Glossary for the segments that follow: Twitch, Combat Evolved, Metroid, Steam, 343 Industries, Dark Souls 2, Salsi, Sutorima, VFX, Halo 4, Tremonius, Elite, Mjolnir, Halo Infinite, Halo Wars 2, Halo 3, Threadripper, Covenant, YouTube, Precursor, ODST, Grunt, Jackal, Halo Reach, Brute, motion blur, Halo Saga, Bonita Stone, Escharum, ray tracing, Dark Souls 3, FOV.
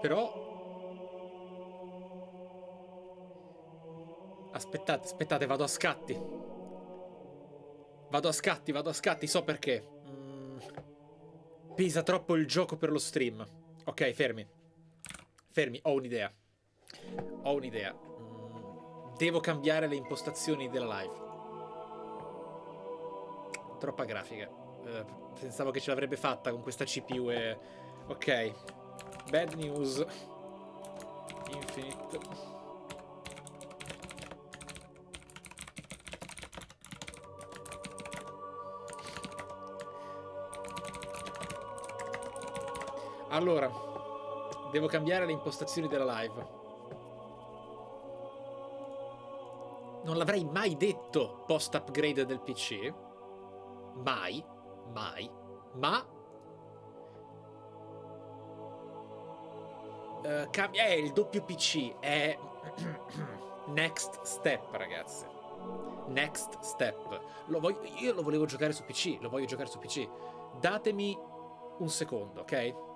Però... Aspettate, aspettate, vado a scatti. Vado a scatti, so perché. Pesa troppo il gioco per lo stream. Ok, fermi, ho un'idea. Devo cambiare le impostazioni della live. Troppa grafica. Pensavo che ce l'avrebbe fatta con questa CPU e... Ok. Bad news. Infinite. Allora, devo cambiare le impostazioni della live. Non l'avrei mai detto post-upgrade del PC. Mai. Ma... il doppio PC è... Next step, ragazzi. Next step. Io lo volevo giocare su PC. Lo voglio giocare su PC. Datemi un secondo, ok?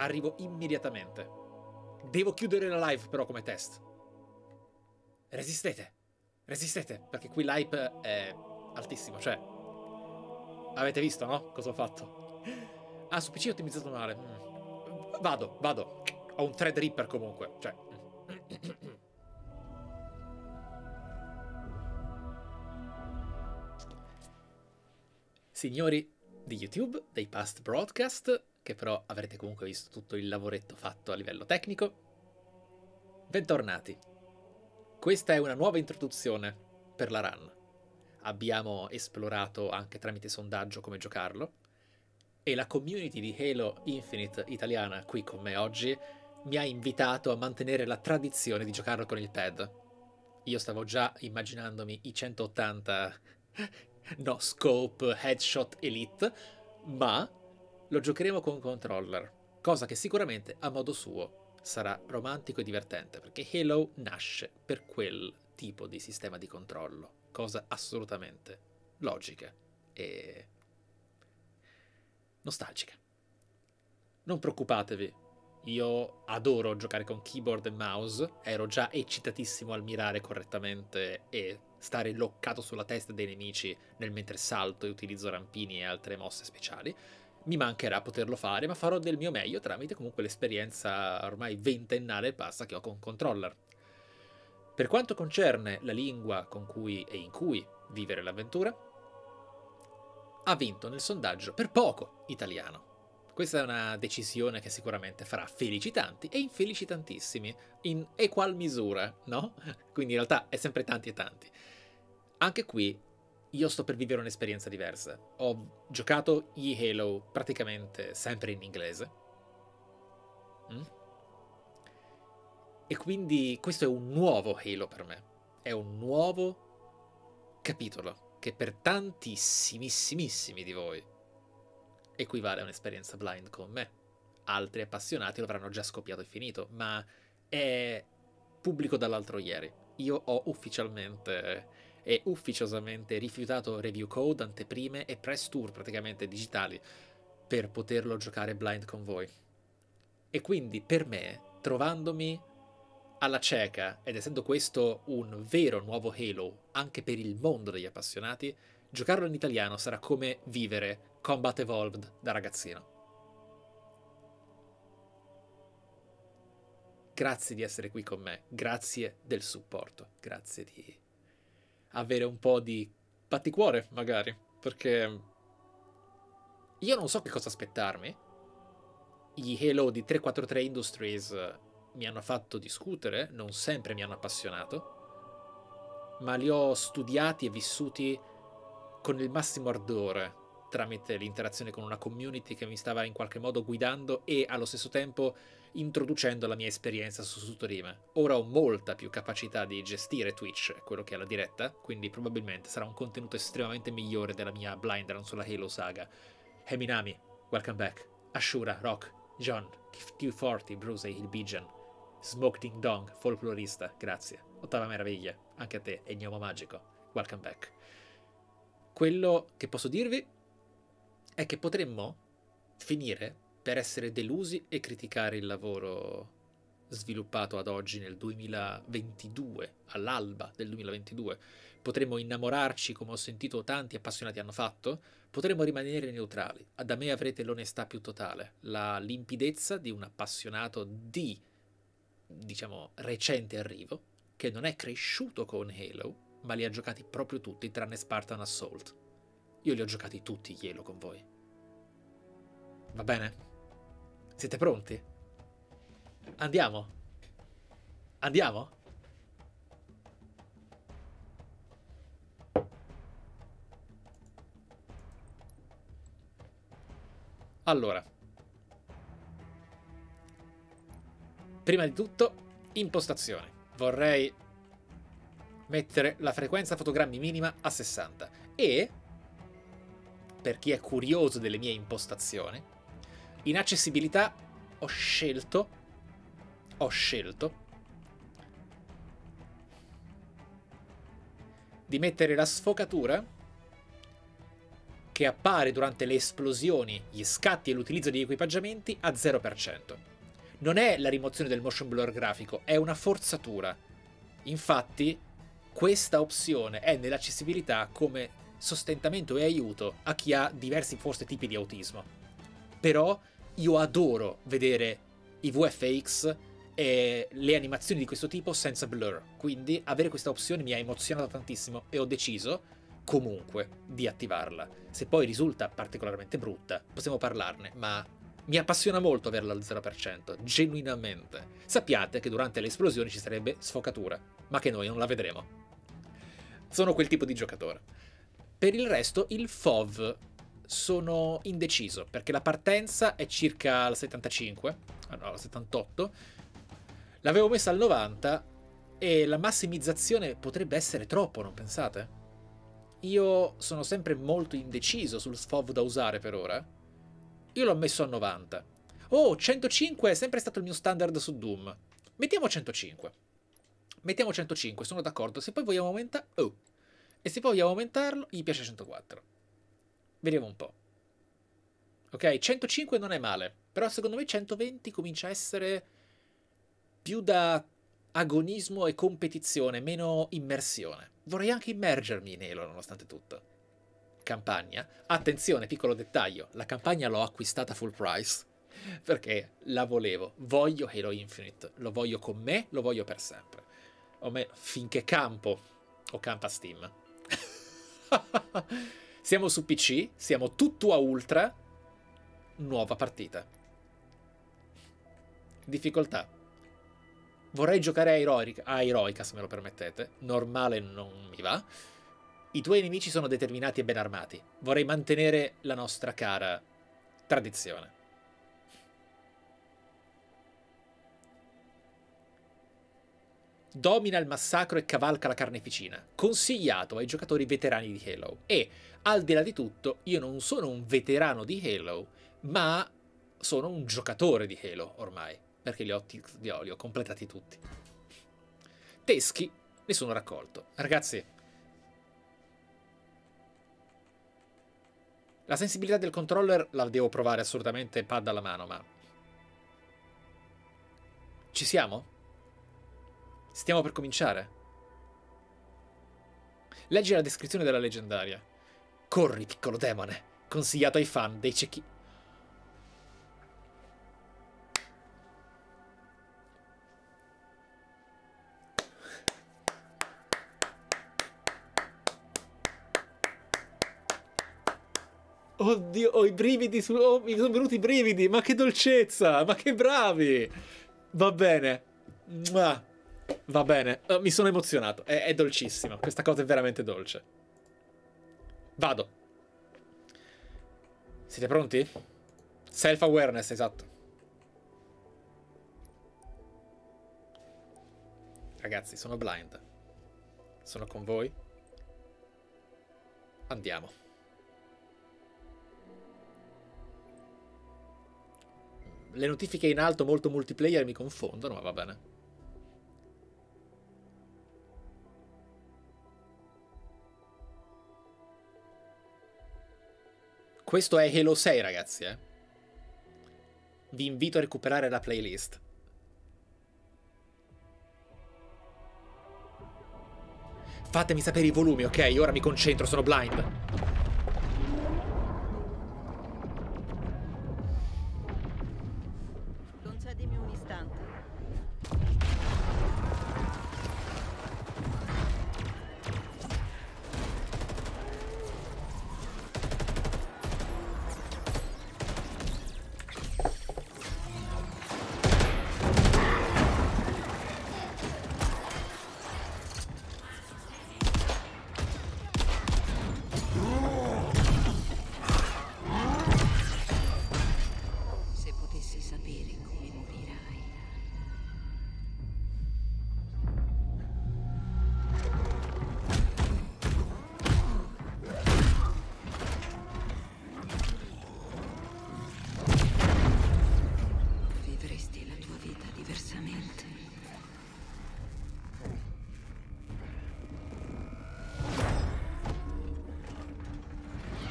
Arrivo immediatamente. Devo chiudere la live, però, come test. Resistete, perché qui l'hype è altissimo, cioè... Avete visto, no? Cosa ho fatto? Ah, su PC ho ottimizzato male. Vado. Ho un Threadripper comunque, cioè... Signori di YouTube, dei past broadcast, che però avrete comunque visto tutto il lavoretto fatto a livello tecnico, bentornati. Questa è una nuova introduzione per la run. Abbiamo esplorato anche tramite sondaggio come giocarlo e la community di Halo Infinite italiana qui con me oggi mi ha invitato a mantenere la tradizione di giocarlo con il pad. Io stavo già immaginandomi i 180 no scope headshot elite, ma lo giocheremo con controller, cosa che sicuramente a modo suo sarà romantico e divertente, perché Halo nasce per quel tipo di sistema di controllo, cosa assolutamente logica e nostalgica. Non preoccupatevi, io adoro giocare con keyboard e mouse, ero già eccitatissimo al mirare correttamente e stare loccato sulla testa dei nemici nel mentre salto e utilizzo rampini e altre mosse speciali. Mi mancherà poterlo fare, ma farò del mio meglio tramite comunque l'esperienza ormai ventennale e passa che ho con controller. Per quanto concerne la lingua con cui e in cui vivere l'avventura, ha vinto nel sondaggio per poco italiano. Questa è una decisione che sicuramente farà felicitanti e infelicitantissimi, in equal misura, no? Quindi in realtà è sempre tanti e tanti. Anche qui... Io sto per vivere un'esperienza diversa. Ho giocato gli Halo praticamente sempre in inglese. E quindi questo è un nuovo Halo per me. È un nuovo capitolo che per tantissimissimissimi di voi equivale a un'esperienza blind con me. Altri appassionati lo avranno già scopiato e finito, ma è pubblico dall'altro ieri. Io ho ufficialmente... e ufficiosamente rifiutato review code, anteprime e press tour praticamente digitali per poterlo giocare blind con voi. E quindi per me, trovandomi alla cieca, ed essendo questo un vero nuovo Halo anche per il mondo degli appassionati, giocarlo in italiano sarà come vivere Combat Evolved da ragazzino. Grazie di essere qui con me, grazie del supporto, grazie di... avere un po' di batticuore magari, perché io non so che cosa aspettarmi. Gli Halo di 343 Industries mi hanno fatto discutere, non sempre mi hanno appassionato, ma li ho studiati e vissuti con il massimo ardore tramite l'interazione con una community che mi stava in qualche modo guidando e allo stesso tempo introducendo la mia esperienza su Sutorima. Ora ho molta più capacità di gestire Twitch, quello che è la diretta, quindi probabilmente sarà un contenuto estremamente migliore della mia blind run sulla Halo saga. Heminami, welcome back. Ashura, Rock, John, Q40, Bruce, Hilbijan, Smoke Ding Dong, folklorista, grazie. Ottava meraviglia, anche a te, Egnomo Magico, welcome back. Quello che posso dirvi è che potremmo finire per essere delusi e criticare il lavoro sviluppato ad oggi nel 2022, all'alba del 2022. Potremmo innamorarci, come ho sentito tanti appassionati hanno fatto, potremmo rimanere neutrali. Da me avrete l'onestà più totale, la limpidezza di un appassionato di, diciamo, recente arrivo, che non è cresciuto con Halo, ma li ha giocati proprio tutti, tranne Spartan Assault. Io li ho giocati tutti gli Halo con voi. Va bene? Siete pronti? Andiamo? Andiamo? Allora, prima di tutto, impostazione. Vorrei mettere la frequenza fotogrammi minima a 60 e, per chi è curioso delle mie impostazioni, in accessibilità ho scelto di mettere la sfocatura che appare durante le esplosioni, gli scatti e l'utilizzo di equipaggiamenti a 0%. Non è la rimozione del motion blur grafico, è una forzatura. Infatti, questa opzione è nell'accessibilità come sostentamento e aiuto a chi ha diversi, forse, tipi di autismo. Però io adoro vedere i VFX e le animazioni di questo tipo senza blur, quindi avere questa opzione mi ha emozionato tantissimo e ho deciso comunque di attivarla. Se poi risulta particolarmente brutta possiamo parlarne, ma mi appassiona molto averla al 0%, genuinamente. Sappiate che durante le esplosioni ci sarebbe sfocatura, ma che noi non la vedremo. Sono quel tipo di giocatore. Per il resto il FOV sono indeciso, perché la partenza è circa al 78, l'avevo messa al 90 e la massimizzazione potrebbe essere troppo, non pensate? Io sono sempre molto indeciso sul FOV da usare per ora. Io l'ho messo a 90. Oh, 105 è sempre stato il mio standard su Doom. Mettiamo 105. Mettiamo 105, sono d'accordo. Se poi vogliamo aumentare... Oh! E se poi vogliamo aumentarlo, gli piace 104. Vediamo un po'. Ok, 105 non è male. Però secondo me 120 comincia a essere più da agonismo e competizione, meno immersione. Vorrei anche immergermi in Halo, nonostante tutto. Campagna. Attenzione, piccolo dettaglio. La campagna l'ho acquistata full price perché la volevo. Voglio Halo Infinite. Lo voglio con me, lo voglio per sempre. O meno, finché campo o campa Steam. Siamo su PC, siamo tutto a ultra. Nuova partita. Difficoltà. Vorrei giocare a eroica, se me lo permettete. Normale non mi va. I tuoi nemici sono determinati e ben armati. Vorrei mantenere la nostra cara tradizione. Domina il massacro e cavalca la carneficina. Consigliato ai giocatori veterani di Halo. E, al di là di tutto, io non sono un veterano di Halo, ma sono un giocatore di Halo ormai. Perché li ho completati tutti. Teschi ne sono raccolto. Ragazzi, la sensibilità del controller la devo provare assolutamente, pad alla mano, ma ci siamo? Stiamo per cominciare? Leggi la descrizione della leggendaria. Corri, piccolo demone. Consigliato ai fan dei cecchi. Oddio, ho i brividi, mi sono venuti i brividi, ma che dolcezza, ma che bravi. Va bene. Va bene, mi sono emozionato, è dolcissimo, questa cosa è veramente dolce. Vado. Siete pronti? Self-awareness, esatto. Ragazzi, sono blind. Sono con voi. Andiamo. Le notifiche in alto, molto multiplayer, mi confondono, ma va bene. Questo è Halo 6, ragazzi, vi invito a recuperare la playlist. Fatemi sapere i volumi, ok? Ora mi concentro, sono blind. Concedimi un istante.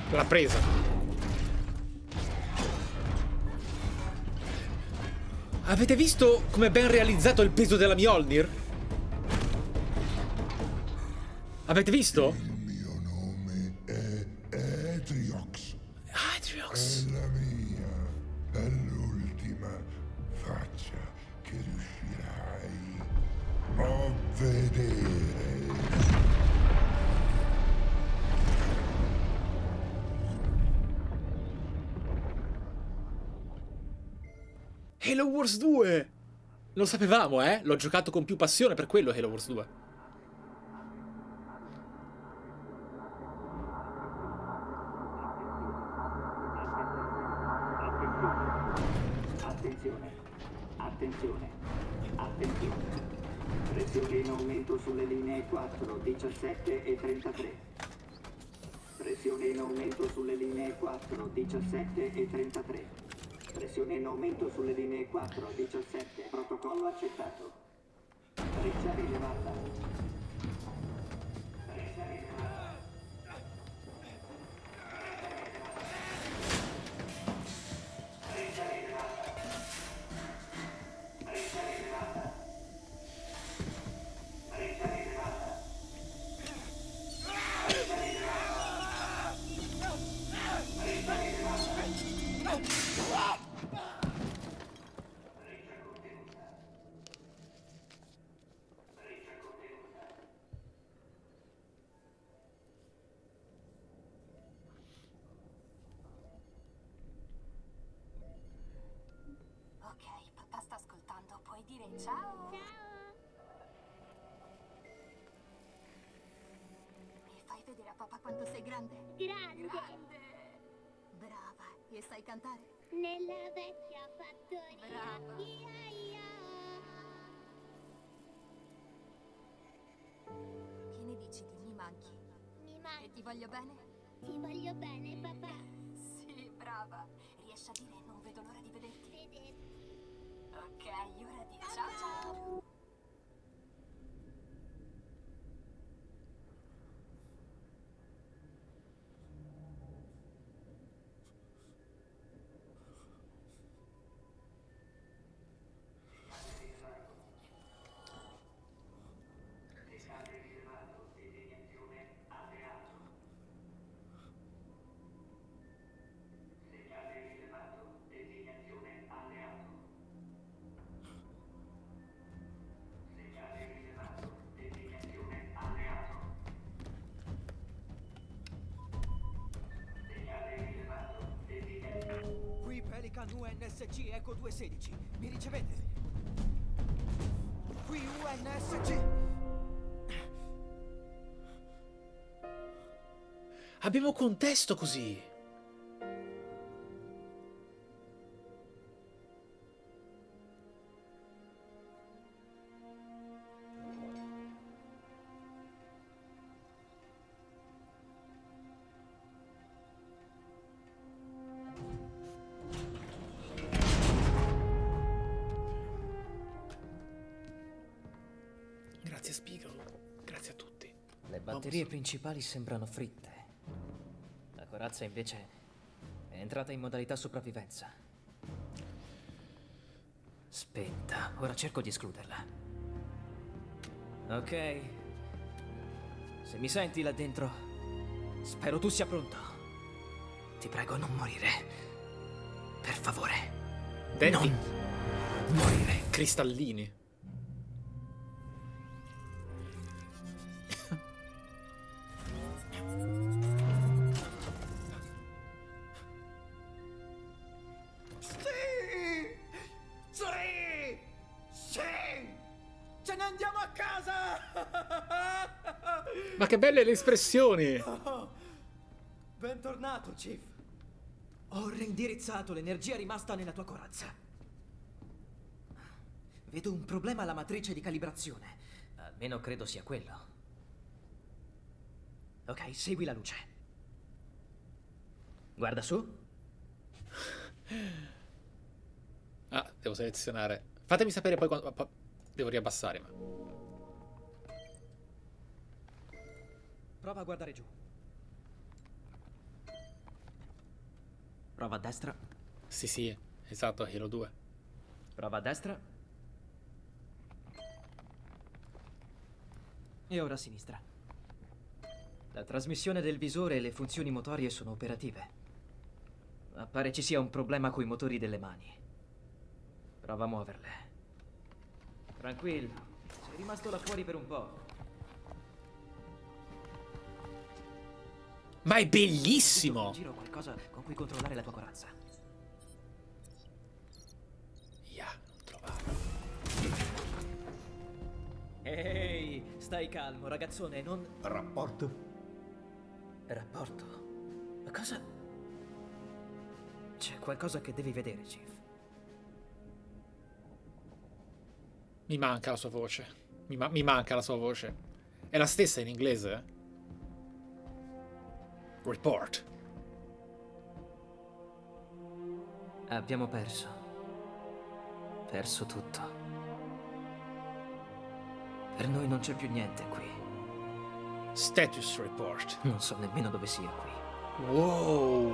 L'ha presa. Avete visto come è ben realizzato il peso della Mjolnir? Avete visto? Il mio nome è Atriox. Atriox. È la mia, è l'ultima faccia che riuscirai a vedere. Halo Wars 2! Lo sapevamo, eh? L'ho giocato con più passione, per quello Halo Wars 2. Attenzione, attenzione, attenzione. Pressione in aumento sulle linee 4, 17 e 33. Pressione in aumento sulle linee 4, 17 e 33. Pressione in aumento sulle linee 4, 17, protocollo accettato. Resa rilevata. Resa rilevata. Resa rilevata. Resa rilevata. Resa rilevata. Resa rilevata. Resa rilevata. Ciao! Mi fai vedere a papà quanto sei grande? Grande! Grande! Brava! E sai cantare? Nella vecchia fattoria! Brava! Ia, ia. Che ne dici di mi manchi? Mi manchi! E ti voglio bene? Ti voglio bene, papà! Sì, brava! Riesci a dire non vedo l'ora di vederti? Vederti! Ok, ora di ciao ciao! UNSC Eco 216, mi ricevete? Qui UNSC. Abbiamo contesto così. Le batterie principali sembrano fritte. La corazza invece è entrata in modalità sopravvivenza. Spenta. Ora cerco di escluderla. Ok. Se mi senti là dentro, spero tu sia pronto. Ti prego, non morire. Per favore. Detti. Non morire. Cristallini. Che belle le espressioni! Oh, bentornato, Chief. Ho reindirizzato l'energia rimasta nella tua corazza. Vedo un problema alla matrice di calibrazione. Almeno credo sia quello. Ok, segui la luce. Guarda su. Ah, devo selezionare. Fatemi sapere poi quando... Devo riabbassare, ma... Prova a guardare giù. Prova a destra. Sì, sì, esatto, Halo 2. Prova a destra. E ora a sinistra. La trasmissione del visore e le funzioni motorie sono operative. Ma pare ci sia un problema coi motori delle mani. Prova a muoverle. Tranquillo, sei rimasto là fuori per un po'. Ma è bellissimo! Giro qualcosa con cui controllare la tua corazza. Non trovavo. Ehi, stai calmo, ragazzone, non... Rapporto? Rapporto? Ma cosa... C'è qualcosa che devi vedere, Chief. Mi manca la sua voce. Mi manca la sua voce. È la stessa in inglese, eh? Report. Abbiamo perso. Perso tutto. Per noi non c'è più niente qui. Status report. Non so nemmeno dove sia qui. Wow.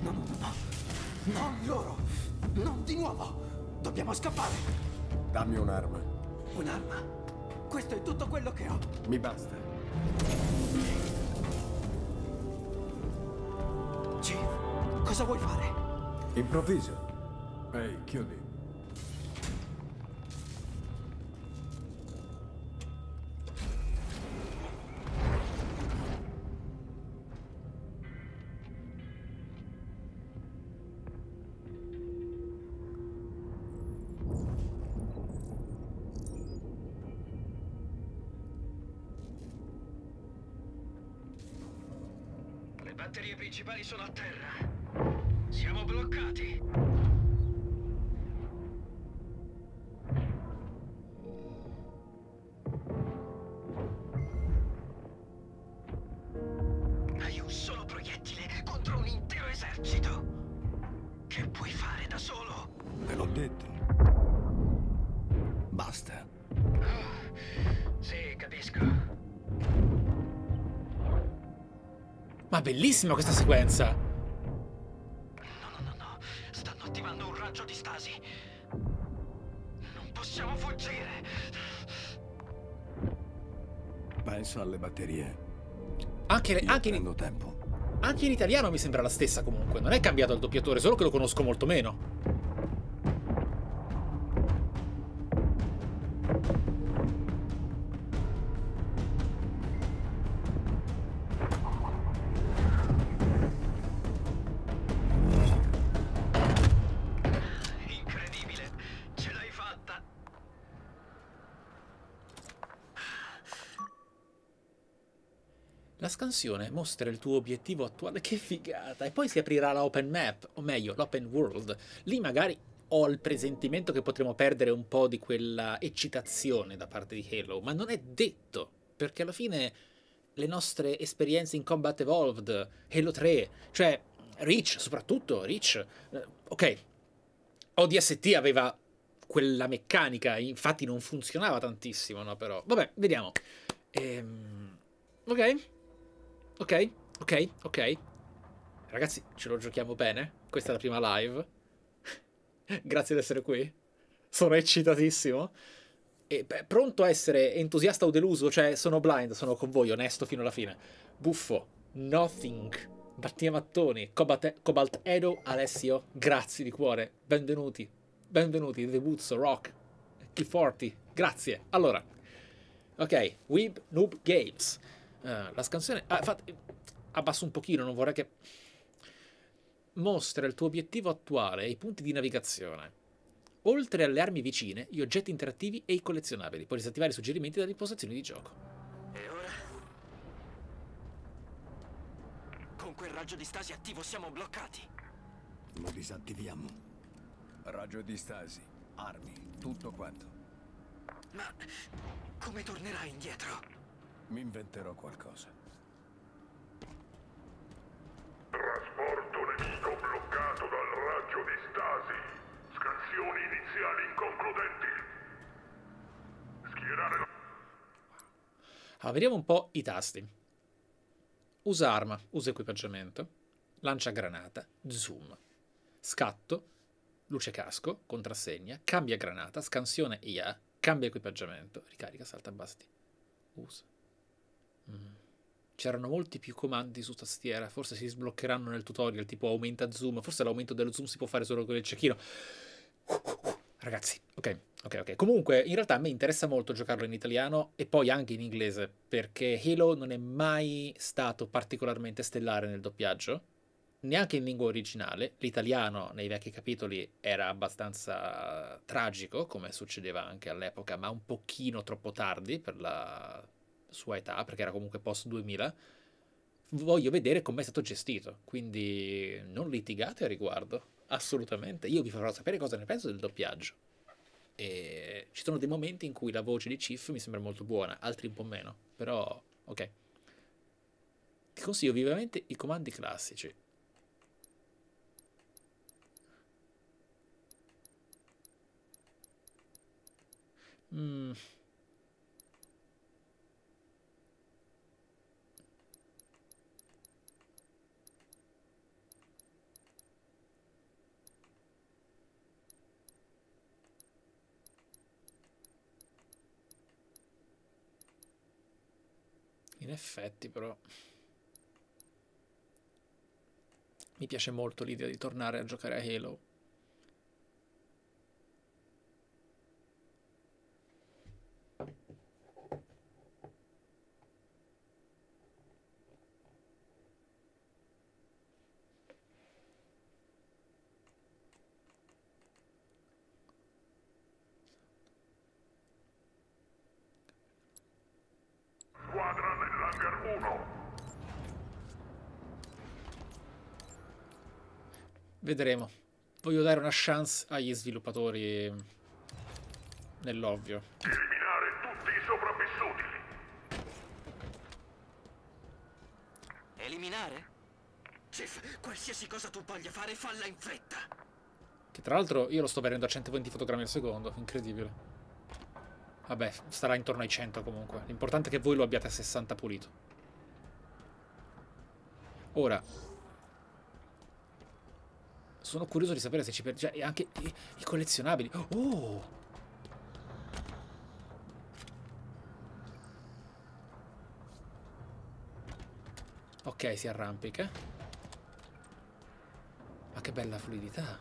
No. Non loro. Non di nuovo. Dobbiamo scappare. Dammi un'arma. Un'arma. Questo è tutto quello che ho. Mi basta. Chief, cosa vuoi fare? Improvviso. Ehi, chiudi. Le batterie principali sono a terra. Siamo bloccati. Hai un solo proiettile contro un intero esercito. Che puoi fare da solo? Te l'ho detto. Basta. Oh, sì, capisco. Ma bellissima questa sequenza! No. Stanno attivando un raggio di stasi. Non possiamo fuggire. Penso alle batterie. Anche in italiano mi sembra la stessa comunque. Non è cambiato il doppiatore, solo che lo conosco molto meno. Mostra il tuo obiettivo attuale. Che figata. E poi si aprirà la open map, o meglio l'open world. Lì magari ho il presentimento che potremo perdere un po' di quella eccitazione da parte di Halo, ma non è detto, perché alla fine le nostre esperienze in Combat Evolved, Halo 3, cioè Reach, soprattutto Reach, ok, ODST aveva quella meccanica, infatti non funzionava tantissimo, no, però vabbè, vediamo. Ok. Ragazzi, ce lo giochiamo bene. Questa è la prima live. Grazie di essere qui. Sono eccitatissimo. E beh, pronto a essere entusiasta o deluso? Cioè, sono blind, sono con voi, onesto fino alla fine. Buffo, Nothing, Mattia Mattoni, Cobalt Edo, Alessio. Grazie di cuore. Benvenuti. Benvenuti, The Buzzo, Rock, Kiforti. Grazie. Allora, ok, Weeb Noob Games. La scansione... Ah, abbasso un pochino, non vorrei che... Mostra il tuo obiettivo attuale e i punti di navigazione. Oltre alle armi vicine, gli oggetti interattivi e i collezionabili. Puoi disattivare i suggerimenti dalle impostazioni di gioco. E ora? Con quel raggio di stasi attivo siamo bloccati. Lo disattiviamo. Raggio di stasi, armi, tutto quanto. Ma come tornerai indietro? Mi inventerò qualcosa. Trasporto nemico bloccato dal raggio di stasi. Scansioni iniziali inconcludenti. Schierare la... Allora, vediamo un po' i tasti. Usa arma, usa equipaggiamento, lancia granata, zoom, scatto, luce casco, contrassegna, cambia granata, scansione IA, cambia equipaggiamento, ricarica, salta, basti, usa. C'erano molti più comandi su tastiera, forse si sbloccheranno nel tutorial, tipo aumenta zoom, forse l'aumento dello zoom si può fare solo con il cecchino. Ragazzi, ok. Comunque, in realtà a me interessa molto giocarlo in italiano e poi anche in inglese, perché Halo non è mai stato particolarmente stellare nel doppiaggio, neanche in lingua originale. L'italiano nei vecchi capitoli era abbastanza tragico, come succedeva anche all'epoca, ma un pochino troppo tardi per la... sua età, perché era comunque post 2000. Voglio vedere com'è stato gestito, quindi non litigate a riguardo, assolutamente. Io vi farò sapere cosa ne penso del doppiaggio, e ci sono dei momenti in cui la voce di Chief mi sembra molto buona, altri un po' meno, però ok. Ti consiglio vivamente i comandi classici. In effetti, però, mi piace molto l'idea di tornare a giocare a Halo. Vedremo. Voglio dare una chance agli sviluppatori nell'ovvio. Eliminare tutti i sopravvissuti. Eliminare? Chief, qualsiasi cosa tu voglia fare, falla in fretta. Che tra l'altro io lo sto vedendo a 120 fotogrammi al secondo, incredibile. Vabbè, starà intorno ai 100 comunque. L'importante è che voi lo abbiate a 60 pulito. Ora... sono curioso di sapere se ci perdi... Cioè, anche i collezionabili. Oh! Ok, si arrampica. Ma che bella fluidità.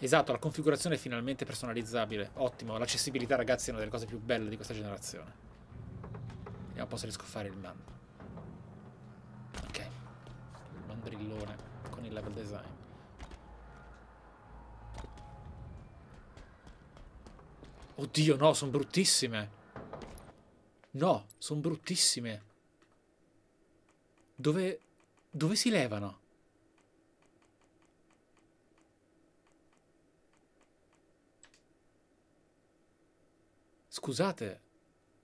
Esatto, la configurazione è finalmente personalizzabile. Ottimo, l'accessibilità, ragazzi, è una delle cose più belle di questa generazione. Vediamo un po' se riesco a fare il mando. Ok. Il mandrillone. Il level design. Oddio, no, sono bruttissime. No, sono bruttissime. Dove si levano? Scusate,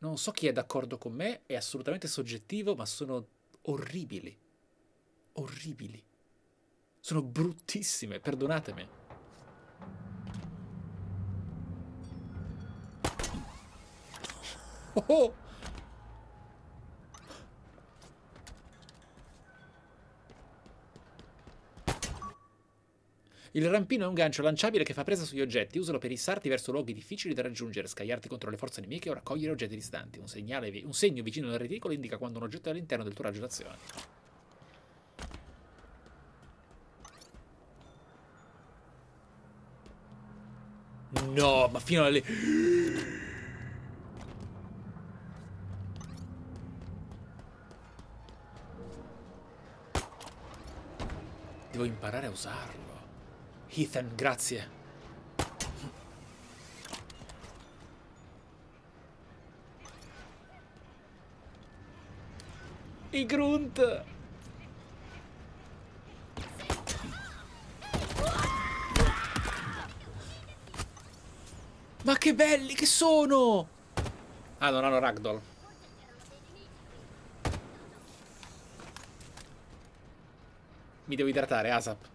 non so chi è d'accordo con me, è assolutamente soggettivo, ma sono orribili. Orribili. Sono bruttissime, perdonatemi. Oh oh! Il rampino è un gancio lanciabile che fa presa sugli oggetti. Usalo per issarti verso luoghi difficili da raggiungere, scagliarti contro le forze nemiche o raccogliere oggetti distanti. Un segno vicino al reticolo indica quando un oggetto è all'interno del tuo raggio d'azione. No, ma fino alle... Devo imparare a usarlo. Ethan, grazie. I Grunt! Ma che belli che sono! Ah, non hanno ragdoll. Mi devo idratare, ASAP.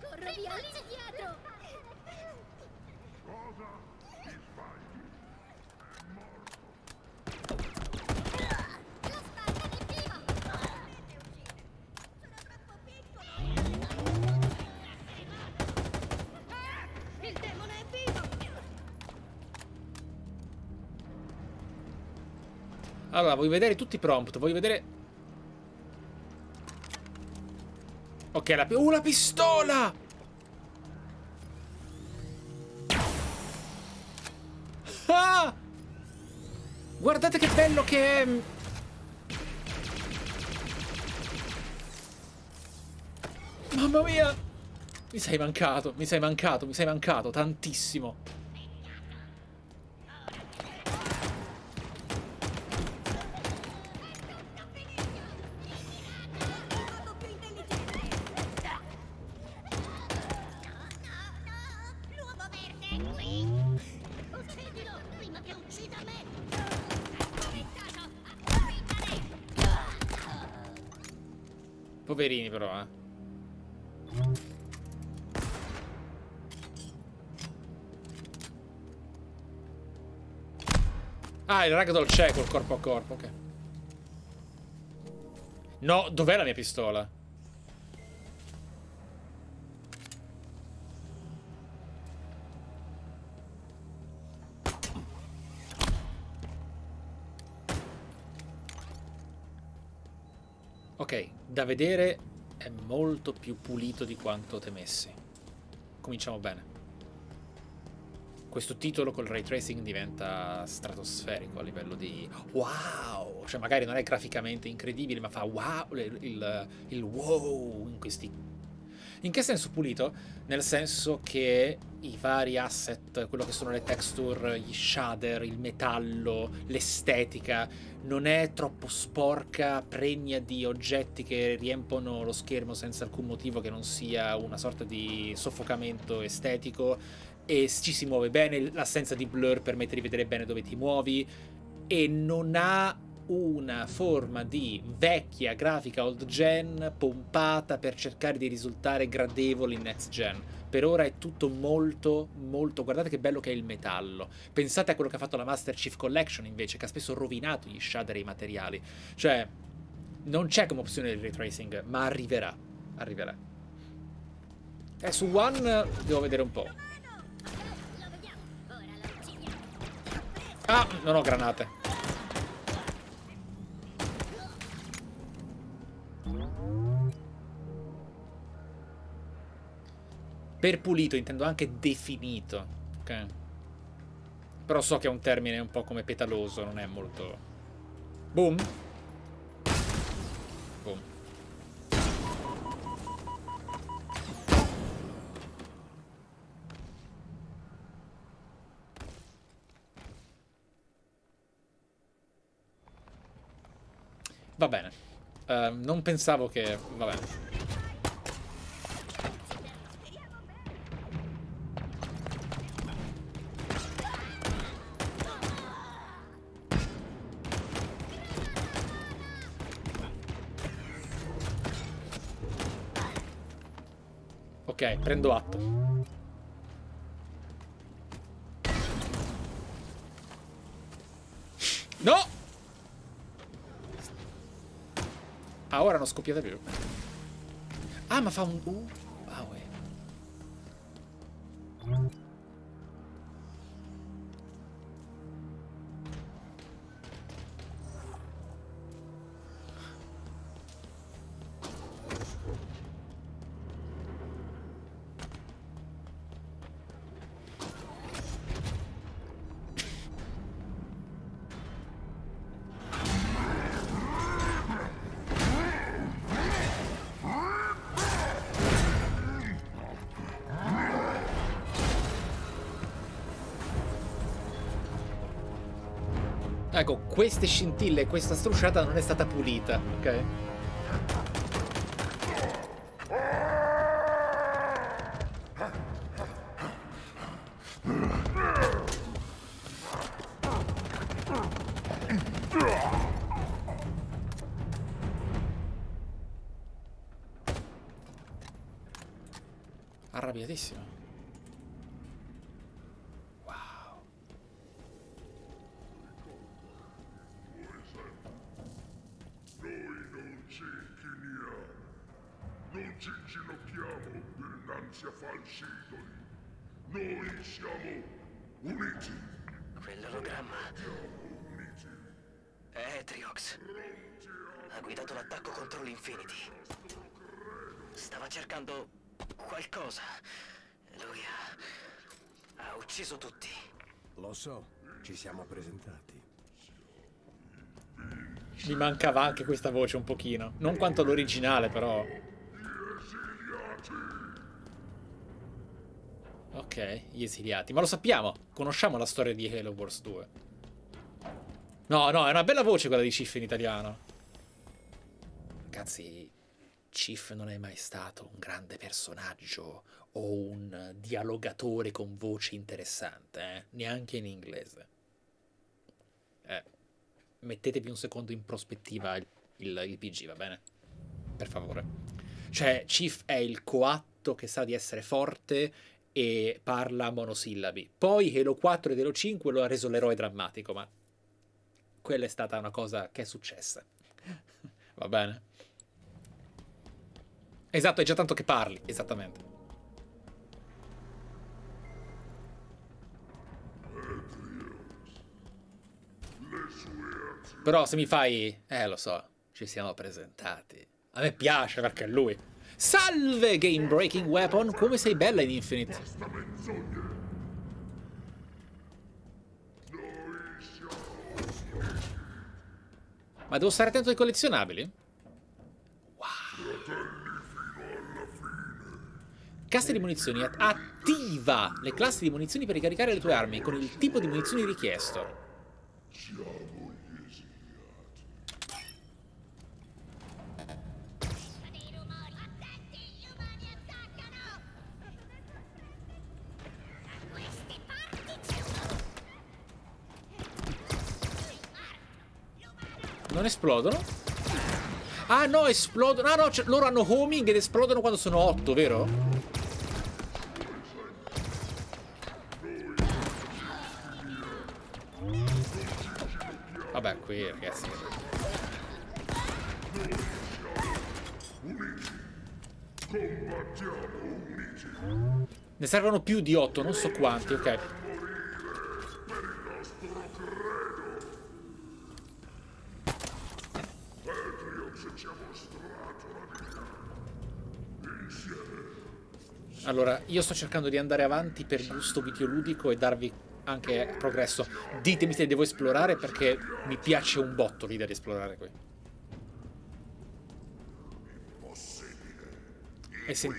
Corro via, lì dietro! Cosa? Ti sbagli. È morto. Lo Spartan è vivo! È uscito. Sono troppo piccolo. Il demone è vivo! Allora, voglio vedere tutti i prompt, voglio vedere... Ok, la pistola! Ah! Guardate che bello che è! Mamma mia! Mi sei mancato, mi sei mancato, mi sei mancato tantissimo. Poverini però, eh. Ah, il ragdoll c'è col corpo a corpo, ok. No, dov'è la mia pistola? Ok, da vedere è molto più pulito di quanto temessi. Cominciamo bene. Questo titolo col ray tracing diventa stratosferico a livello di wow, cioè magari non è graficamente incredibile, ma fa wow, il wow in questi... In che senso pulito? Nel senso che i vari asset, quello che sono le texture, gli shader, il metallo, l'estetica, non è troppo sporca, pregna di oggetti che riempono lo schermo senza alcun motivo che non sia una sorta di soffocamento estetico. E ci si muove bene, l'assenza di blur permette di vedere bene dove ti muovi e non ha una forma di vecchia grafica old gen pompata per cercare di risultare gradevole in next gen. Per ora è tutto molto molto... Guardate che bello che è il metallo. Pensate a quello che ha fatto la Master Chief Collection invece, che ha spesso rovinato gli shader e i materiali. Cioè non c'è come opzione il ray tracing, ma arriverà, arriverà. E su One devo vedere un po'. Ah, non ho granate. Per pulito intendo anche definito, ok? Però so che è un termine un po' come petaloso, non è molto... Boom! Boom. Va bene, non pensavo che... va bene. Ok, prendo atto. No! Ah, ora non scoppiate più. Ah, ma fa un... Ecco, queste scintille e questa strusciata non è stata pulita, ok? Arrabbiatissimo. Wow. Noi non ci inchiniamo, non ci inginocchiamo dinanzi a falsi idoli. Noi siamo uniti. Quell'ologramma. È Atriox. Ha guidato l'attacco contro l'Infinity. Stava cercando qualcosa. Lui ha ucciso tutti. Lo so, ci siamo presentati. Mi mancava anche questa voce un pochino. Non quanto l'originale, però. Ok, gli esiliati. Ma lo sappiamo, conosciamo la storia di Halo Wars 2. No, no, è una bella voce quella di Chief in italiano. Ragazzi, Chief non è mai stato un grande personaggio o un dialogatore con voce interessante, neanche in inglese. Mettetevi un secondo in prospettiva il PG, va bene? Per favore. Cioè, Chief è il coatto che sa di essere forte e parla monosillabi. Poi Halo 4 ed Halo 5 lo ha reso l'eroe drammatico, ma quella è stata una cosa che è successa. Va bene? Esatto, è già tanto che parli, esattamente. Però se mi fai... lo so, ci siamo presentati. A me piace perché è lui. Salve, Game Breaking Weapon, come sei bella in Infinite. Ma devo stare attento ai collezionabili? Wow. Casse di munizioni. Attiva le classi di munizioni per ricaricare le tue armi con il tipo di munizioni richiesto. Non esplodono? Ah no, esplodono. Ah no, cioè, loro hanno homing ed esplodono quando sono 8, vero? Vabbè, qui ragazzi. Ne servono più di 8, non so quanti, ok. Allora, io sto cercando di andare avanti per gusto videoludico e darvi anche progresso. Ditemi se devo esplorare perché mi piace un botto l'idea di esplorare qui. E se...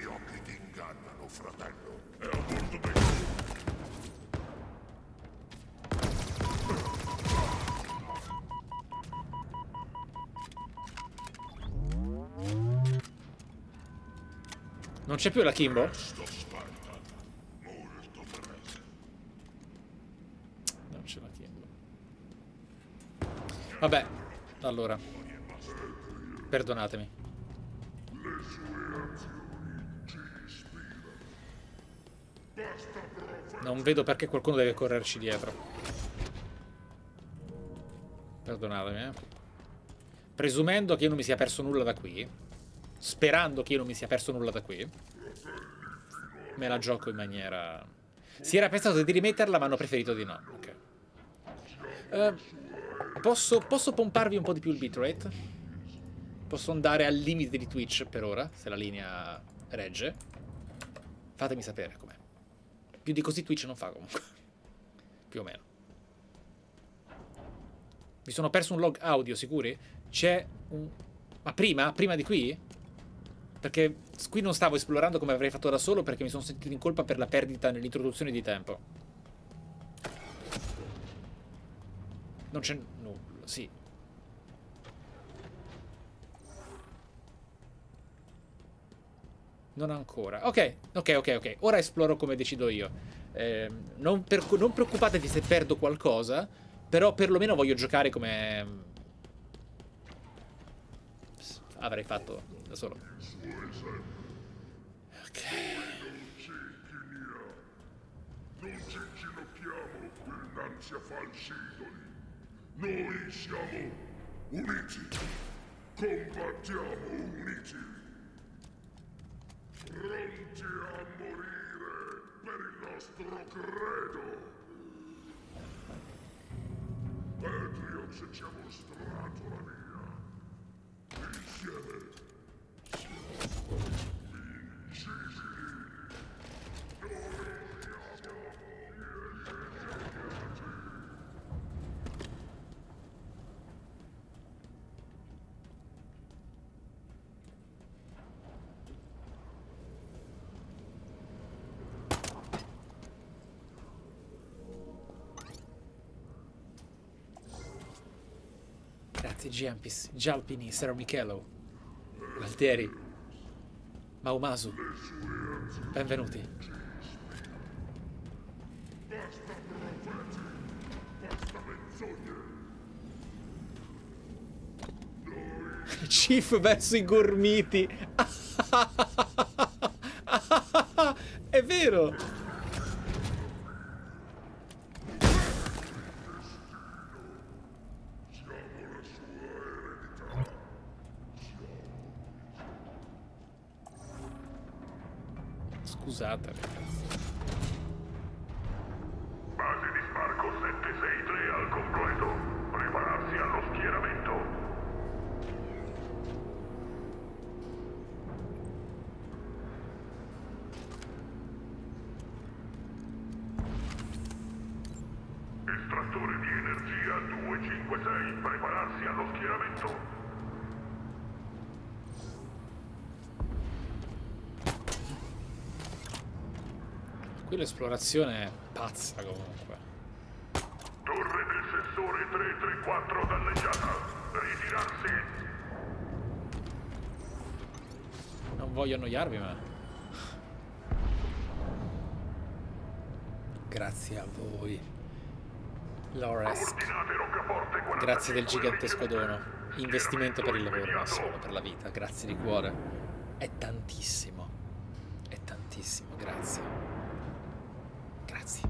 Non c'è più la Kimbo? Vabbè, allora, perdonatemi. Non vedo perché qualcuno deve correrci dietro. Perdonatemi, Presumendo che io non mi sia perso nulla da qui, sperando che io non mi sia perso nulla da qui, me la gioco in maniera... Si era pensato di rimetterla, ma hanno preferito di no. Ok. Posso pomparvi un po' di più il bitrate? Posso andare al limite di Twitch per ora, se la linea regge. Fatemi sapere com'è. Più di così Twitch non fa comunque. Più o meno. Mi sono perso un log audio, sicuri? C'è un... Ma prima? Prima di qui? Perché qui non stavo esplorando come avrei fatto da solo perché mi sono sentito in colpa per la perdita nell'introduzione di tempo. Non c'è... sì. Non ancora. Ok, ok, ok, ok. Ora esploro come decido io. Non preoccupatevi se perdo qualcosa, però perlomeno voglio giocare come... avrei fatto da solo. Ok. Non ci inginocchiamo dinanzi a falsi idoli. Noi siamo uniti. Combattiamo uniti. Pronti a morire per il nostro credo! Atriox ci ha mostrato la via! Insieme siamo stati invisibili! Noi siamo gli Giampis, Gialpini, Saramichelo, Altieri, Maumasu, benvenuti. Basta profeti, basta menzogne. Chief verso i gormiti. È vero. Scusate, ragazzi. Base di sbarco 763 al completo. Prepararsi allo schieramento. Estrattore di energia 256. Prepararsi allo schieramento. Qui l'esplorazione è pazza comunque. Torre del sensore 334 danneggiata. Ritirarsi. Non voglio annoiarvi, ma... grazie a voi. Lores. Grazie del gigantesco dono. Investimento per il lavoro, ma solo per la vita. Grazie di cuore. È tantissimo. È tantissimo, grazie. Grazie.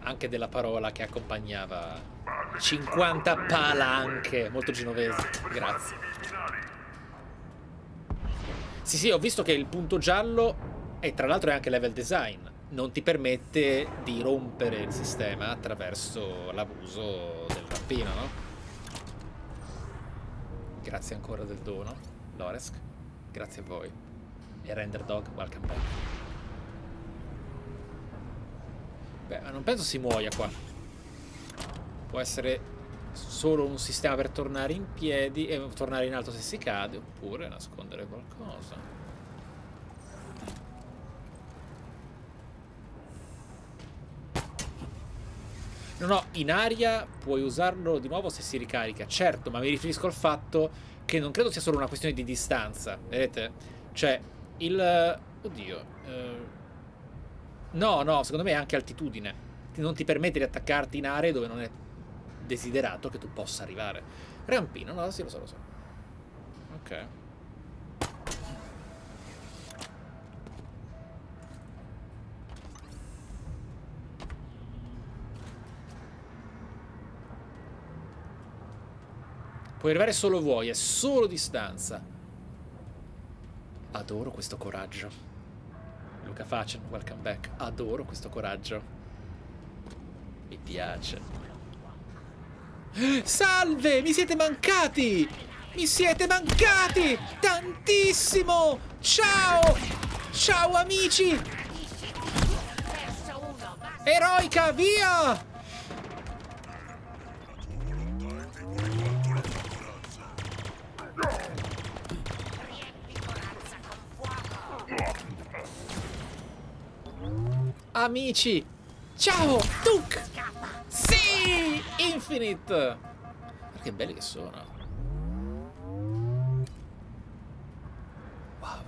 Anche della parola che accompagnava 50 palanche. Molto genovese. Grazie. Sì, sì, ho visto che il punto giallo, e tra l'altro è anche level design, non ti permette di rompere il sistema attraverso l'abuso del rampino, no? Grazie ancora del dono, Loresk. Grazie a voi. E Render Dog, welcome back. Beh, ma non penso si muoia qua. Può essere solo un sistema per tornare in piedi e tornare in alto se si cade, oppure nascondere qualcosa. No, no, in aria puoi usarlo di nuovo se si ricarica. Certo, ma mi riferisco al fatto che non credo sia solo una questione di distanza. Vedete? Cioè, il... oddio... no, no, secondo me è anche altitudine. Non ti permette di attaccarti in aree dove non è desiderato che tu possa arrivare. Rampino, no, sì, lo so, lo so. Ok. Puoi arrivare solo vuoi, è solo distanza. Adoro questo coraggio. Luca Facen, welcome back. Adoro questo coraggio. Mi piace. Salve! Mi siete mancati! Mi siete mancati! Tantissimo! Ciao! Ciao amici! Eroica, via! Amici, ciao, Tuk! Sì! Infinite! Guarda che belli che sono. Wow.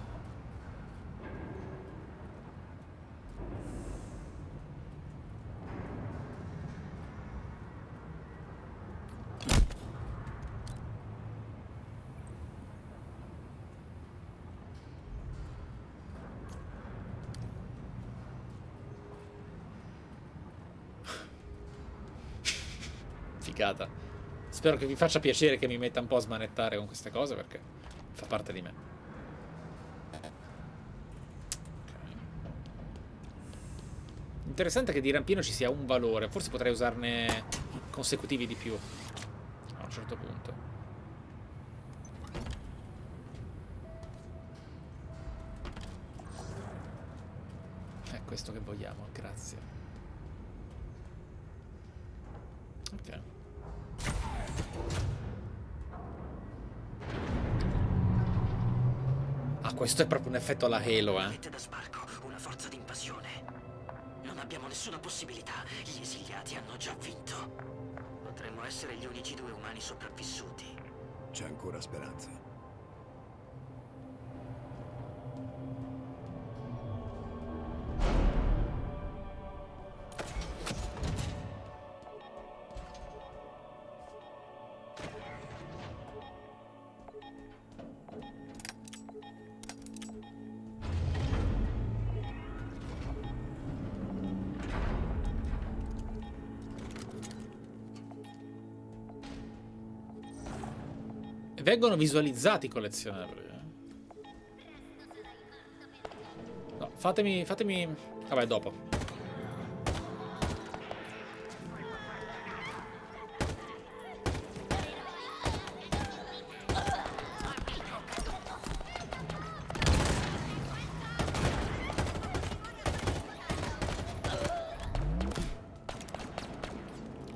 Figata. Spero che vi faccia piacere che mi metta un po' a smanettare con queste cose, perché fa parte di me. Interessante che di rampino ci sia un valore. Forse potrei usarne consecutivi di più a un certo punto. È questo che vogliamo, grazie. Ok. Ah, questo è proprio un effetto alla Halo, eh. Da sparco, una forza di invasione. Non abbiamo nessuna possibilità, gli esiliati hanno già vinto. Potremmo essere gli unici due umani sopravvissuti. C'è ancora speranza. Vengono visualizzati i collezionabili. No, fatemi... Vabbè, dopo.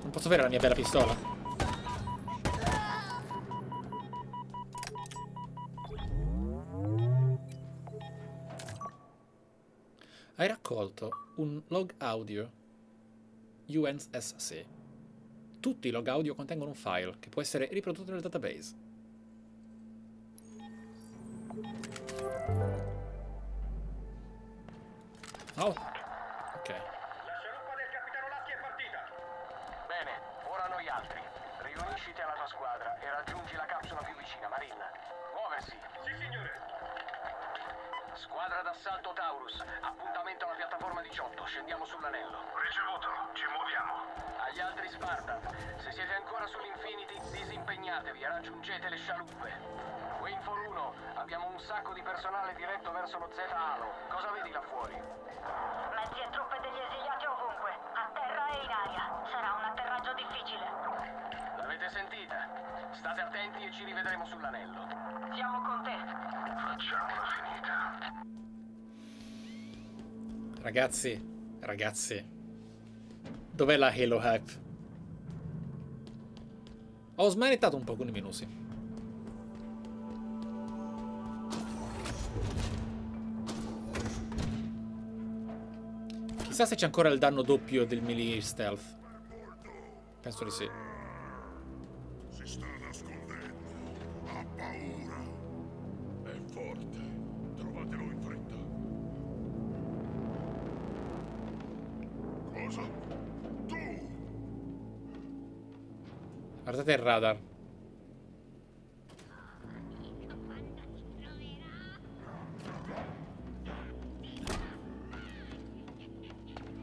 Non posso avere la mia bella pistola? Hai raccolto un log audio UNSC. Tutti i log audio contengono un file che può essere riprodotto nel database. Oh. Ok. La sciroppa del capitano Latti è partita. Bene, ora noi altri. Riunisciti alla tua squadra e raggiungi la capsula più vicina, Marina. Muoversi. Sì, signore. Squadra d'assalto Taurus, appuntamento alla piattaforma 18, scendiamo sull'anello. Ricevuto, ci muoviamo. Agli altri Spartan, se siete ancora sull'Infinity, disimpegnatevi e raggiungete le scialuppe. Winfor 1, abbiamo un sacco di personale diretto verso lo Z-Halo. Cosa vedi là fuori? Mezzi e truppe degli esiliati ovunque, a terra e in aria. Sarà un atterraggio difficile. L'avete sentita? State attenti e ci rivedremo sull'anello. Siamo con te. Facciamola finita. Ragazzi, dov'è la Halo Hype? Ho smanettato un po' con i minusi. Chissà se c'è ancora il danno doppio del melee stealth. Penso di sì. Si sta nascondendo. Ha paura. È forte. Trovatelo in fretta. Cosa? Tu! Guardate il radar.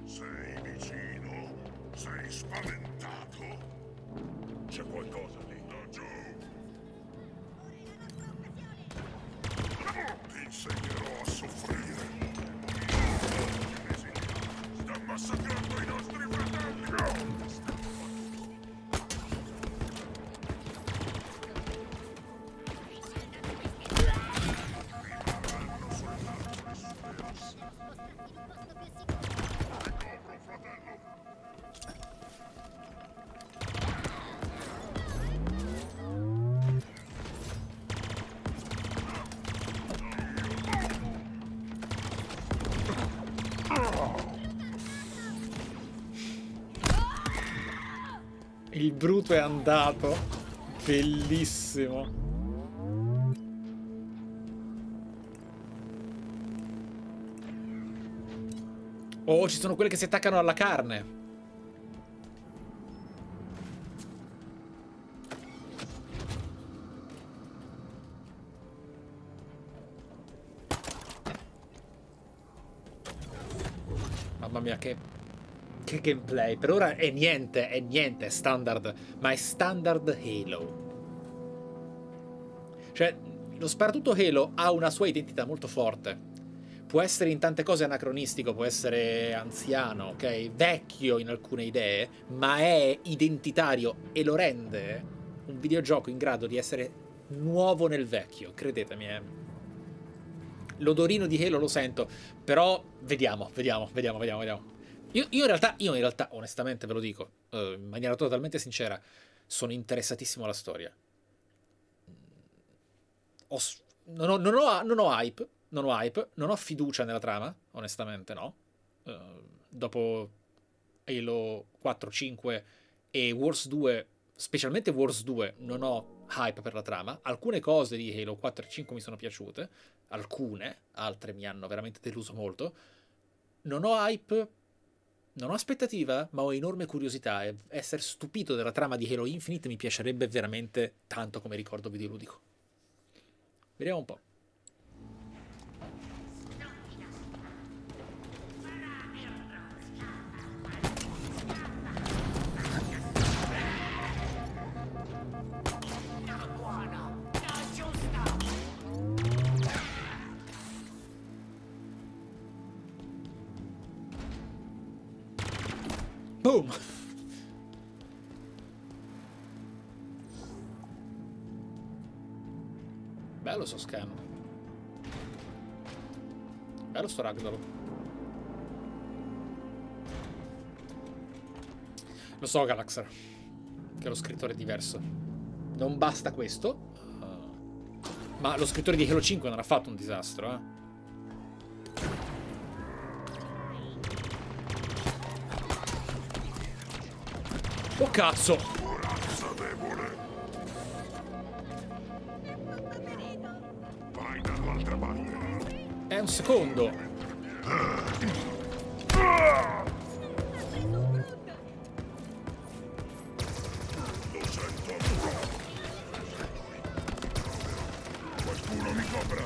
Sei vicino. Sei spaventato. C'è qualcosa lì. Laggiù. Ti insegnerò a soffrire. Massacrando i nostri fratelli! Rimarranno soltanto le superarsi. Ricopro, fratello! Il Brute è andato. Bellissimo. Oh, ci sono quelle che si attaccano alla carne. Mamma mia, che gameplay. Per ora è niente, è standard. Ma è standard Halo. Cioè, lo sparatutto Halo ha una sua identità molto forte. Può essere in tante cose anacronistico, può essere anziano, ok? Vecchio in alcune idee, ma è identitario e lo rende un videogioco in grado di essere nuovo nel vecchio, credetemi, eh. L'odorino di Halo lo sento, però vediamo. Io in realtà, onestamente ve lo dico, in maniera totalmente sincera, sono interessatissimo alla storia. Non ho hype, non ho fiducia nella trama, onestamente no. Dopo Halo 4, 5 e Wars 2, specialmente Wars 2, non ho hype per la trama. Alcune cose di Halo 4 e 5 mi sono piaciute, alcune, altre mi hanno veramente deluso molto. Non ho hype, non ho aspettativa, ma ho enorme curiosità e essere stupito della trama di Halo Infinite mi piacerebbe veramente tanto come ricordo videoludico. Vediamo un po'. Boom. Bello sto scan. Bello sto Ragnarok. Lo so Galaxer, che lo scrittore è diverso. Non basta questo, ma lo scrittore di Halo 5 non ha fatto un disastro, eh. Oh cazzo! Corazza debole! Vai dall'altra parte! È un secondo! Lo sento! Qualcuno mi copra!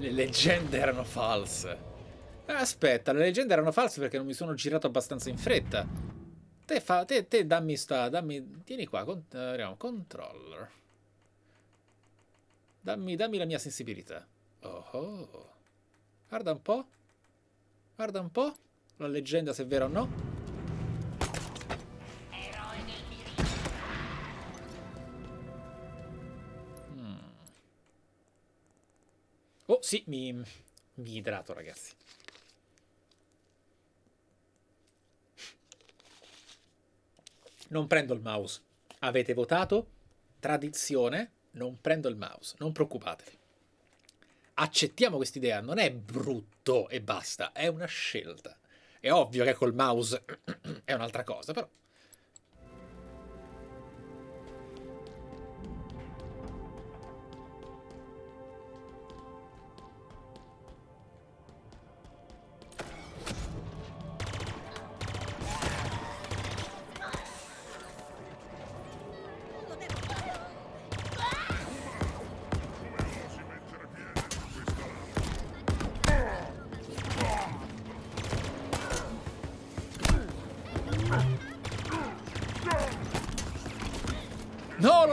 Leggende erano false. Aspetta, le leggende erano false perché non mi sono girato abbastanza in fretta. Te dammi sta, tieni qua, controller. Dammi la mia sensibilità. Oh. Guarda un po'. La leggenda se è vera o no. Oh sì, mi idrato ragazzi. Non prendo il mouse. Avete votato? Tradizione, non prendo il mouse. Non preoccupatevi. Accettiamo quest'idea. Non è brutto e basta. È una scelta. È ovvio che col mouse è un'altra cosa, però.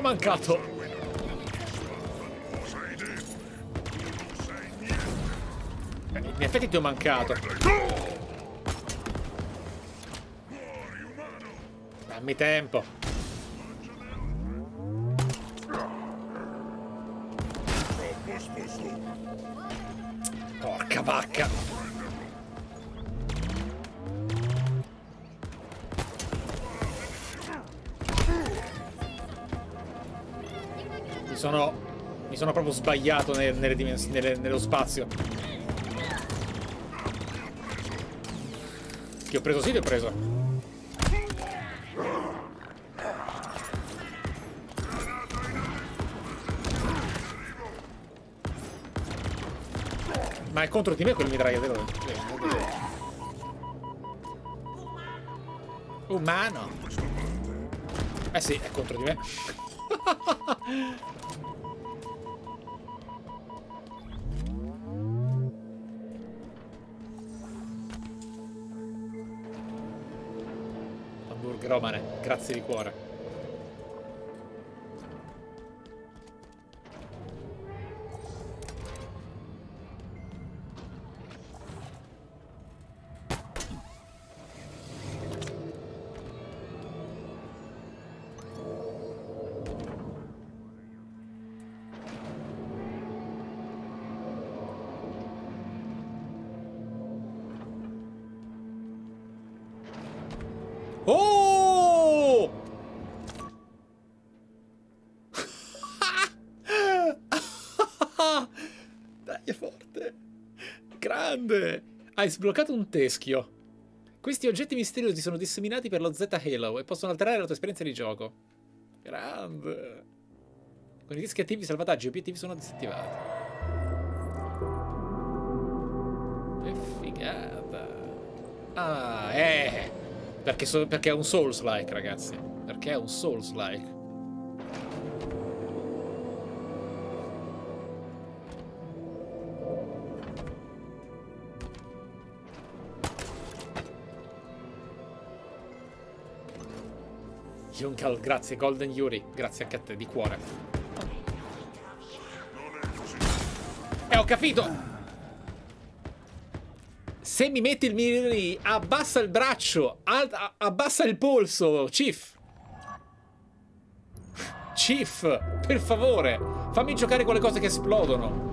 Mancato. In effetti ti ho mancato. Dammi tempo. Porca vacca. Mi sono proprio sbagliato nello spazio. Che ho preso, sì, che ho preso. Ma è contro di me quel mitraglio, vero? Umano. Eh sì, è contro di me. Romane, grazie di cuore. Hai sbloccato un teschio. Questi oggetti misteriosi sono disseminati per lo Z-Halo e possono alterare la tua esperienza di gioco. Grande. Con i dischi attivi, i salvataggi e obiettivi sono disattivati. Che figata. Ah, perché, perché è un Souls-like, ragazzi. Perché è un Souls-like. Junkal, grazie. Golden Yuri, grazie anche a te, di cuore. Ho capito! Se mi metti il mirino, abbassa il braccio, abbassa il polso, Chief. Chief, per favore, fammi giocare con le cose che esplodono.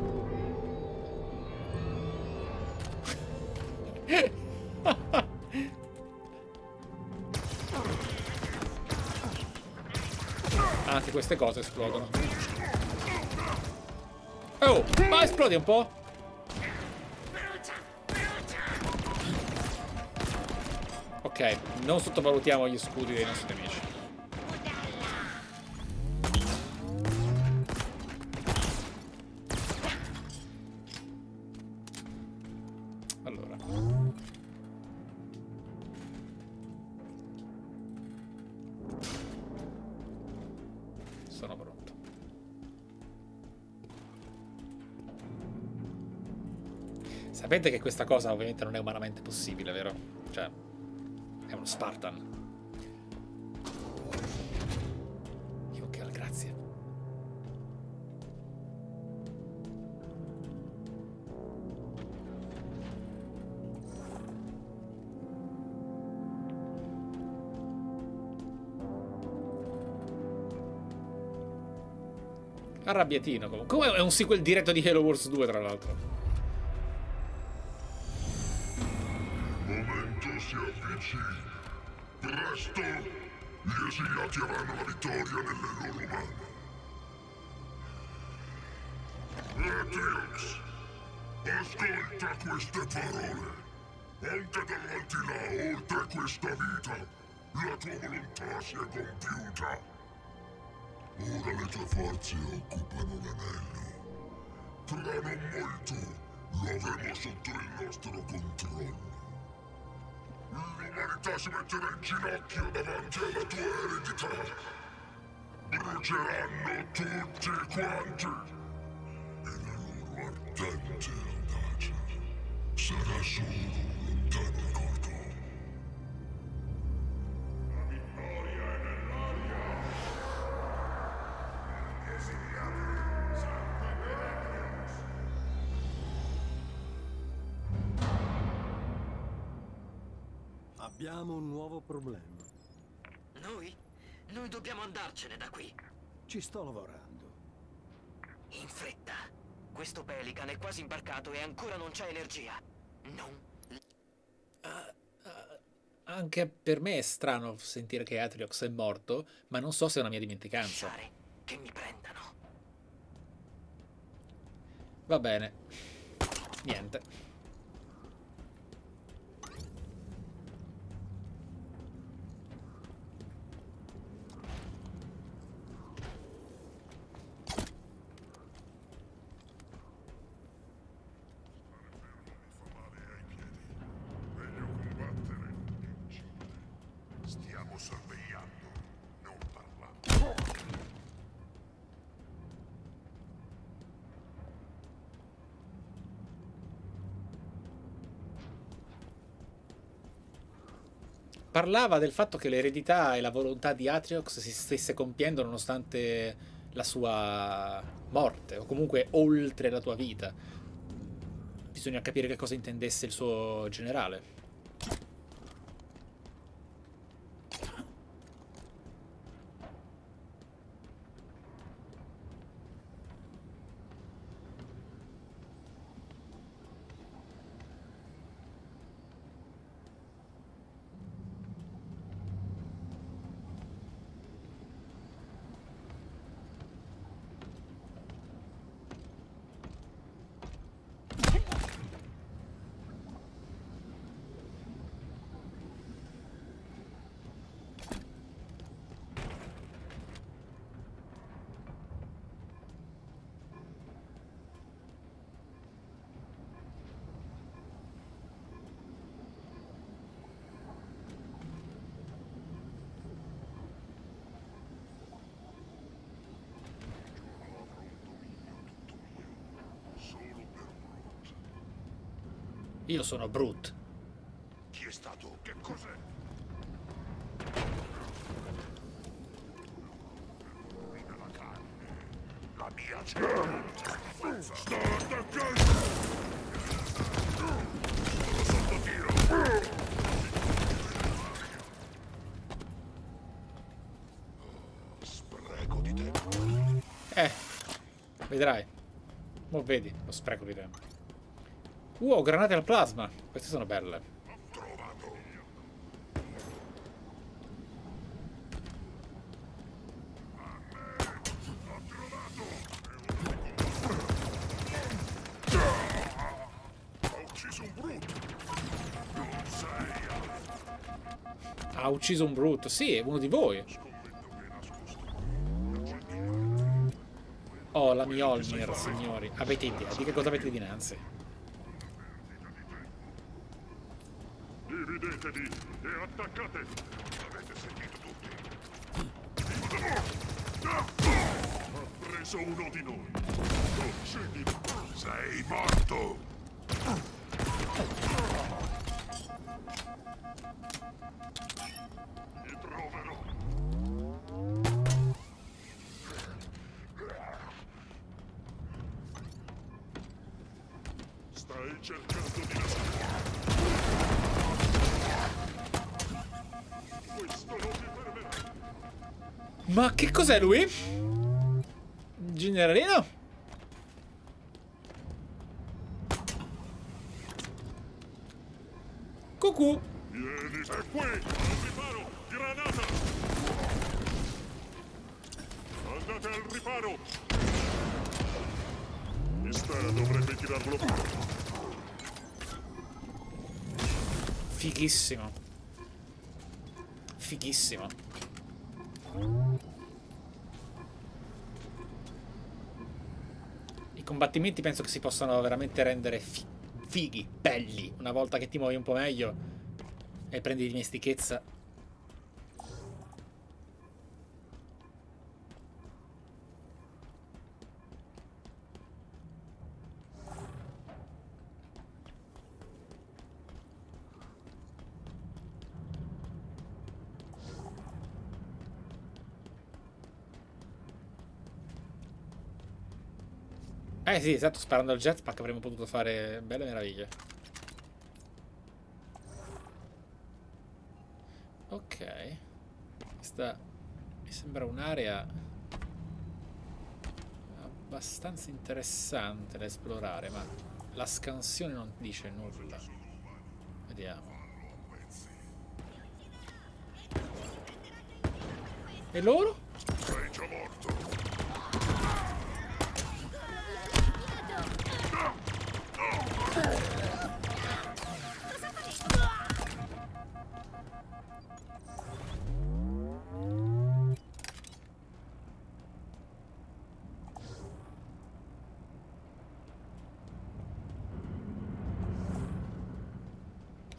Anche queste cose esplodono. Oh, ma esplodi un po'. Ok, non sottovalutiamo gli scudi dei nostri nemici. Allora, sono pronto. Sapete che questa cosa ovviamente non è umanamente possibile, vero? Cioè, è uno Spartan. Yokel, grazie. Arrabbiatino comunque. È un sequel diretto di Halo Wars 2, tra l'altro. Il momento si avvicina. Presto gli esiliati avranno la vittoria nelle loro mani. Atriox, ascolta queste parole. Anche davanti là, oltre questa vita, la tua volontà si è compiuta. Ora le tue forze occupano l'anello. Tra non molto lo avremo sotto il nostro controllo. L'umanità si metterà in ginocchio davanti alla tua eredità. Bruceranno tutti quanti. E la loro ardente audacia sarà solo un lontano ricordo. Abbiamo un nuovo problema. Noi? Noi dobbiamo andarcene da qui. Ci sto lavorando. In fretta. Questo Pelican è quasi imbarcato e ancora non c'è energia. Non... anche per me è strano sentire che Atriox è morto, ma non so se è una mia dimenticanza. Che mi prendano. Va bene. Niente. Parlava del fatto che l'eredità e la volontà di Atriox si stesse compiendo nonostante la sua morte, o comunque oltre la tua vita. Bisogna capire che cosa intendesse il suo generale. Io sono Brute. Chi è stato? Che cos'è? Rovina la carne. La mia cerchia. Sto attaccando. Sono sotto tiro. Spreco di tempo. Vedrai. Mo vedi lo spreco di tempo. Wow, granate al plasma. Queste sono belle. Trovato. Ha ucciso un Brute. Non sei. Ha ucciso un Brute. Sì, è uno di voi. Oh, la Mjolnir, signori. Avete idea di che cosa avete dinanzi? Dividetevi e attaccate! L'avete sentito tutti? Ha preso uno di noi! Sei morto! Ti troverò! Stai cercando di nasconderti! Ma che cos'è lui? Generalino? Cucù! Vieni qui! Al riparo! Granata! Andate al riparo! Mistero dovrebbe tirarlo fuori. Fighissimo. Fighissimo. I combattimenti penso che si possano veramente rendere fighi, belli, una volta che ti muovi un po' meglio e prendi dimestichezza. Eh sì, esatto, sparando al jetpack avremmo potuto fare belle meraviglie. Ok. Questa mi sembra un'area abbastanza interessante da esplorare, ma la scansione non dice nulla. Vediamo. E loro? Sei già morto.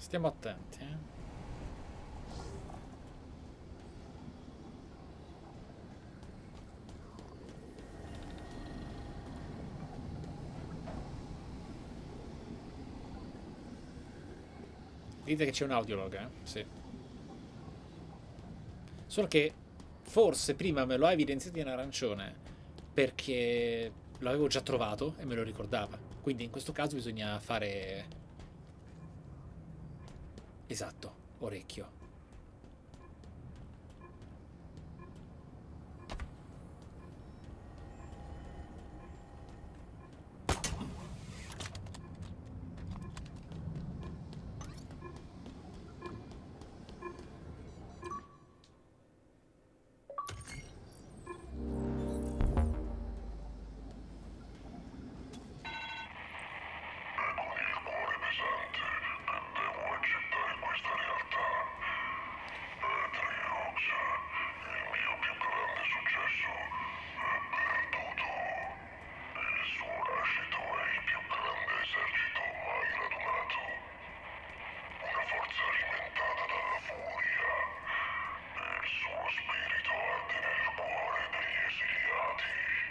Stiamo attenti, eh. Dite che c'è un audiolog, eh? Sì. Solo che forse prima me lo ha evidenziato in arancione perché l'avevo già trovato e me lo ricordava. Quindi in questo caso bisogna fare... esatto, orecchio.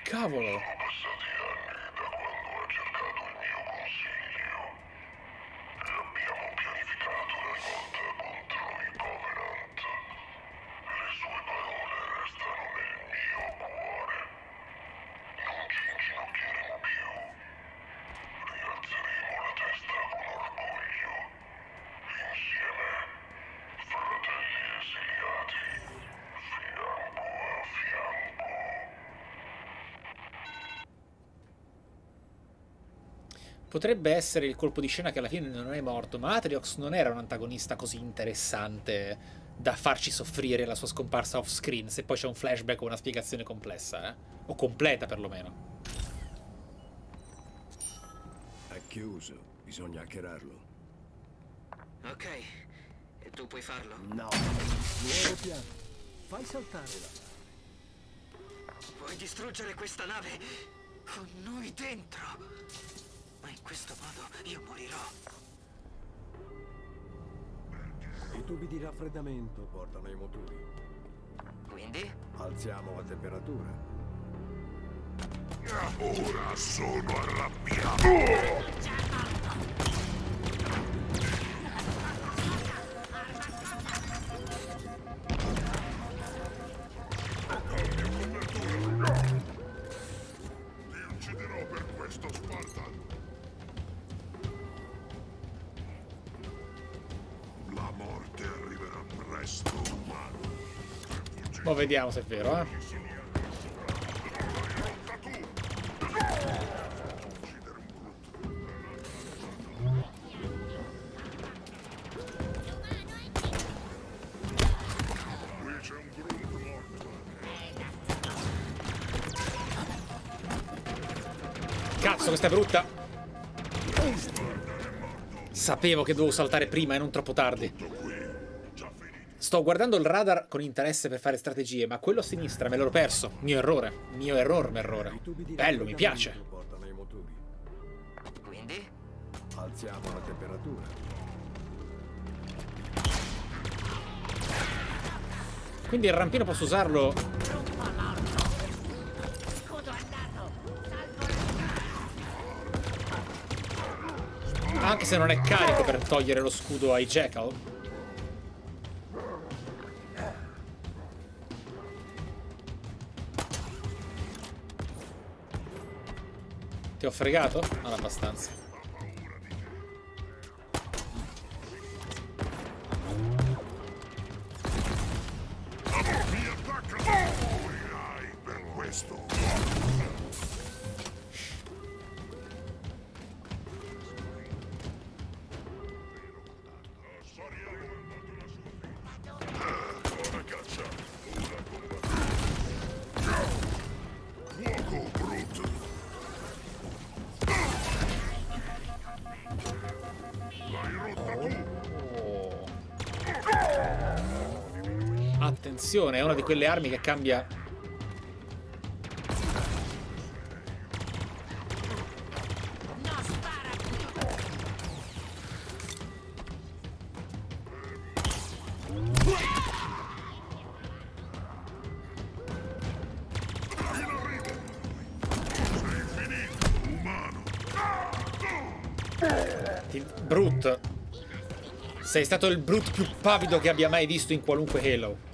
Cavolo! Potrebbe essere il colpo di scena che alla fine non è morto, ma Atriox non era un antagonista così interessante da farci soffrire la sua scomparsa off screen, se poi c'è un flashback o una spiegazione complessa, eh? O completa perlomeno. È chiuso, bisogna hackerarlo. Ok, e tu puoi farlo? No, nuovo piano, fai saltare la nave. Vuoi distruggere questa nave con noi dentro? Ma in questo modo io morirò. I tubi di raffreddamento portano i motori. Quindi? Alziamo la temperatura. Ora sono arrabbiato! Ti ucciderò per questo, Spartan! Mo' vediamo se è vero, eh. Cazzo, questa è brutta. Sapevo che dovevo saltare prima e non troppo tardi. Sto guardando il radar con interesse per fare strategie, ma quello a sinistra me l'ero perso. Mio errore. Bello, mi piace. Quindi? Alziamo la temperatura. Quindi il rampino posso usarlo... anche se non è carico per togliere lo scudo ai Jackal. Ti ho fregato? Non abbastanza. È una di quelle armi che cambia. Brute. Sei stato il Brute più pavido che abbia mai visto in qualunque Halo.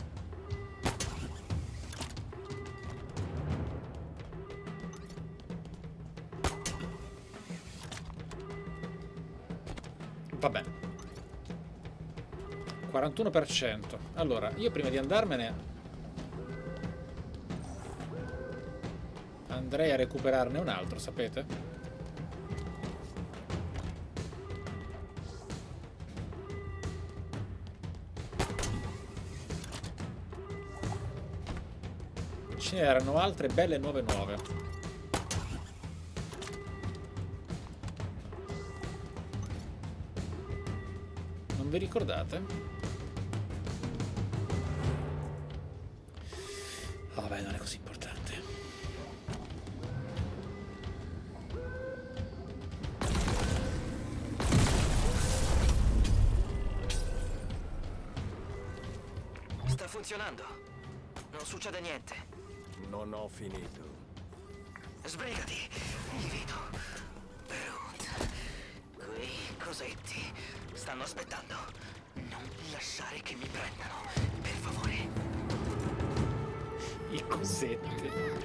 Va bene. 41%. Allora, io prima di andarmene andrei a recuperarne un altro, sapete? Ce n'erano altre belle nuove. Non vi ricordate? Vabbè, non è così importante. Funzionando. Non succede niente. Non ho finito. Sbrigati. Li vedo. Brute. Qui, cosetti. Stanno aspettando. Non lasciare che mi prendano, per favore. I cosetti.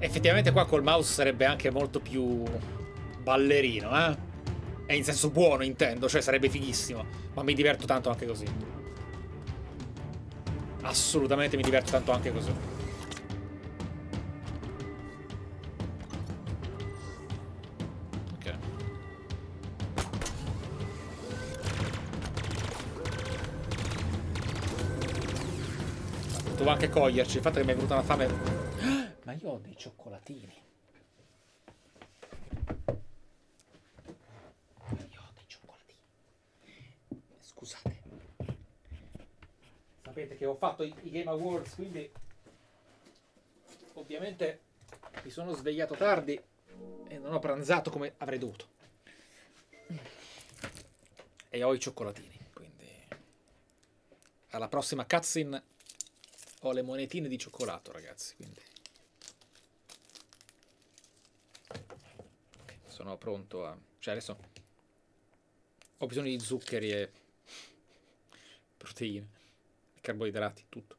Effettivamente qua col mouse sarebbe anche molto più ballerino, eh? E in senso buono intendo, cioè sarebbe fighissimo. Ma mi diverto tanto anche così. Assolutamente mi diverto tanto anche così. Ok. Potevo anche coglierci, il fatto che mi è venuta una fame... Ma io ho dei cioccolatini. Scusate. Sapete che ho fatto i Game Awards, quindi ovviamente mi sono svegliato tardi e non ho pranzato come avrei dovuto. E ho i cioccolatini, quindi alla prossima cutscene ho le monetine di cioccolato, ragazzi, quindi sono pronto a... Cioè adesso ho bisogno di zuccheri e proteine, carboidrati, tutto.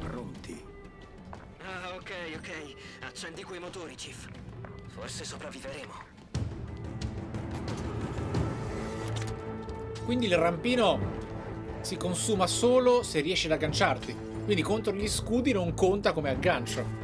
Pronti. Ah, ok. Accendi quei motori, Chief. Forse sopravviveremo. Quindi il rampino si consuma solo se riesci ad agganciarti. Quindi contro gli scudi non conta come aggancio.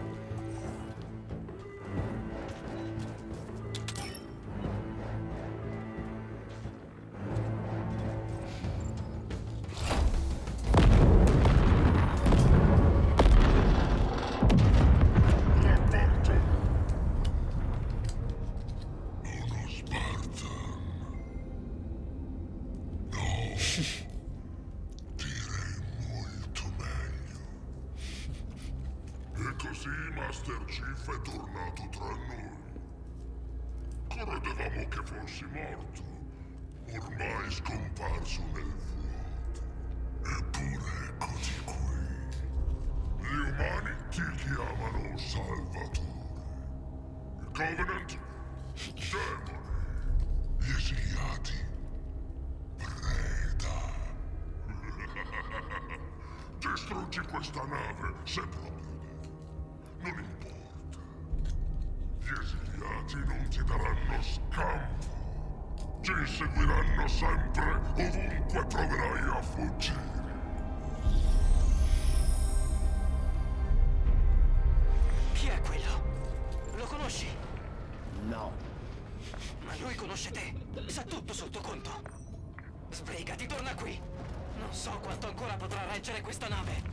Questa nave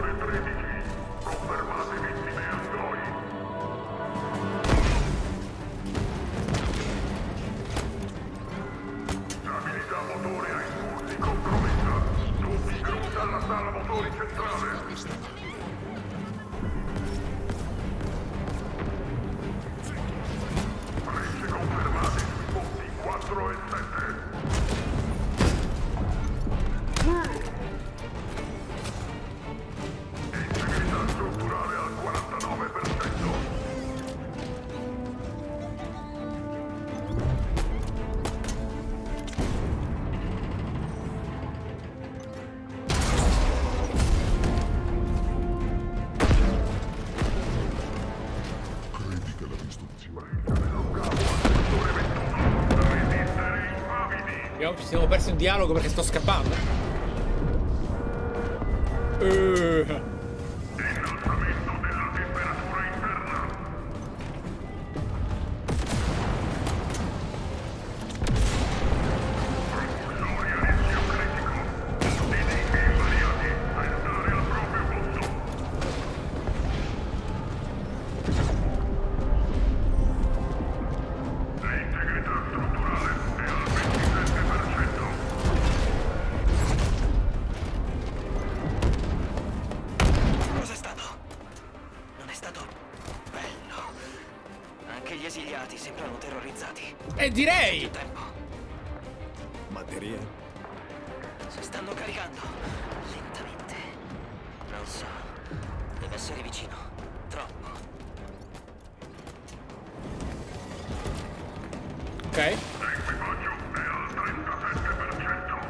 settore 13. Confermate vittime Andoi. Stabilità motore a impulsi compromessa. Tutti crew dalla sala motori centrale. Siamo persi un dialogo perché sto scappando. Innalzamento della temperatura interna. Propulsori a rischio critico. Ordini invariati. Restare al proprio posto. L'integrità strutturale è al 27%. Sembrano terrorizzati. E direi! Batterie? Si stanno caricando. Lentamente. Non so. Deve essere vicino. Troppo. Ok. L'equipaggio è al 37%.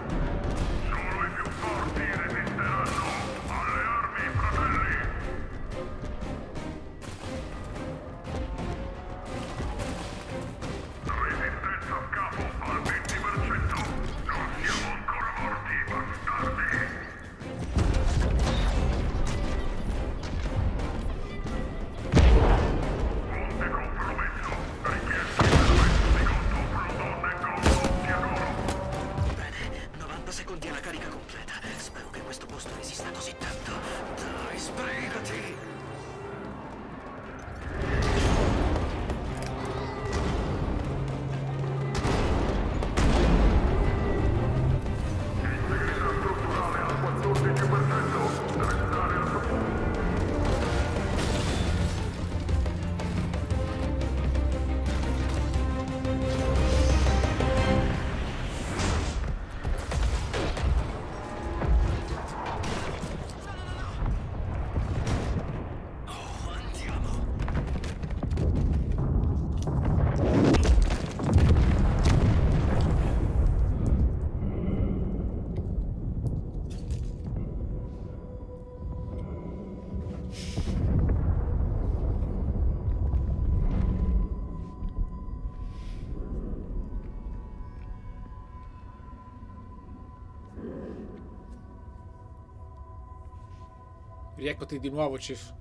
Solo i più forti resisteranno. Alle armi, fratelli! Rieccoti di nuovo, Chief.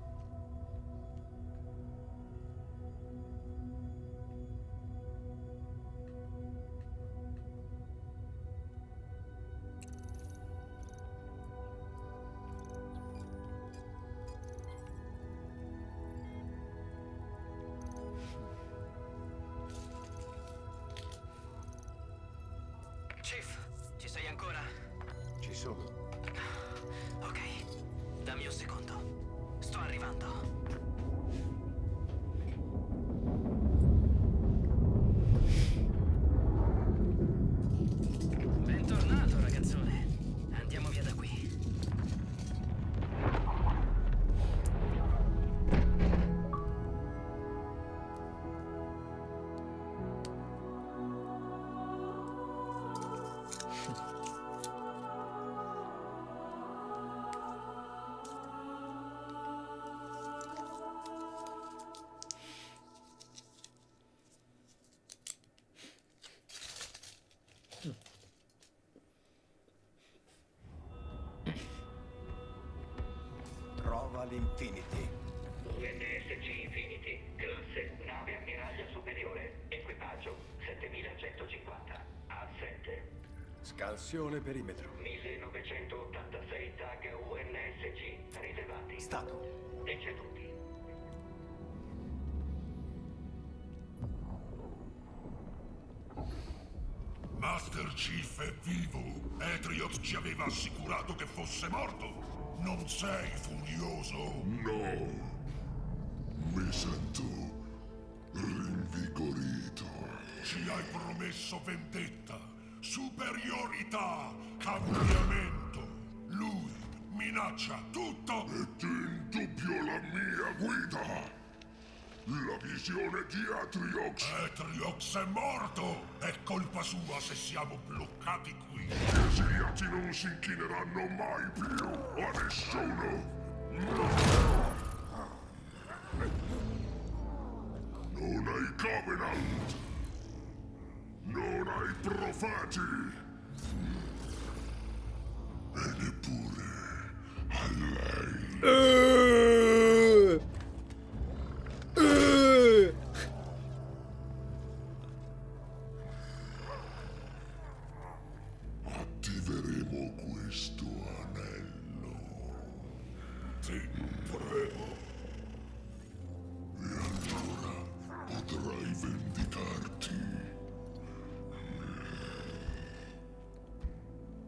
Chief, ci sei ancora? Ci sono. Ok. Dammi un secondo. Sto arrivando. Bentornato, ragazzone. Andiamo via da qui. Infinity. UNSC Infinity, classe, nave ammiraglia superiore, equipaggio 7150, A7. Scansione perimetro. 1986 tag UNSC, stato e ceduti. Master Chief è vivo. Atriox ci aveva assicurato che fosse morto. Non sei furioso? No. Mi sento rinvigorito. Ci hai promesso vendetta, superiorità, cambiamento. Lui minaccia tutto. Metti in dubbio la mia guida. La visione di Atriox. Atriox è morto! È colpa sua se siamo bloccati qui. Gli esiliati non si inchineranno mai più a nessuno. Non hai Covenant. Non hai profeti. E neppure a lei. Attiveremo questo anello. Ti prego. E allora potrai vendicarti.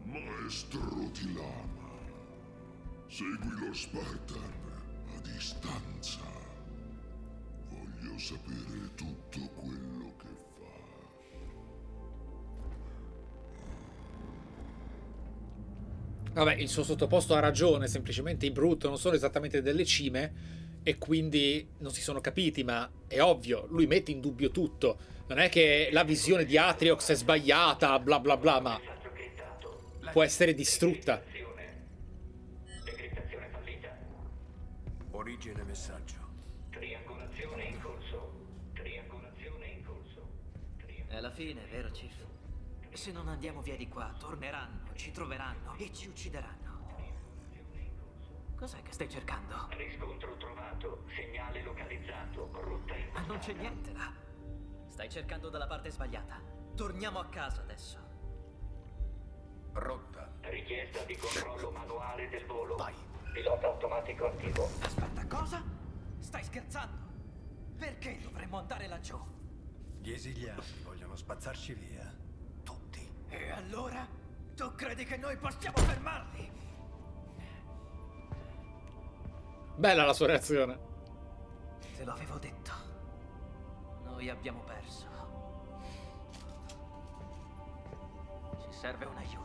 Maestro di lama, segui lo Spartan a distanza. Voglio sapere tutto quello che fa. Vabbè, il suo sottoposto ha ragione, semplicemente i Brute non sono esattamente delle cime e quindi non si sono capiti, ma è ovvio, lui mette in dubbio tutto. Non è che la visione di Atriox è sbagliata, bla bla bla, ma può essere distrutta. Decrittazione fallita. Origine messaggio. Triangolazione in corso. Triangolazione in corso. È la fine, vero Chief? Se non andiamo via di qua, torneranno, ci troveranno e ci uccideranno. Cos'è che stai cercando? Riscontro trovato, segnale localizzato, rotta in... Ma non c'è niente là. Stai cercando dalla parte sbagliata. Torniamo a casa adesso. Rotta. Richiesta di controllo manuale del volo. Vai. Pilota automatico attivo. Aspetta, cosa? Stai scherzando? Perché dovremmo andare laggiù? Gli esiliati vogliono spazzarci via. Tutti. E allora? Tu credi che noi possiamo fermarli? Bella la sua reazione. Te l'avevo detto. Noi abbiamo perso. Ci serve un aiuto.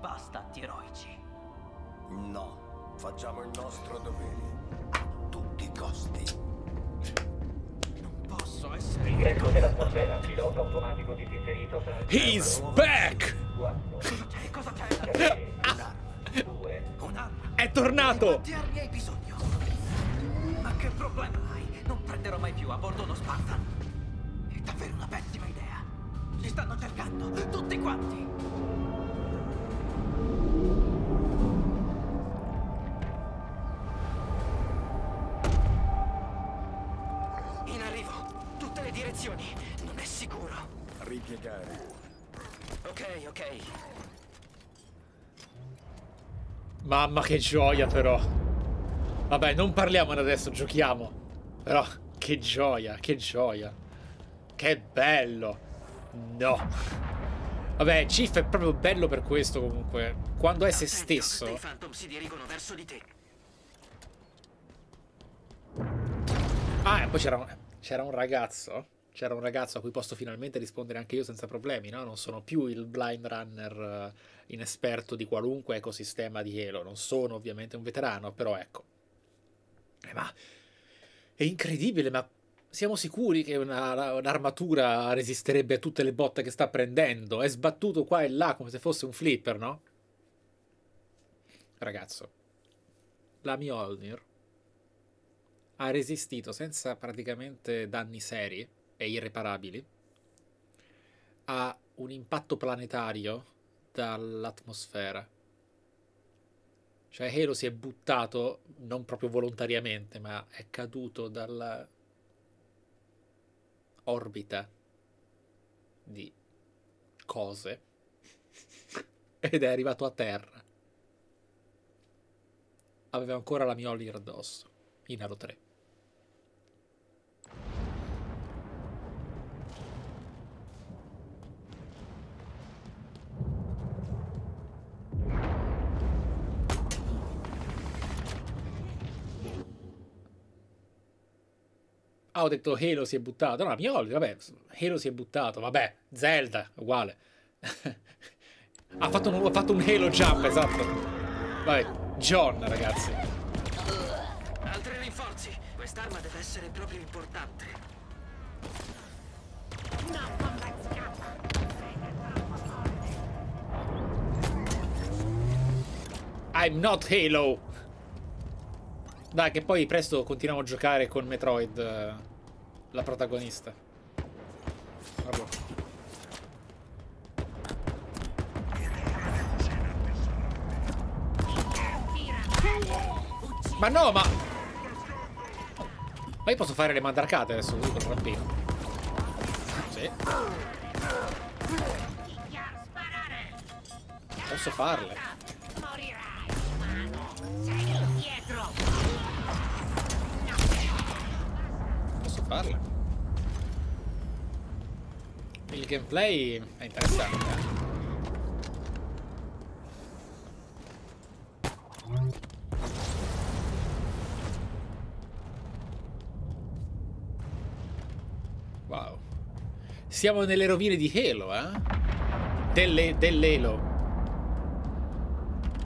Basta atti eroici. No. Facciamo il nostro dovere. Tutti i costi. Non posso essere. Ingresso dell'atmosfera, pilota automatico disinserito. He's back! Cosa c'è? Un'arma. È tornato! Armi hai bisogno. Ma che problema hai? Non prenderò mai più a bordo uno Spartan. È davvero una pessima idea. Ci stanno cercando tutti quanti. Non è sicuro. Ripiegare. Ok, ok. Mamma che gioia però. Vabbè, non parliamone adesso, giochiamo. Però che gioia, che gioia. Che bello. No. Vabbè, Chief è proprio bello per questo comunque. Quando è se stesso. I Phantom si dirigono verso di te. Ah, e poi c'era un ragazzo. C'era un ragazzo a cui posso finalmente rispondere anche io senza problemi, no? Non sono più il blind runner inesperto di qualunque ecosistema di Halo. Non sono ovviamente un veterano, però ecco. Ma è incredibile, ma siamo sicuri che un'armatura resisterebbe a tutte le botte che sta prendendo? È sbattuto qua e là come se fosse un flipper, no? Ragazzo, la Mjolnir ha resistito senza praticamente danni seri e irreparabili a un impatto planetario dall'atmosfera. Cioè Halo si è buttato non proprio volontariamente, ma è caduto dalla orbita di cose ed è arrivato a terra. aveva ancora la Mjolnir addosso in Halo 3. Ah, ho detto Halo si è buttato. No, Mjolnir, vabbè, Halo si è buttato, vabbè, Zelda, uguale. Ha fatto un Halo jump, esatto. Vabbè, John, ragazzi. Altri rinforzi, quest'arma deve essere proprio importante. I'm not Halo. Dai, che poi presto continuiamo a giocare con Metroid, la protagonista. Bravo. Ma no, ma... Ma io posso fare le mandracate adesso, così col rampino. Sì. Posso farle. Farla. Il gameplay è interessante. Wow. Siamo nelle rovine di Halo, eh? Dell'Halo. Nel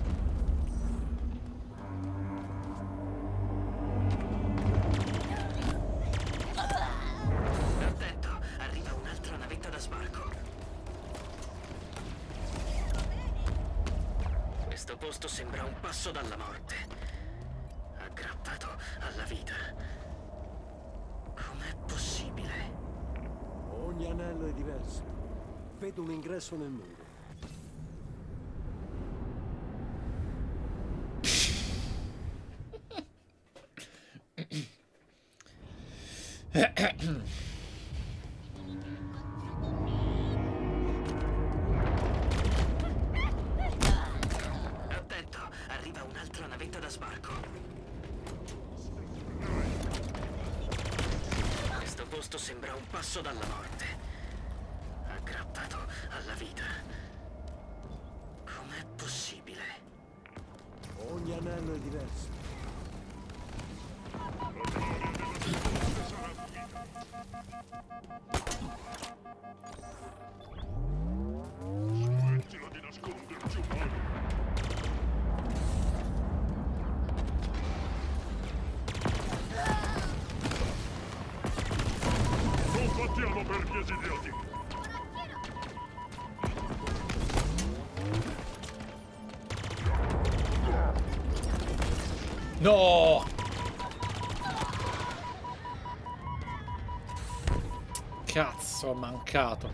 muro. Attento, arriva un'altra navetta da sbarco. Questo posto sembra un passo dalla morte. Alla vita. Com'è possibile? Ogni anello è diverso. Smettila di nasconderci, umano. Non battiamo per gli esiliati. No! Cazzo, ho mancato.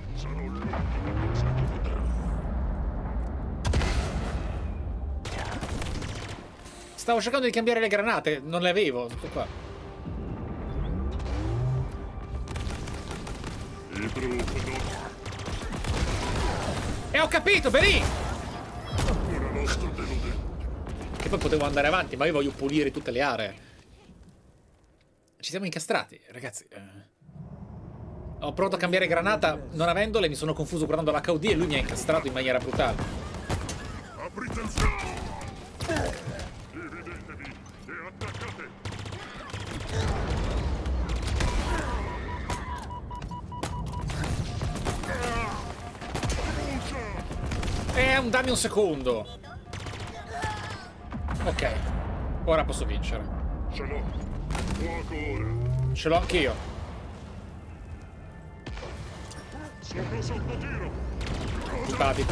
Stavo cercando di cambiare le granate, non le avevo, tutto qua. E ho capito, Benì! Che poi potevo andare avanti, ma io voglio pulire tutte le aree. Ci siamo incastrati, ragazzi. Ho provato a cambiare granata non avendole, mi sono confuso guardando l'HUD e lui mi ha incastrato in maniera brutale. Dammi un secondo. Ok, ora posso vincere. Ce l'ho. Fuoco. Ce l'ho anch'io. Simpatico. Batti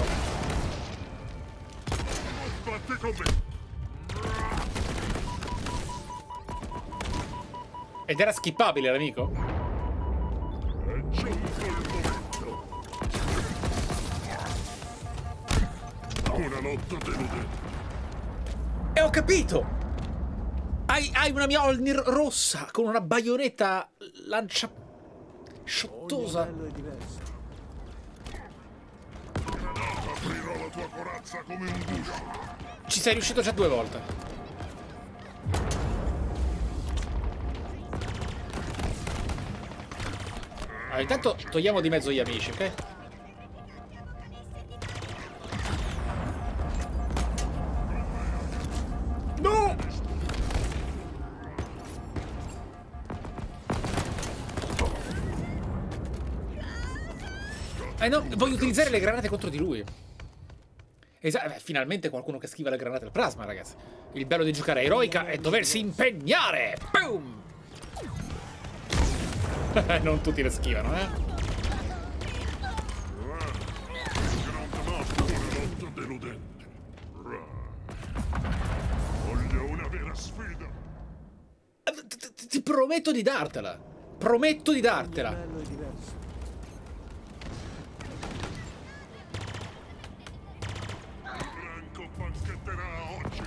con me. Ed era skippabile l'amico. È giunto il momento. Una lotta deludente. E ho capito! Hai una Mjolnir rossa con una baionetta lancia... sciottosa. Ci sei riuscito già due volte. Allora, intanto togliamo di mezzo gli amici, ok? No! No, voglio utilizzare le granate contro di lui. Esatto, finalmente qualcuno che schiva la granata al plasma, ragazzi. Il bello di giocare a eroica è doversi impegnare. Boom! Non tutti le schivano, eh? Voglio una vera sfida. Ti prometto di dartela. Prometto di dartela. Franco panchetterà oggi.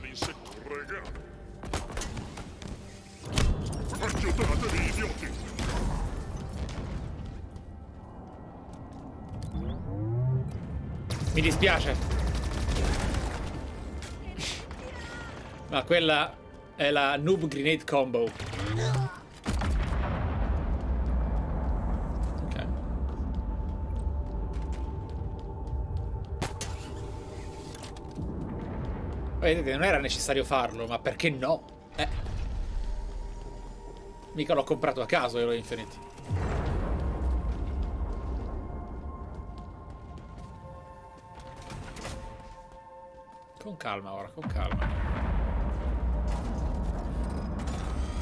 L'insetto regalo. Aiutatevi, idioti. Mi dispiace. Ma quella è la noob grenade combo. Vedete, non era necessario farlo, ma perché no? Mica l'ho comprato a caso, Halo Infinite. Con calma ora, con calma.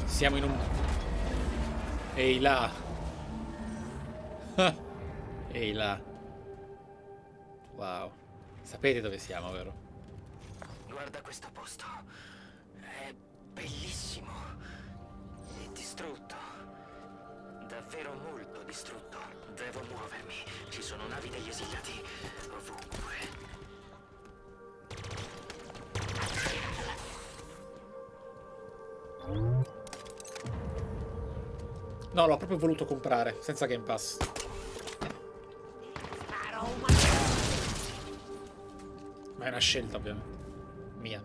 Siamo in un... Ehi là! Ehi là! Wow. Sapete dove siamo, vero? Guarda questo posto, è bellissimo, è distrutto, davvero molto distrutto. Devo muovermi, ci sono navi degli esiliati ovunque. No, l'ho proprio voluto comprare, senza Game Pass. Ma è una scelta, ovviamente. Mia.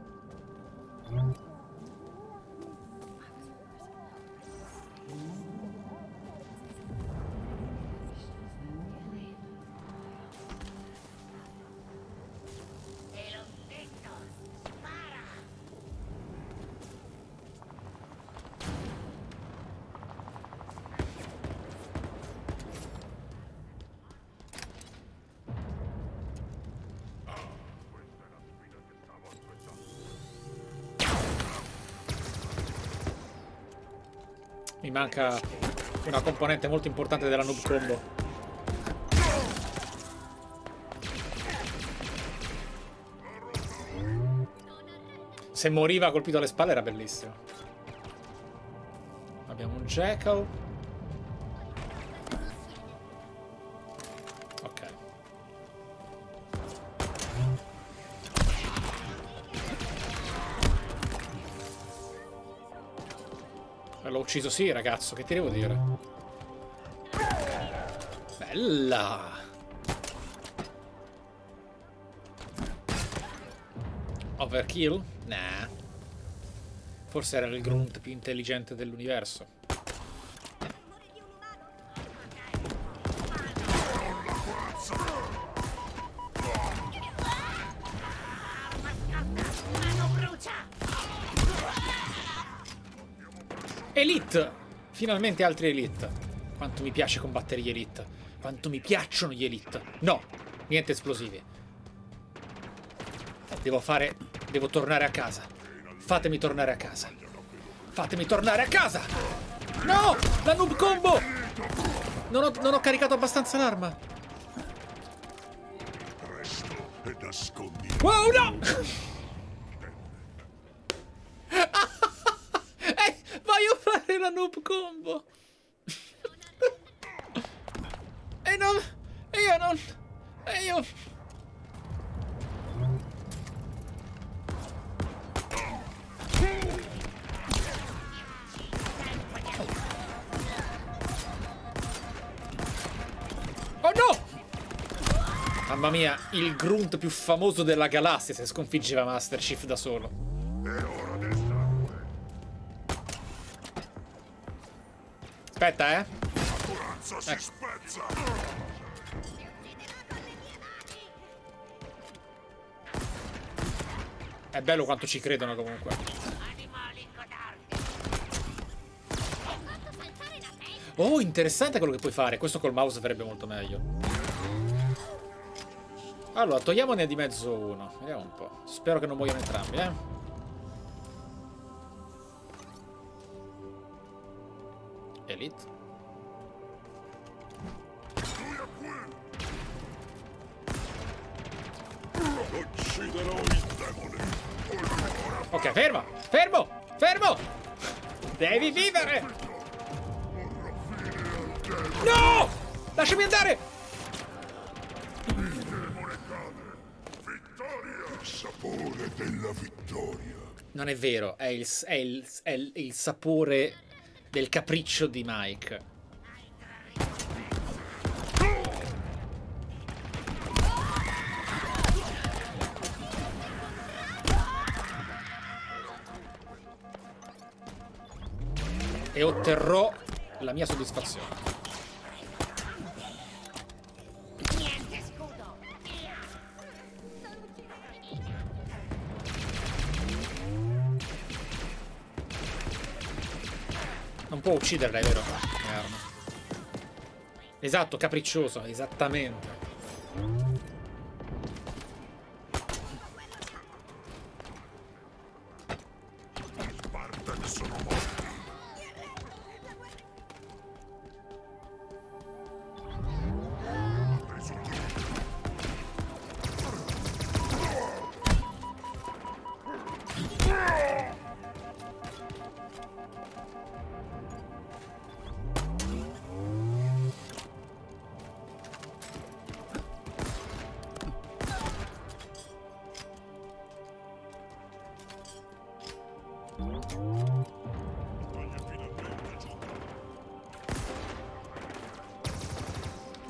Mi manca una componente molto importante della noob combo. Se moriva colpito alle spalle era bellissimo. Abbiamo un Jackal. Ok. L'ho ucciso, sì, ragazzo, che ti devo dire? Bella! Overkill? Nah. Forse era il grunt più intelligente dell'universo. Elite! Finalmente altri Elite. Quanto mi piace combattere gli Elite. Quanto mi piacciono gli Elite. No, niente esplosivi. Devo fare... Devo tornare a casa. Fatemi tornare a casa. Fatemi tornare a casa! No! La noob combo! Non ho caricato abbastanza l'arma. Wow, no! La noob combo. E io oh no, Mamma mia, il Grunt più famoso della galassia se sconfiggeva Master Chief da solo. Aspetta, eh. Ecco. È bello quanto ci credono comunque. Oh, interessante quello che puoi fare. Questo col mouse farebbe molto meglio. Allora, togliamone di mezzo uno. Vediamo un po'. Spero che non muoiano entrambi, eh. Elite. Ok, fermo! Fermo! Fermo! Devi vivere! No! Lasciami andare! Il demone cade! Vittoria! Sapore della vittoria! Non è vero, è il sapore del capriccio di Mike. E otterrò la mia soddisfazione. Niente scudo. Non può ucciderla, è vero? Merda. Esatto, capriccioso, esattamente.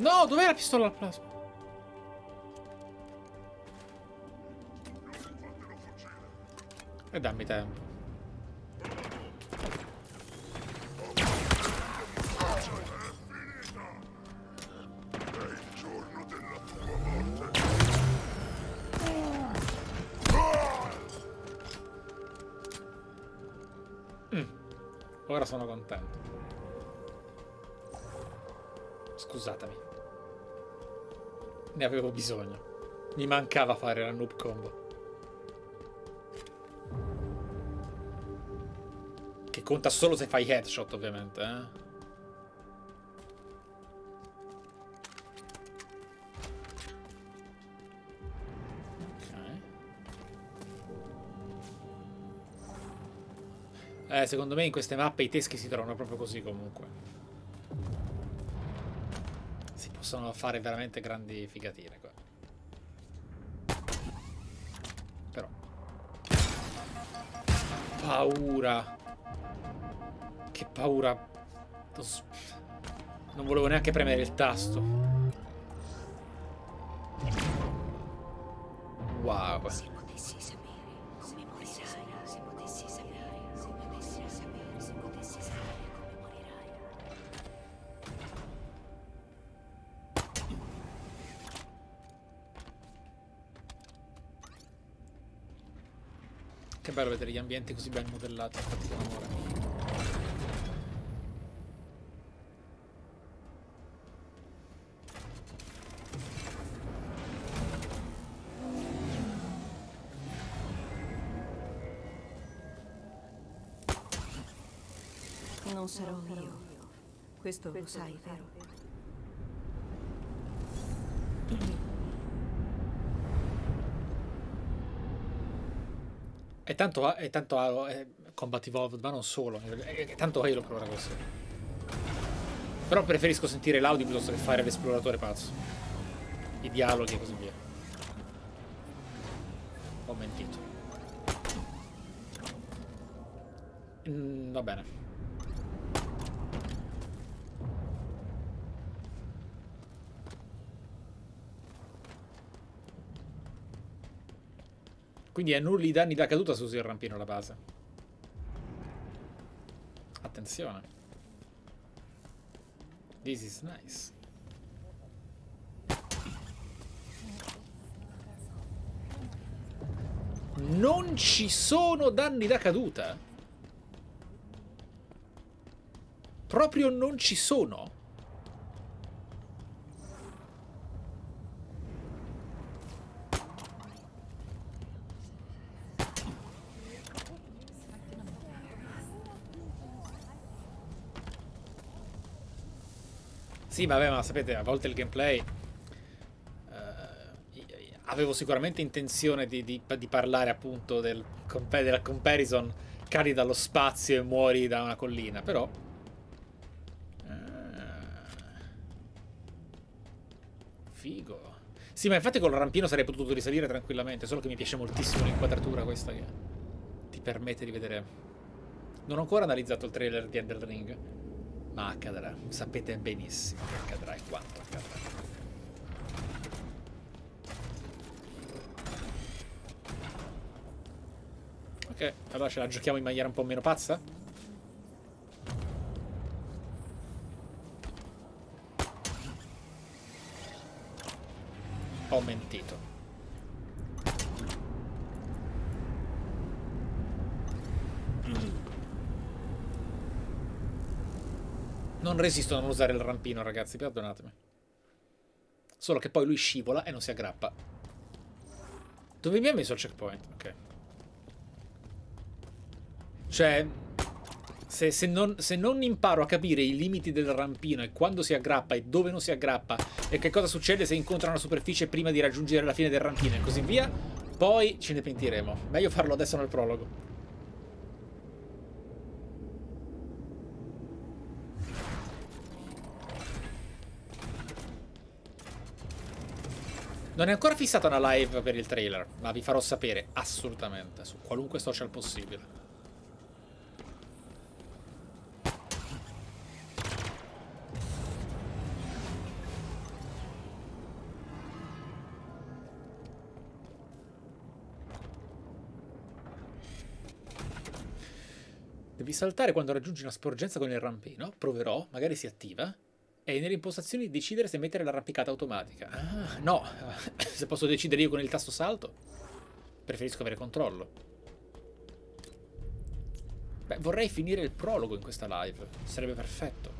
No, dov'è la pistola al plasma? E dammi tempo. Ora sono contento. Scusatemi. Ne avevo bisogno. Mi mancava fare la noob combo. Che conta solo se fai headshot, ovviamente, eh. Ok. Secondo me in queste mappe i teschi si trovano proprio così, comunque. Possono fare veramente grandi figatine qua. Però paura. Che paura. Non volevo neanche premere il tasto. Wow. Se potessi sapere come morirai, se potessi sapere, se potessi sapere, se potessi sapere come morirai. Che bello vedere gli ambienti così ben modellati, fatti con amore. Non sarò io. Questo lo sai, vero? E tanto Halo, Combat Evolved, ma non solo, è tanto Halo per ora questo. Però preferisco sentire l'audio piuttosto che fare l'esploratore pazzo. I dialoghi e così via. Ho mentito. Va bene. Quindi annulli i danni da caduta se usi il rampino alla base. Attenzione. This is nice. Non ci sono danni da caduta? Proprio non ci sono? Sì, vabbè, ma sapete, a volte il gameplay... avevo sicuramente intenzione di parlare appunto della comparison, cadi dallo spazio e muori da una collina, però... figo. Sì, ma infatti col rampino sarei potuto risalire tranquillamente, solo che mi piace moltissimo l'inquadratura questa che ti permette di vedere. Non ho ancora analizzato il trailer di Elden Ring, ma accadrà. Sapete benissimo che accadrà e quanto accadrà. Ok, allora ce la giochiamo in maniera un po' meno pazza? Ho mentito. Non resisto a non usare il rampino, ragazzi, perdonatemi. Solo che poi lui scivola e non si aggrappa. Dove mi ha messo il checkpoint? Ok. Cioè, se non imparo a capire i limiti del rampino e quando si aggrappa e dove non si aggrappa e che cosa succede se incontra una superficie prima di raggiungere la fine del rampino e così via, poi ce ne pentiremo. Meglio farlo adesso nel prologo. Non è ancora fissata una live per il trailer, ma vi farò sapere assolutamente su qualunque social possibile. Devi saltare quando raggiungi una sporgenza con il rampino. Proverò, magari si attiva. E nelle impostazioni decidere se mettere l'arrampicata automatica. Ah, no, se posso decidere io con il tasto salto, preferisco avere controllo. Beh, vorrei finire il prologo in questa live. Sarebbe perfetto.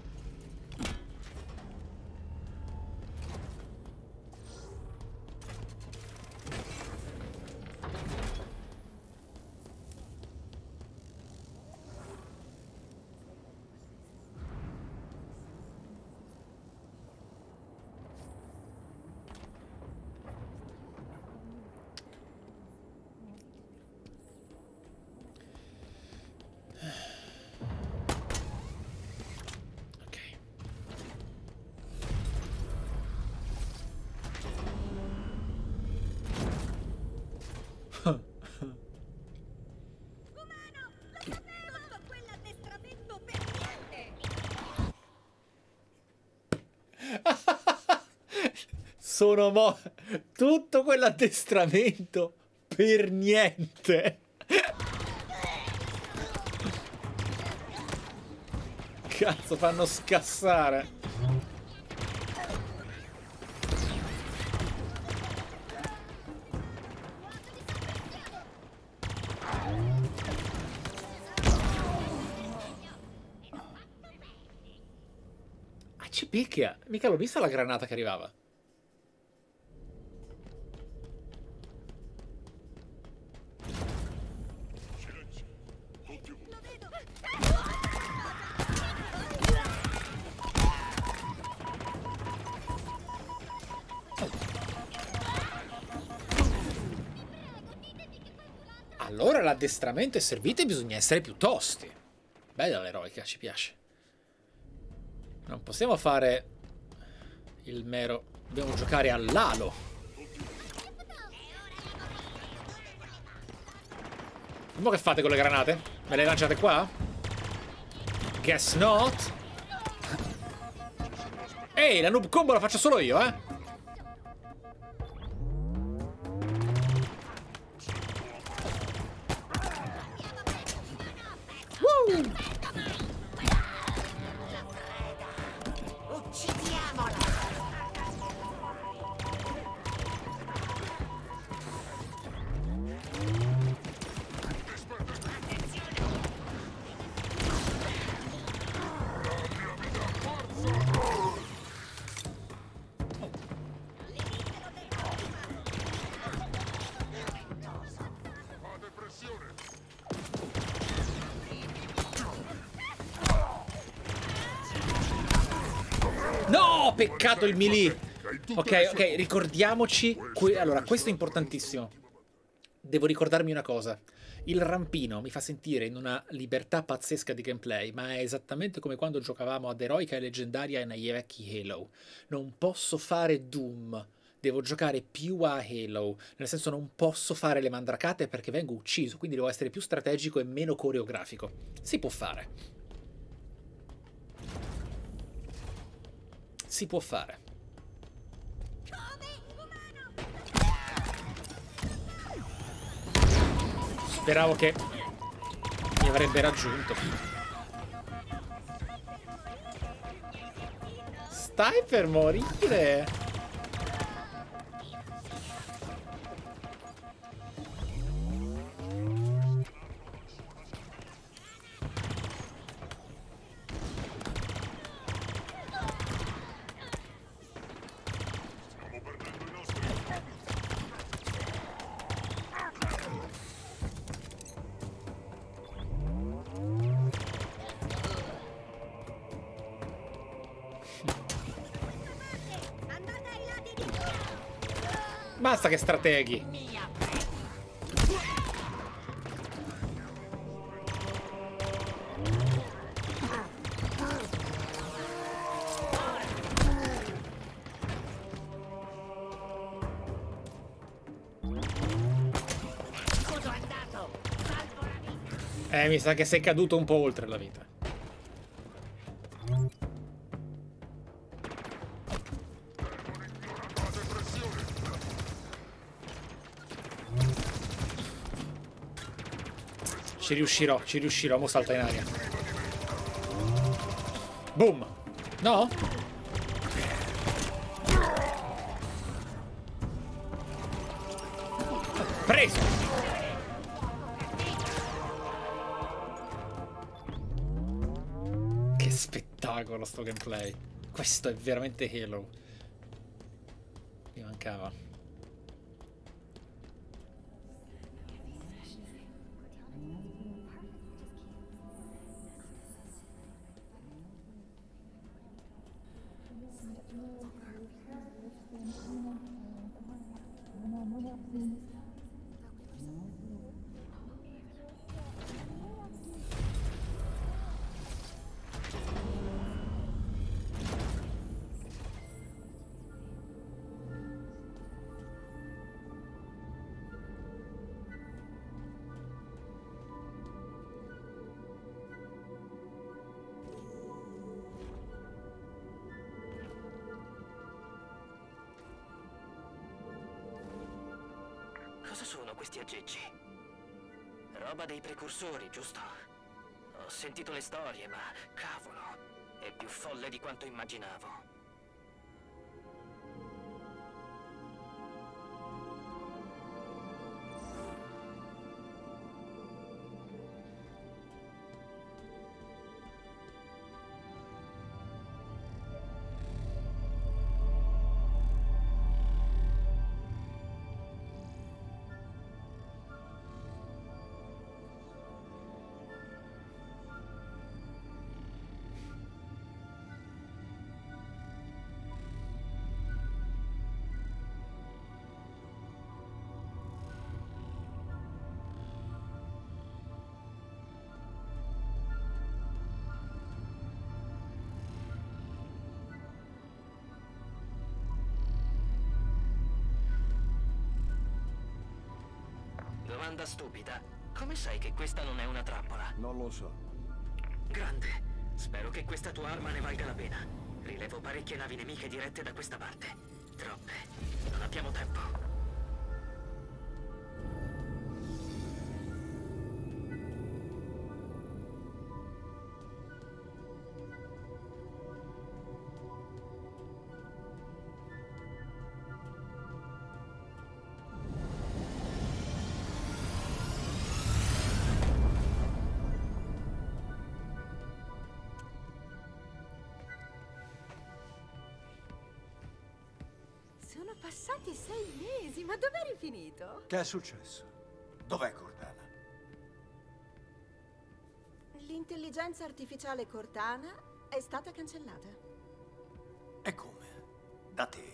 Sono morto. Tutto quell'addestramento per niente. Cazzo, fanno scassare. Ah, ci picchia. Mica l'ho vista la granata che arrivava. Addestramento e servite, bisogna essere più tosti. Bella l'eroica, ci piace. Non possiamo fare il mero... Dobbiamo giocare all'Halo. Ma che fate con le granate? Me le lanciate qua? Guess not. Ehi, la noob combo la faccio solo io, eh. No, peccato il melee. Ok, ok, ricordiamoci. Allora, questo è importantissimo. Devo ricordarmi una cosa. Il rampino mi fa sentire in una libertà pazzesca di gameplay, ma è esattamente come quando giocavamo ad eroica e leggendaria nei vecchi Halo. Non posso fare Doom, devo giocare più a Halo, nel senso non posso fare le mandracate perché vengo ucciso, quindi devo essere più strategico e meno coreografico. Si può fare. Si può fare. Speravo che mi avrebbe raggiunto. Stai per morire. Basta che strateghi. Mi sa che sei caduto un po' oltre la vita. Ci riuscirò, mo salta in aria. Boom! No? Preso! Che spettacolo sto gameplay. Questo è veramente Halo. Mi mancava. Questi aggeggi. Roba dei precursori, giusto? Ho sentito le storie, ma cavolo, è più folle di quanto immaginavo. Domanda stupida. Come sai che questa non è una trappola? Non lo so. Grande. Spero che questa tua arma ne valga la pena. Rilevo parecchie navi nemiche dirette da questa parte. Troppe. Non abbiamo tempo. Passati 6 mesi, ma dov'eri finito? Che è successo? Dov'è Cortana? L'intelligenza artificiale Cortana è stata cancellata. E come? Da te?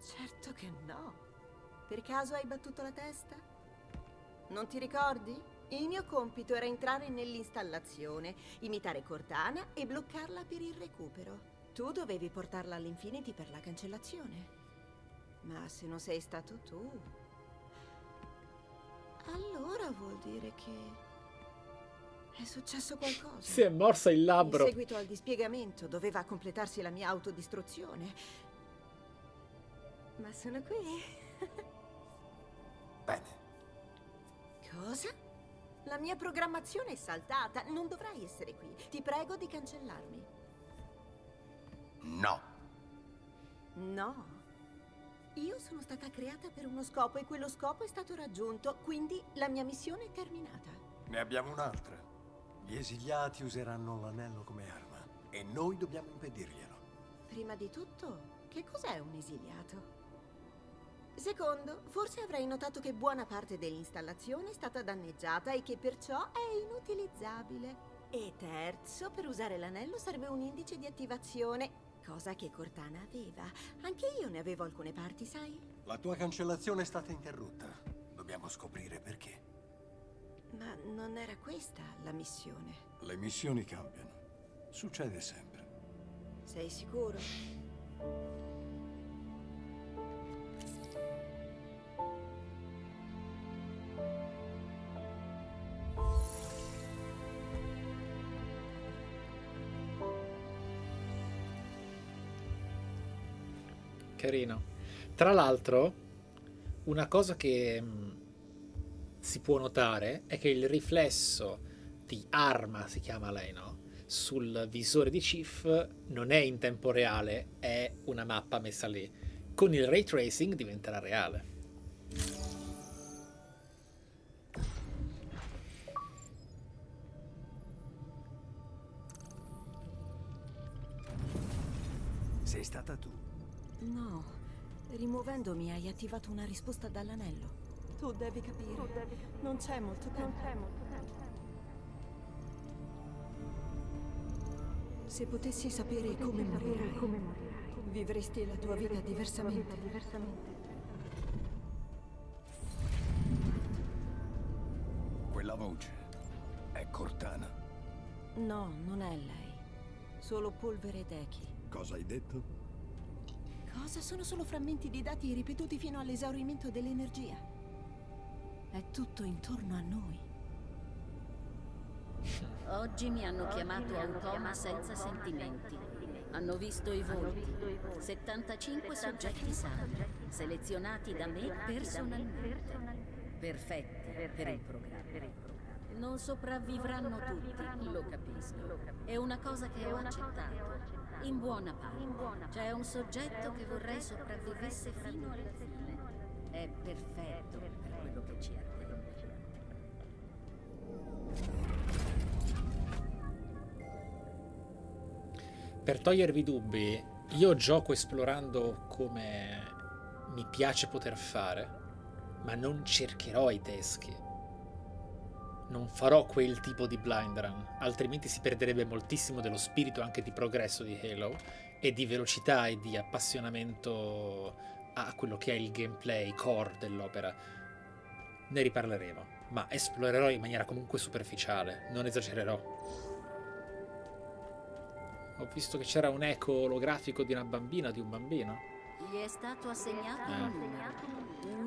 Certo che no. Per caso hai battuto la testa? Non ti ricordi? Il mio compito era entrare nell'installazione, imitare Cortana e bloccarla per il recupero. Tu dovevi portarla all'Infinity per la cancellazione. Ma se non sei stato tu... allora vuol dire che... è successo qualcosa. Si è morsa il labbro. In seguito al dispiegamento doveva completarsi la mia autodistruzione. Ma sono qui. Bene. Cosa? La mia programmazione è saltata. Non dovrai essere qui. Ti prego di cancellarmi. No. No. Io sono stata creata per uno scopo e quello scopo è stato raggiunto. Quindi la mia missione è terminata. Ne abbiamo un'altra. Gli esiliati useranno l'anello come arma e noi dobbiamo impedirglielo. Prima di tutto, che cos'è un esiliato? Secondo, forse avrai notato che buona parte dell'installazione è stata danneggiata e che perciò è inutilizzabile. E terzo, per usare l'anello serve un indice di attivazione, cosa che Cortana aveva. Anche io ne avevo alcune parti, sai? La tua cancellazione è stata interrotta. Dobbiamo scoprire perché. Ma non era questa la missione? Le missioni cambiano. Succede sempre. Sei sicuro? Carino. Tra l'altro, una cosa che... si può notare è che il riflesso di arma, si chiama lei, no? Sul visore di Chief non è in tempo reale, è una mappa messa lì. Con il ray tracing diventerà reale. Sei stata tu? No, rimuovendomi hai attivato una risposta dall'anello. Tu devi capire. Non c'è molto tempo. Se potessi sapere come morirai, vivresti la tua vita diversamente. Quella voce è Cortana? No, non è lei. Solo polvere ed echi. Cosa hai detto? Cosa? Sono solo frammenti di dati ripetuti fino all'esaurimento dell'energia. È tutto intorno a noi. Oggi mi hanno chiamato automa senza sentimenti. Hanno visto i voti. 75 soggetti sani, selezionati da me personalmente. Perfetti per il programma. Non sopravvivranno tutti, lo capisco. È una cosa che ho accettato. In buona parte. C'è un soggetto che vorrei sopravvivesse fino alla fine. È perfetto per quello che ci attende. Per togliervi dubbi, io gioco esplorando come mi piace poter fare, ma non cercherò i teschi. Non farò quel tipo di blind run, altrimenti si perderebbe moltissimo dello spirito anche di progresso di Halo e di velocità e di appassionamento a quello che è il gameplay core dell'opera. Ne riparleremo, ma esplorerò in maniera comunque superficiale, non esagererò. Ho visto che c'era un eco olografico di una bambina, di un bambino. Gli è stato assegnato un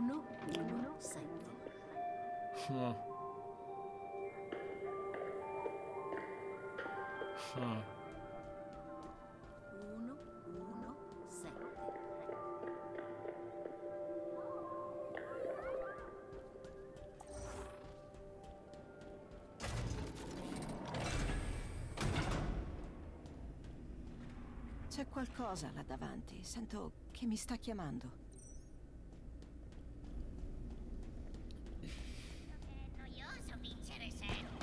numero 117. C'è qualcosa là davanti, sento che mi sta chiamando. È noioso vincere sempre.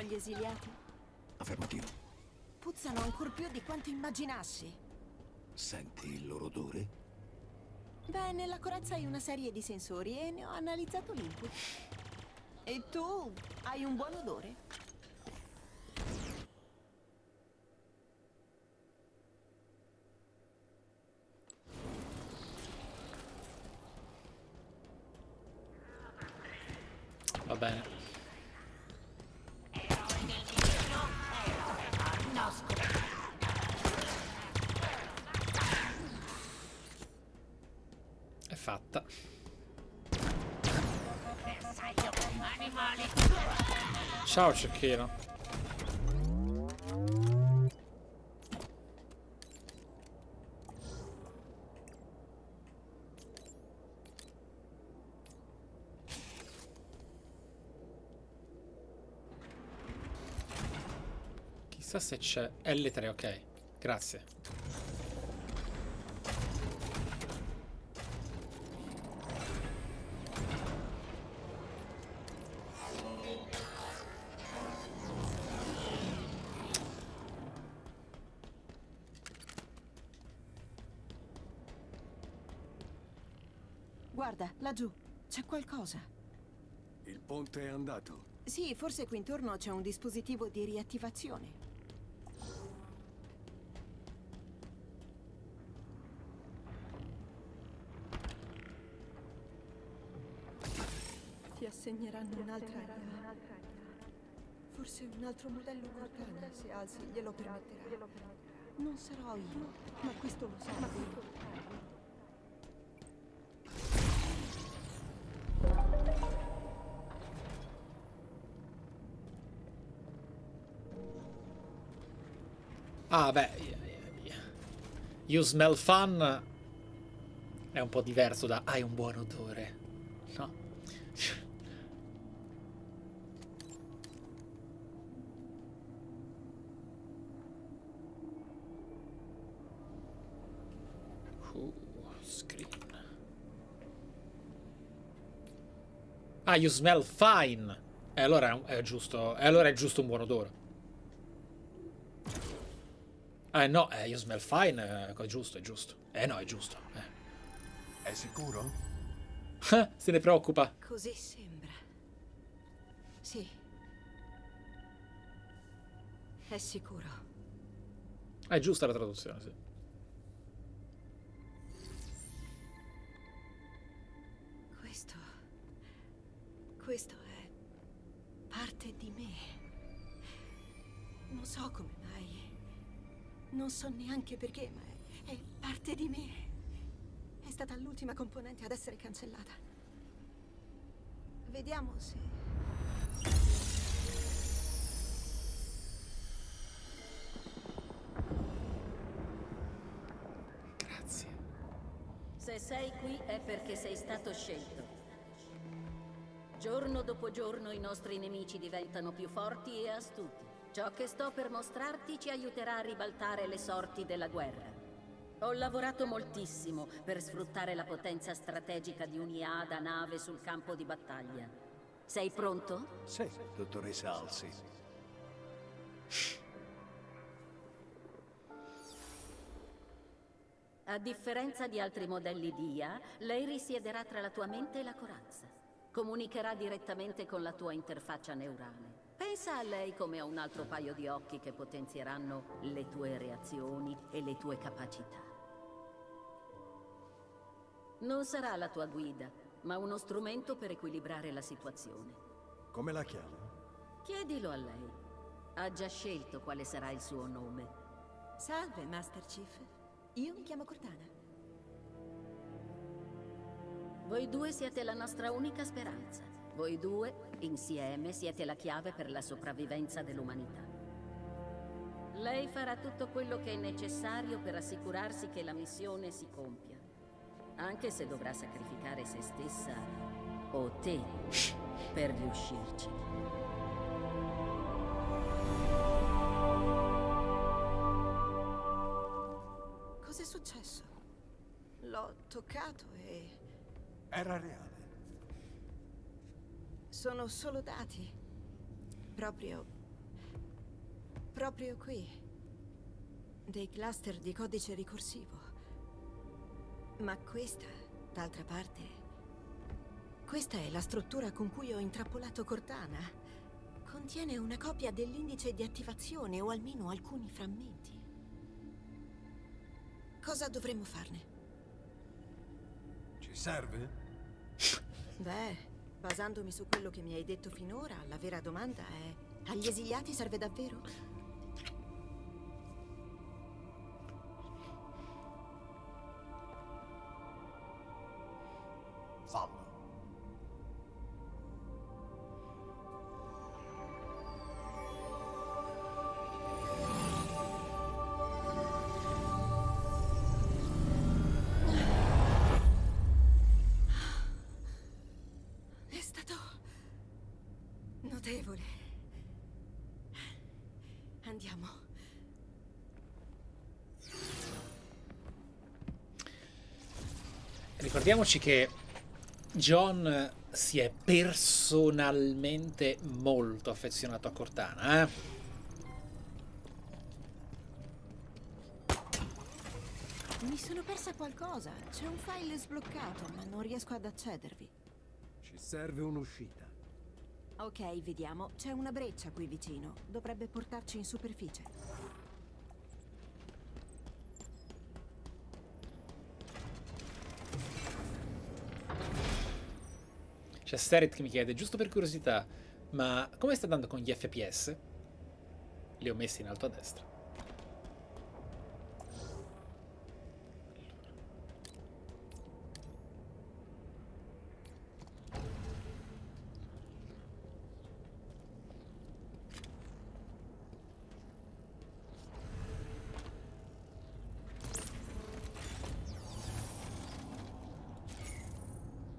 sono gli esiliati? Affermativo. Puzzano ancor più di quanto immaginassi. Senti il loro odore? Beh, nella corazza hai una serie di sensori e ne ho analizzato l'input. E tu hai un buon odore. Va bene. È fatta. Ciao cecchino. Chissà se c'è L3, ok, grazie. Guarda, laggiù, c'è qualcosa. Il ponte è andato. Sì, forse qui intorno c'è un dispositivo di riattivazione. Segneranno un'altra idea. Forse un altro modello Cortana, se Alzi glielo permetterà. Non sarò io, ma questo lo so. Ah beh, You Smell Fun è un po' diverso da hai un buon odore, no? Ah, you smell fine. E allora è giusto. E allora è giusto un buon odore. No, you smell fine. È giusto, è giusto. No, è giusto. È sicuro? Se ne preoccupa. Così sembra. Sì. È sicuro. È giusta la traduzione, sì. Questo è parte di me. Non so come mai. Non so neanche perché, ma è parte di me. È stata l'ultima componente ad essere cancellata. Vediamo se... Grazie. Se sei qui è perché sei stato scelto. Giorno dopo giorno i nostri nemici diventano più forti e astuti. Ciò che sto per mostrarti ci aiuterà a ribaltare le sorti della guerra. Ho lavorato moltissimo per sfruttare la potenza strategica di un'IA da nave sul campo di battaglia. Sei pronto? Sì, dottoressa Salsi. A differenza di altri modelli di IA, lei risiederà tra la tua mente e la corazza. Comunicherà direttamente con la tua interfaccia neurale. Pensa a lei come a un altro paio di occhi che potenzieranno le tue reazioni e le tue capacità. Non sarà la tua guida, ma uno strumento per equilibrare la situazione. Come la chiamo? Chiedilo a lei. Ha già scelto quale sarà il suo nome. Salve, Master Chief. Io mi chiamo Cortana. Voi due siete la nostra unica speranza. Voi due, insieme, siete la chiave per la sopravvivenza dell'umanità. Lei farà tutto quello che è necessario per assicurarsi che la missione si compia, anche se dovrà sacrificare se stessa o te per riuscirci. Cos'è successo? L'ho toccato e... Era reale. Sono solo dati. Proprio proprio qui. Dei cluster di codice ricorsivo. Ma questa, d'altra parte, questa è la struttura con cui ho intrappolato Cortana. Contiene una copia dell'indice di attivazione, o almeno alcuni frammenti. Cosa dovremmo farne? Ci serve? Beh, basandomi su quello che mi hai detto finora, la vera domanda è: agli esiliati serve davvero? Fallo. Andiamo. Ricordiamoci che John si è personalmente molto affezionato a Cortana, eh? Mi sono persa qualcosa. C'è un file sbloccato, ma non riesco ad accedervi. Ci serve un'uscita. Ok, vediamo. C'è una breccia qui vicino. Dovrebbe portarci in superficie. C'è Sterit che mi chiede, giusto per curiosità, ma come sta andando con gli FPS? Li ho messi in alto a destra.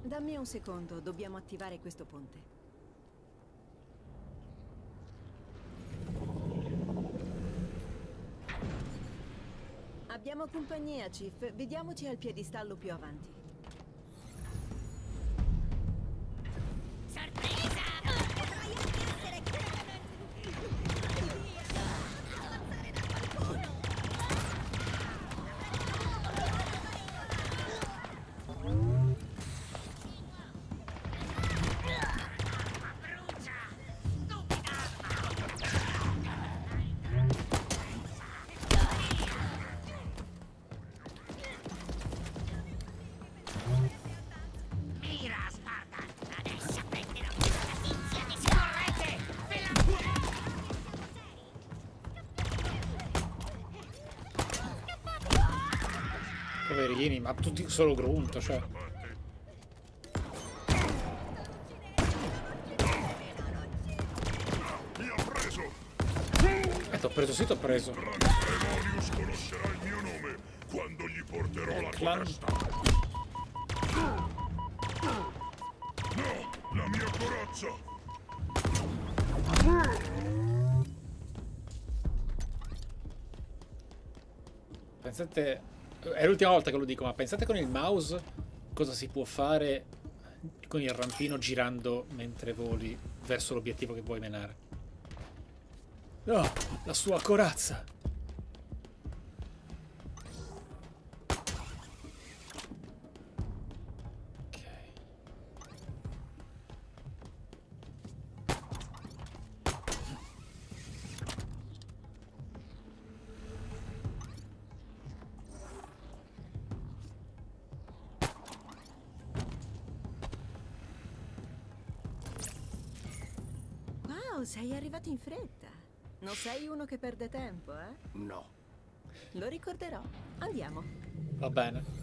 Dammi un secondo, dobbiamo attivare questo ponte. Abbiamo compagnia, Chief. Vediamoci al piedistallo più avanti. Sorpresa! Potrei anche essere ammazzare da qualcuno! Ma tutti solo Grunt, cioè. T'ho preso, sì, t'ho preso. Tremonius conoscerà il mio nome quando gli porterò la povertà. No, la mia corazza. Pensate... È l'ultima volta che lo dico, ma pensate con il mouse cosa si può fare con il rampino girando mentre voli verso l'obiettivo che vuoi menare. No, la sua corazza! Sei arrivato in fretta. Non sei uno che perde tempo, eh? No. Lo ricorderò. Andiamo. Va bene.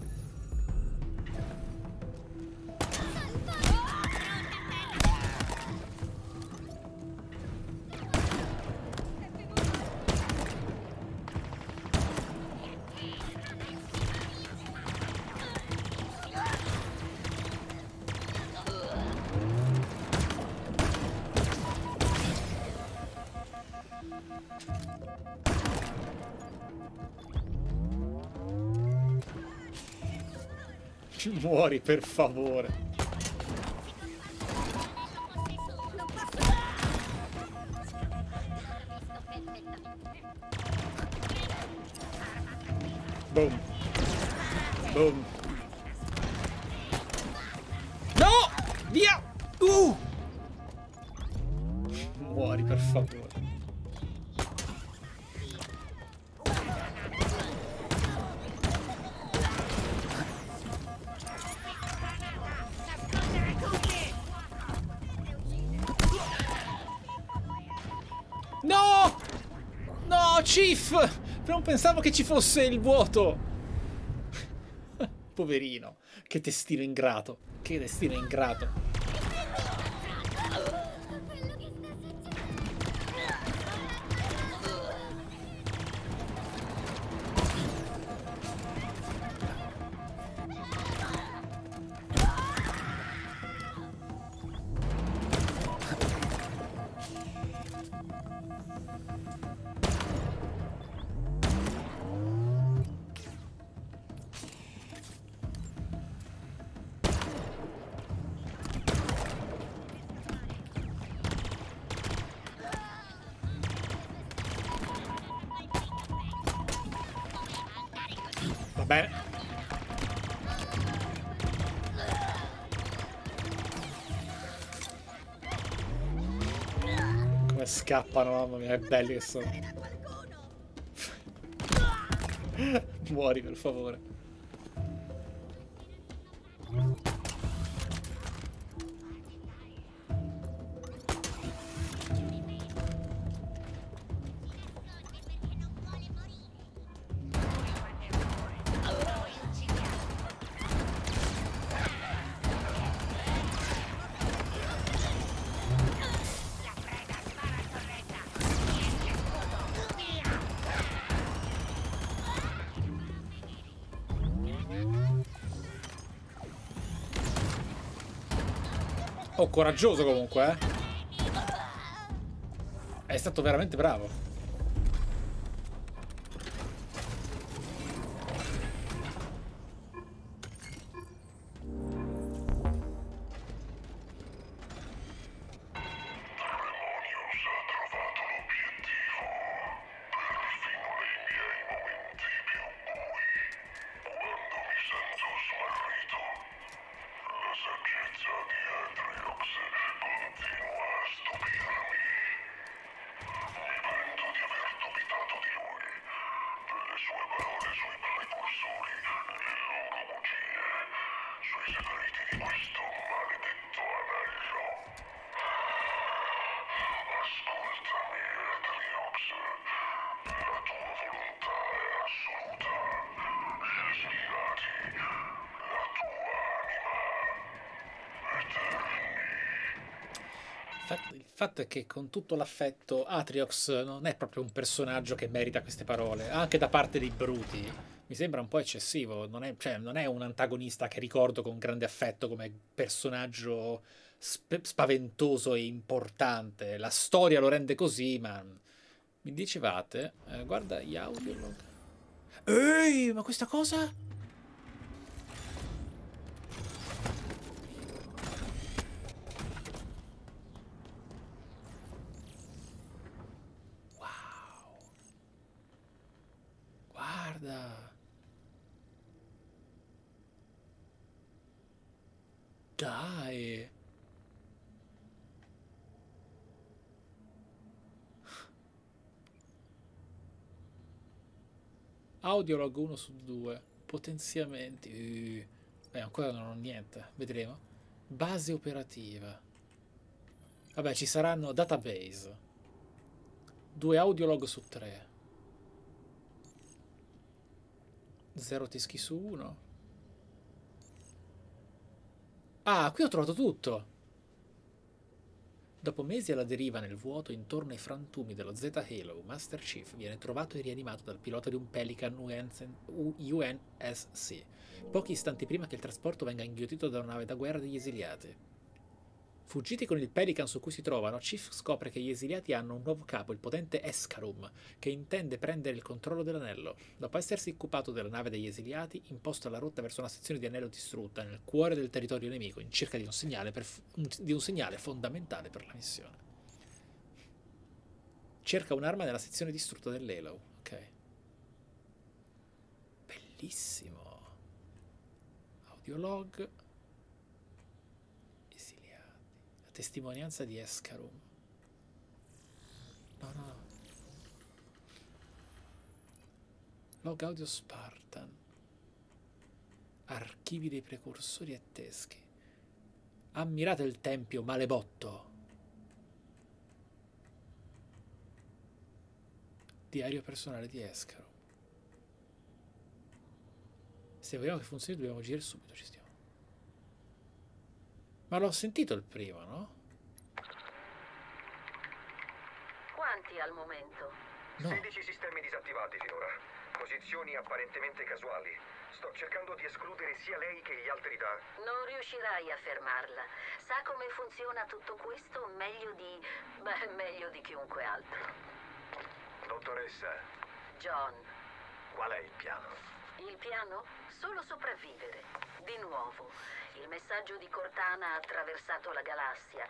Ci muori, per favore. Boom. Boom. No! Via! Muori, per favore. No! No, Chief! Non pensavo che ci fosse il vuoto. Poverino. Che destino ingrato. Che destino ingrato. Scappano, mamma mia, che belli che sono. Muori, per favore. Oh, coraggioso comunque, eh? È stato veramente bravo. Il fatto è che, con tutto l'affetto, Atriox non è proprio un personaggio che merita queste parole, anche da parte dei Bruti. Mi sembra un po' eccessivo, non è, cioè, non è un antagonista che ricordo con grande affetto come personaggio spaventoso e importante. La storia lo rende così, ma... Mi dicevate? Guarda gli audio. Ehi, ma questa cosa? Dai. Audiolog 1 su 2. Potenziamenti. Ancora non ho niente. Vedremo. Base operativa. Vabbè, ci saranno database. 2 audiolog su 3. 0 teschi su 1. Ah, qui ho trovato tutto. Dopo mesi alla deriva nel vuoto, intorno ai frantumi dello Z-Halo, Master Chief viene trovato e rianimato dal pilota di un Pelican UNSC, pochi istanti prima che il trasporto venga inghiottito da una nave da guerra degli esiliati. Fuggiti con il Pelican su cui si trovano, Chief scopre che gli esiliati hanno un nuovo capo, il potente Escharum, che intende prendere il controllo dell'anello. Dopo essersi occupato della nave degli esiliati, imposta la rotta verso una sezione di anello distrutta nel cuore del territorio nemico, in cerca di un segnale fondamentale per la missione. Cerca un'arma nella sezione distrutta dell'Halo. Ok. Bellissimo. bellissimo. Audiolog. Esiliati. La testimonianza di Escharum. No, no, no. Log audio Spartan. Archivi dei precursori e teschi. Ammirate il tempio, malebotto. Diario personale di Escharum. Se vogliamo che funzioni dobbiamo agire subito, ci stiamo. Ma l'ho sentito il primo, no? Quanti al momento? No. 16 sistemi disattivati finora. Posizioni apparentemente casuali. Sto cercando di escludere sia lei che gli altri da... Non riuscirai a fermarla. Sa come funziona tutto questo meglio di... Beh, meglio di chiunque altro. Dottoressa John, qual è il piano? Il piano? Solo sopravvivere. Di nuovo, il messaggio di Cortana ha attraversato la galassia.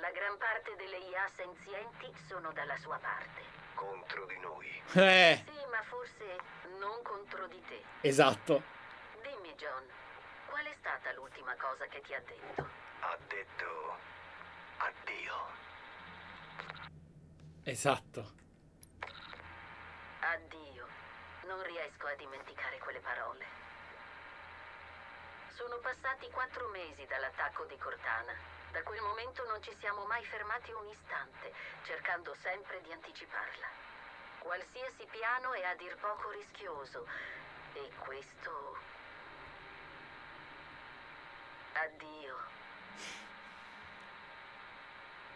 La gran parte delle IA senzienti sono dalla sua parte. Contro di noi. Sì, ma forse non contro di te. Esatto. Dimmi, John, qual è stata l'ultima cosa che ti ha detto? Ha detto addio. Esatto. Addio. Non riesco a dimenticare quelle parole. Sono passati 4 mesi dall'attacco di Cortana. Da quel momento non ci siamo mai fermati un istante, cercando sempre di anticiparla. Qualsiasi piano è a dir poco rischioso. E questo... Addio.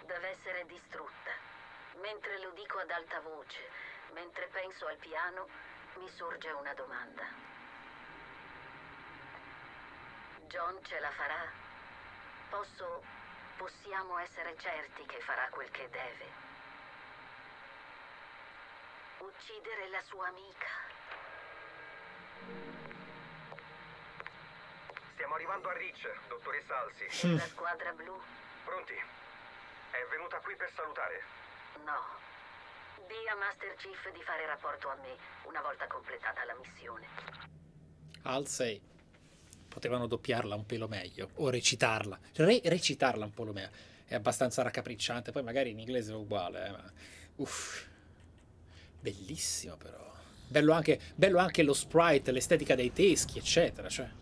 Deve essere distrutta. Mentre lo dico ad alta voce... Mentre penso al piano, mi sorge una domanda. John ce la farà? Possiamo essere certi che farà quel che deve? Uccidere la sua amica? Stiamo arrivando a Reach, dottoressa Salsi. La squadra blu? Pronti? È venuta qui per salutare. No. Dia a Master Chief di fare rapporto a me una volta completata la missione. Al 6. Potevano doppiarla un pelo meglio. O recitarla. Recitarla un po' lo meglio. È abbastanza raccapricciante. Poi magari in inglese è uguale. Ma... Uff. Bellissimo però. Bello anche lo sprite, l'estetica dei teschi, eccetera. Cioè.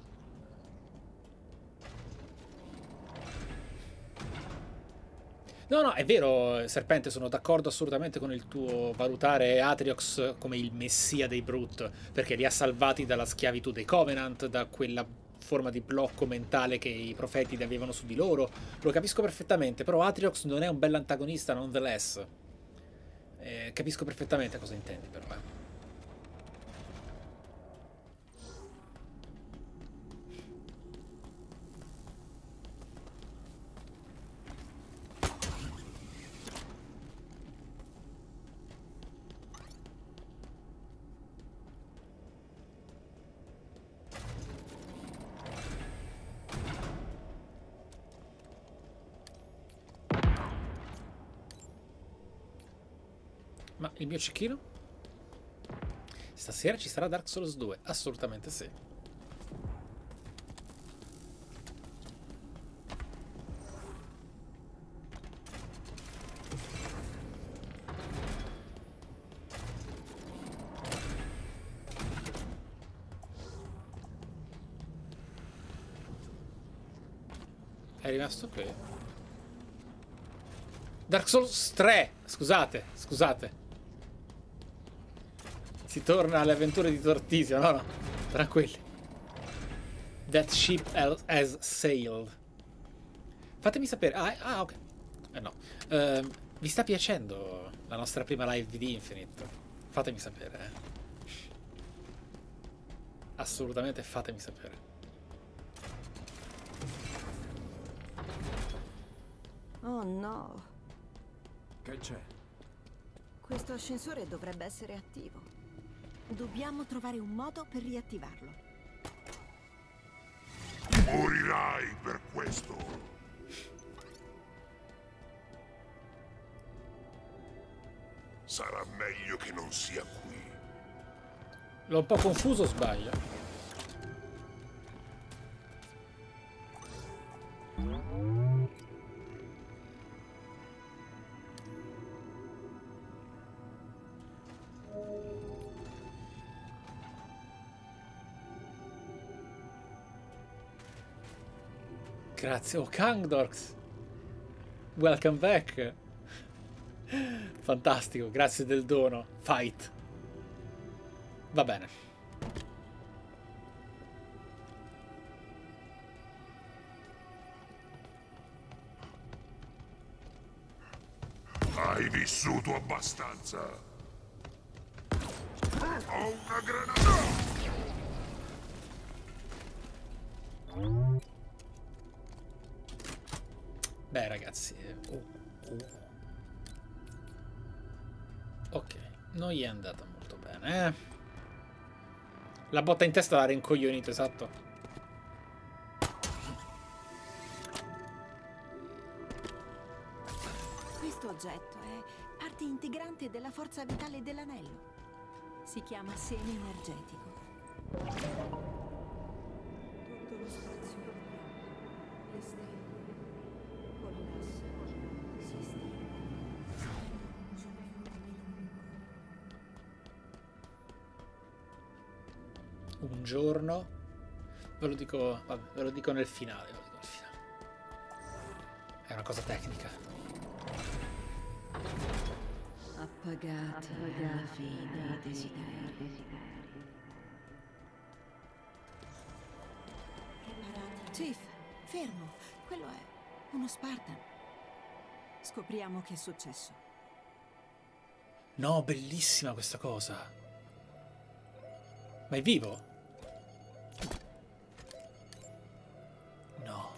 No, no, è vero, Serpente, sono d'accordo assolutamente con il tuo valutare Atriox come il messia dei Brute, perché li ha salvati dalla schiavitù dei Covenant, da quella forma di blocco mentale che i profeti avevano su di loro. Lo capisco perfettamente, però Atriox non è un bell'antagonista, nonetheless. Capisco perfettamente cosa intendi, però. Il mio cecchino? Stasera ci sarà Dark Souls 2? Assolutamente sì. È rimasto qui. Dark Souls 3! Scusate, scusate. Si torna alle avventure di Tortizio, no, no, tranquilli. That ship has sailed. Fatemi sapere. Ah, ok. No. Vi sta piacendo la nostra prima live di Infinite? Fatemi sapere, eh. Assolutamente fatemi sapere. Oh no. Che c'è? Questo ascensore dovrebbe essere attivo. Dobbiamo trovare un modo per riattivarlo. Morirai per questo. Sarà meglio che non sia qui. L'ho un po' confuso, sbaglio. Grazie, oh Kangdorx, welcome back. Fantastico, grazie del dono. Fight. Va bene. Hai vissuto abbastanza. Ho una granata. Beh, ragazzi, ok, non gli è andata molto bene, eh? La botta in testa l'ha rincoglionito, esatto. Questo oggetto è parte integrante della forza vitale dell'anello. Si chiama seme energetico. Tutto lo spazio, le stelle, con l'asse, si stira. Un giorno ve lo dico nel finale, è una cosa tecnica. Appagata la fine dei desideri. Chief, fermo, quello è uno Spartan. Scopriamo che è successo. No, bellissima questa cosa. Ma è vivo? No.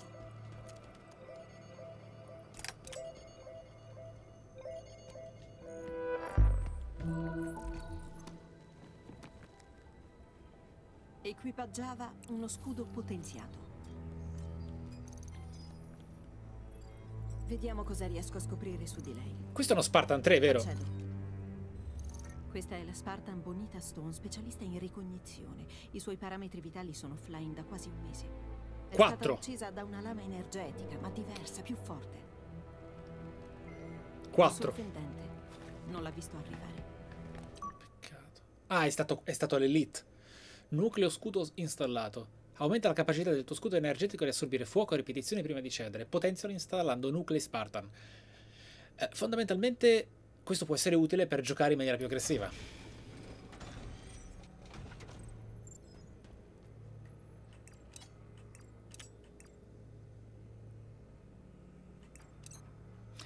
Equipaggiava uno scudo potenziato. Vediamo cosa riesco a scoprire su di lei. Questo è uno Spartan 3, vero? Accedo. Questa è la Spartan Bonita Stone, specialista in ricognizione. I suoi parametri vitali sono offline da quasi un mese. È stata uccisa da una lama energetica, ma diversa, più forte. 4. Il sorprendente non l'ha visto arrivare. Peccato. Ah, è stato l'Elite. Nucleo scudo installato. Aumenta la capacità del tuo scudo energetico di assorbire fuoco a ripetizione prima di cedere. Potenzialo installando nuclei Spartan. Fondamentalmente... questo può essere utile per giocare in maniera più aggressiva.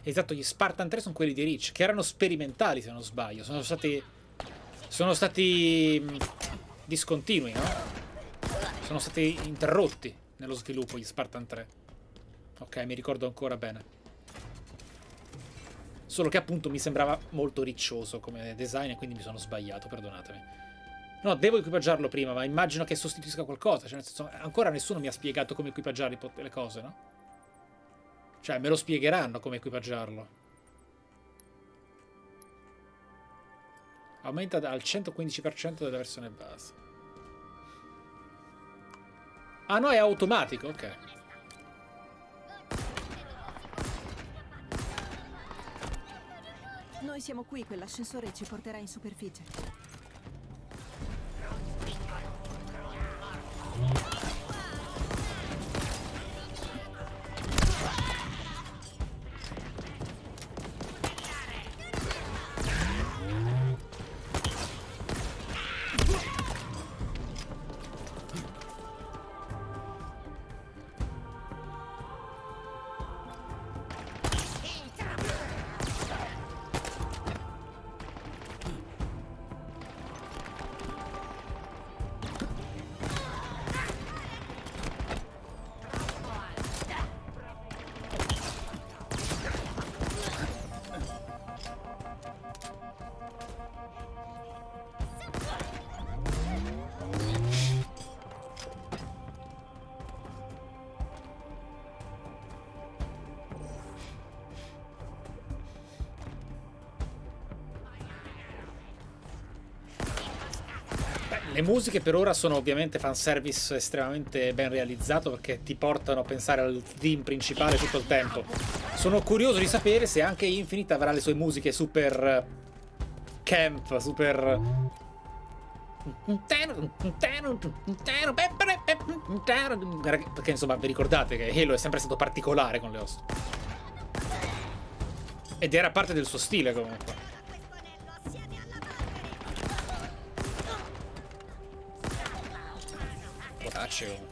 Esatto, gli Spartan 3 sono quelli di Reach, che erano sperimentali se non sbaglio. Sono stati discontinui, no? Sono stati interrotti nello sviluppo gli Spartan 3. Ok, mi ricordo ancora bene. Solo che appunto mi sembrava molto riccioso come design e quindi mi sono sbagliato, perdonatemi. No, devo equipaggiarlo prima, ma immagino che sostituisca qualcosa. Cioè, nel senso, ancora nessuno mi ha spiegato come equipaggiare le cose, no? Cioè, me lo spiegheranno come equipaggiarlo. Aumenta al 115% della versione base. Ah no, è automatico, ok. Noi siamo qui, quell'ascensore ci porterà in superficie. Le musiche per ora sono ovviamente fanservice estremamente ben realizzato, perché ti portano a pensare al theme principale tutto il tempo. Sono curioso di sapere se anche Infinite avrà le sue musiche super camp, super Perché insomma vi ricordate che Halo è sempre stato particolare con le ossa. Ed era parte del suo stile comunque. Buonacce comunque.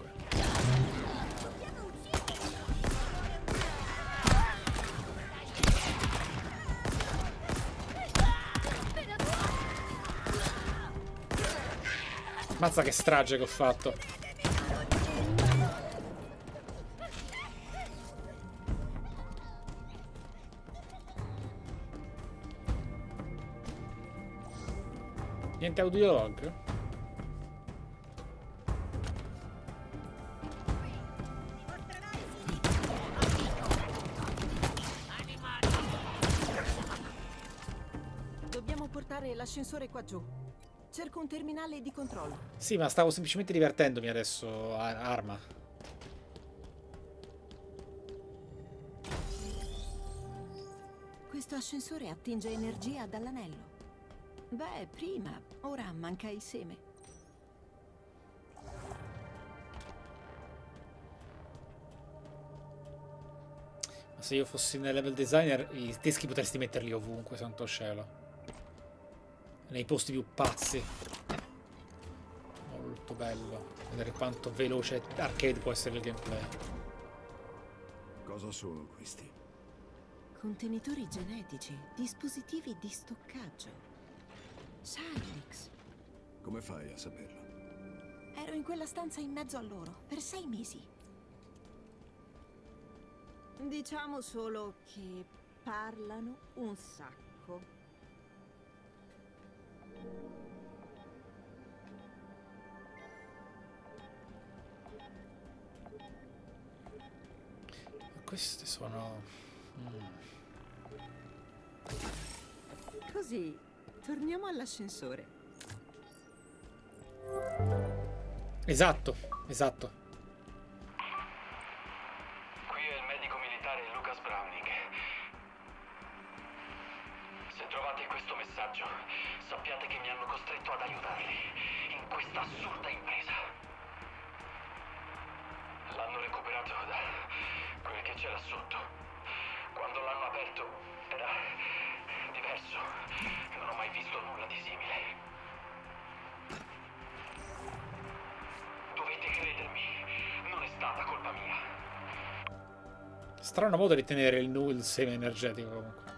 Mazza che strage che ho fatto. Niente audiolog? Dobbiamo portare l'ascensore qua giù. Cerco un terminale di controllo. Sì, ma stavo semplicemente divertendomi adesso, Arma. Questo ascensore attinge energia dall'anello. Beh, prima, ora manca il seme. Ma se io fossi nel level designer, i teschi potresti metterli ovunque, santo cielo. Nei posti più pazzi. Molto bello vedere quanto veloce arcade può essere il gameplay. Cosa sono questi? Contenitori genetici, dispositivi di stoccaggio. Sai, Alex. Come fai a saperlo? Ero in quella stanza in mezzo a loro per 6 mesi. Diciamo solo che parlano un sacco. Queste sono... Così, torniamo all'ascensore. Esatto, esatto. Strano modo di tenere il seme energetico comunque.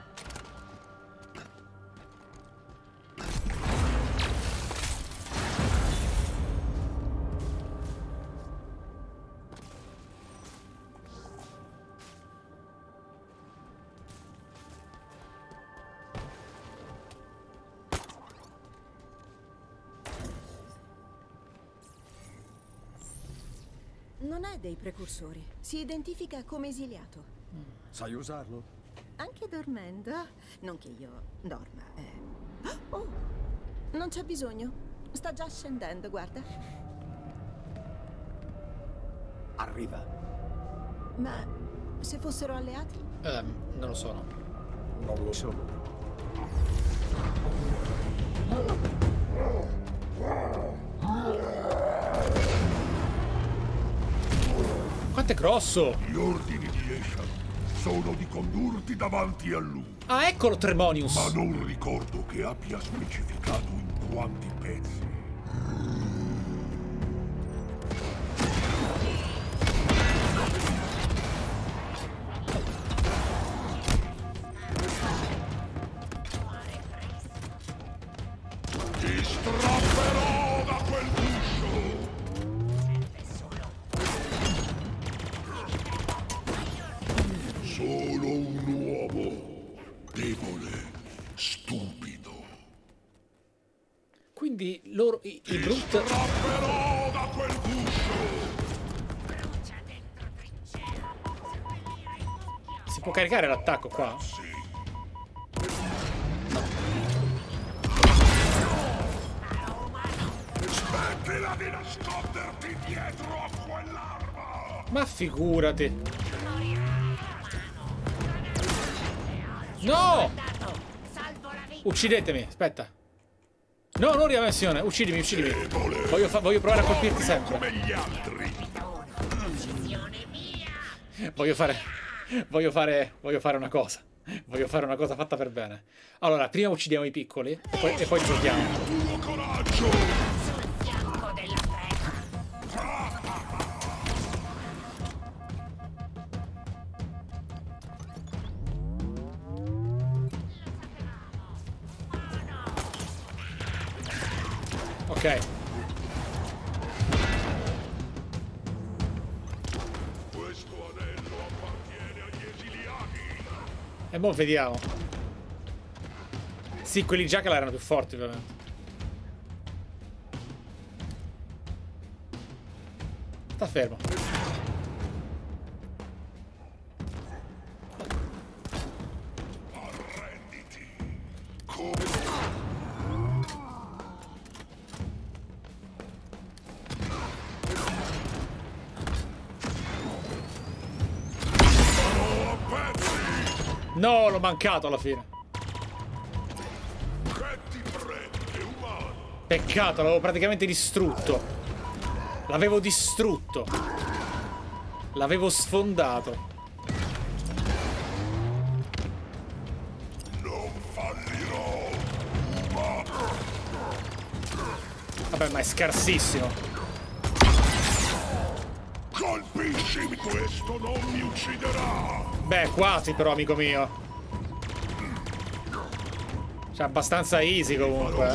Non è dei precursori. Si identifica come esiliato. Sai usarlo? Anche dormendo. Non che io dorma. Oh! Non c'è bisogno. Sta già scendendo, guarda. Arriva. Ma se fossero alleati? Non lo sono. Non lo sono. Quanto è grosso? Gli ordini di Escharum sono di condurti davanti a lui. Ah, eccolo Tremonius. Ma non ricordo che abbia specificato in quanti pezzi. Ti strapperò da quel guscio. Solo un uomo, debole, stupido. Quindi loro, i Brute... Strapperò da quel guscio! Si può caricare l'attacco qua? Sì. Smettila di nasconderti dietro a quell'arma! Ma figurati! No! Uccidetemi, aspetta. No, non riversione. Uccidimi, uccidimi. Voglio provare a colpirti sempre. Come gli altri. Voglio fare una cosa. Voglio fare una cosa fatta per bene. Allora, prima uccidiamo i piccoli e poi giochiamo. Ok. E boh, vediamo. Sì, quelli Jackal erano più forti, ovviamente. Sta fermo. Arrenditi. No, l'ho mancato alla fine. Peccato, l'avevo praticamente distrutto. L'avevo distrutto. L'avevo sfondato. Non fallirò. Vabbè, ma è scarsissimo. Colpiscimi, questo non mi ucciderà. Beh, quasi però, amico mio. Cioè, abbastanza easy comunque.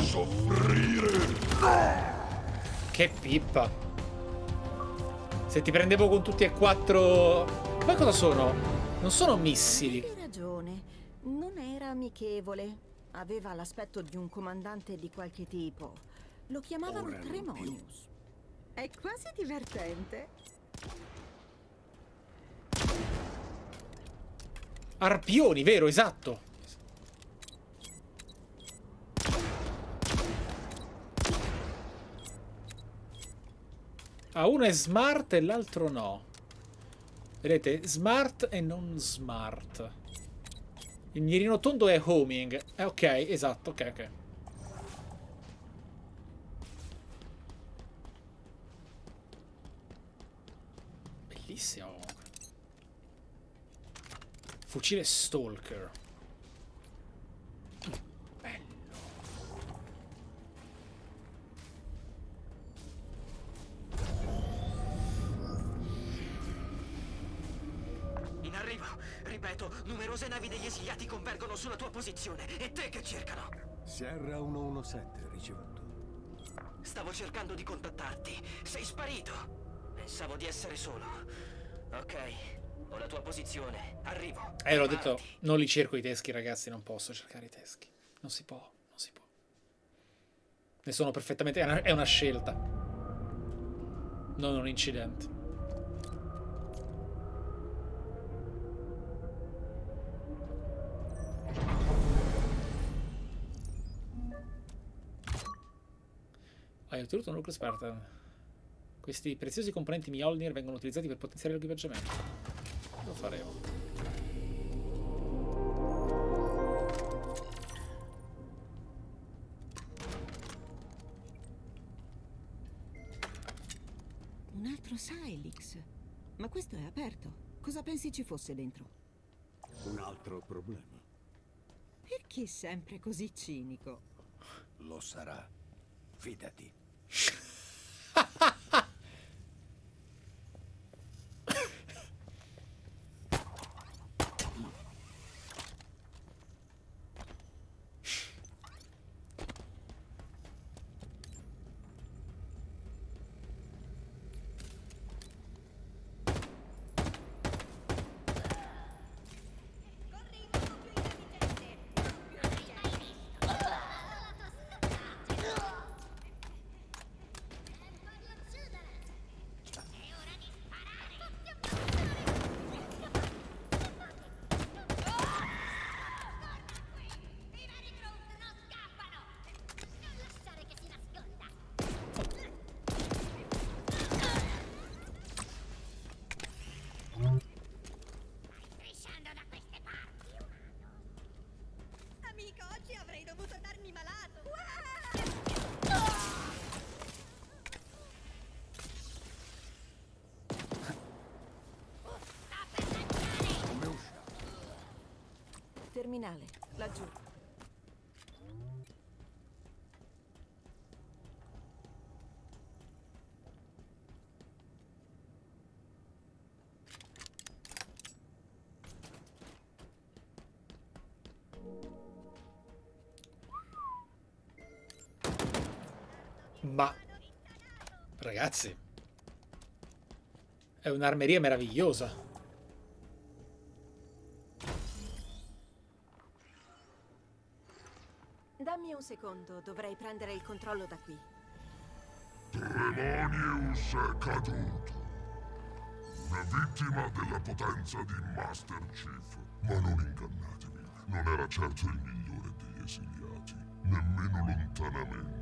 Che pippa. Se ti prendevo con tutti e quattro... Ma cosa sono? Non sono missili. Hai ragione. Non era amichevole. Aveva l'aspetto di un comandante di qualche tipo. Lo chiamavano Tremonius. È quasi divertente. Arpioni, vero, esatto. Ah, uno è smart e l'altro no. Vedete, smart e non smart. Il mirino tondo è homing. Ok, esatto, ok. Bellissimo. Fucile Stalker. Bello. In arrivo. Ripeto, numerose navi degli esiliati convergono sulla tua posizione. E te che cercano? Sierra 117 ricevuto. Stavo cercando di contattarti. Sei sparito. Pensavo di essere solo. Ok. Ho la tua posizione, arrivo. L'ho detto, non li cerco i teschi, ragazzi, non posso cercare i teschi. Non si può, non si può. Ne sono perfettamente... È una scelta. Non un incidente. Hai ottenuto un nucleo Spartan. Questi preziosi componenti Mjolnir vengono utilizzati per potenziare l'equipaggiamento. Lo faremo. Un altro Silix. Ma questo è aperto. Cosa pensi ci fosse dentro? Un altro problema. Perché sempre così cinico? Lo sarà. Fidati. laggiù. Ma ragazzi, è un'armeria meravigliosa. Dammi un secondo, dovrei prendere il controllo da qui. Tremonius è caduto. Una vittima della potenza di Master Chief. Ma non ingannatevi, non era certo il migliore degli esiliati, nemmeno lontanamente.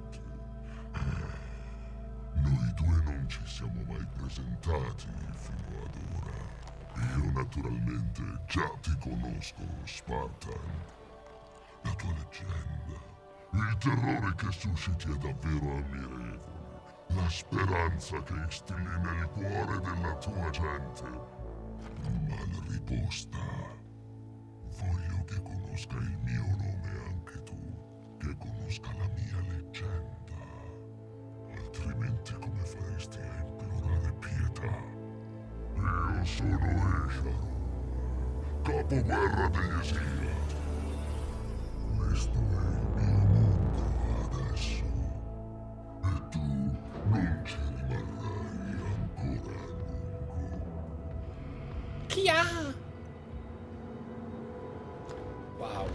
Noi due non ci siamo mai presentati fino ad ora. Io naturalmente già ti conosco, Spartan. La tua leggenda. Il terrore che susciti è davvero ammirevole. La speranza che instilli nel cuore della tua gente. Mal riposta. Voglio che conosca il mio nome anche tu. Che conosca la mia leggenda. Altrimenti come faresti a implorare pietà? Io sono Escharum, capoguerra degli esiliati. Questo è il mio mondo adesso. E tu non ci rimarrai ancora a lungo. Chia! Wow.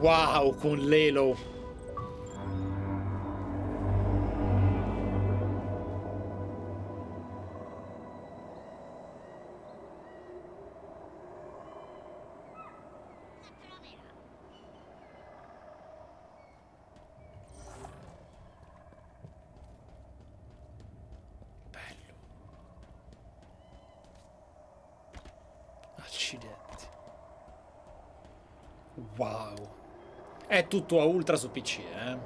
Wow, con l'elo. Wow, è tutto a ultra su PC, eh?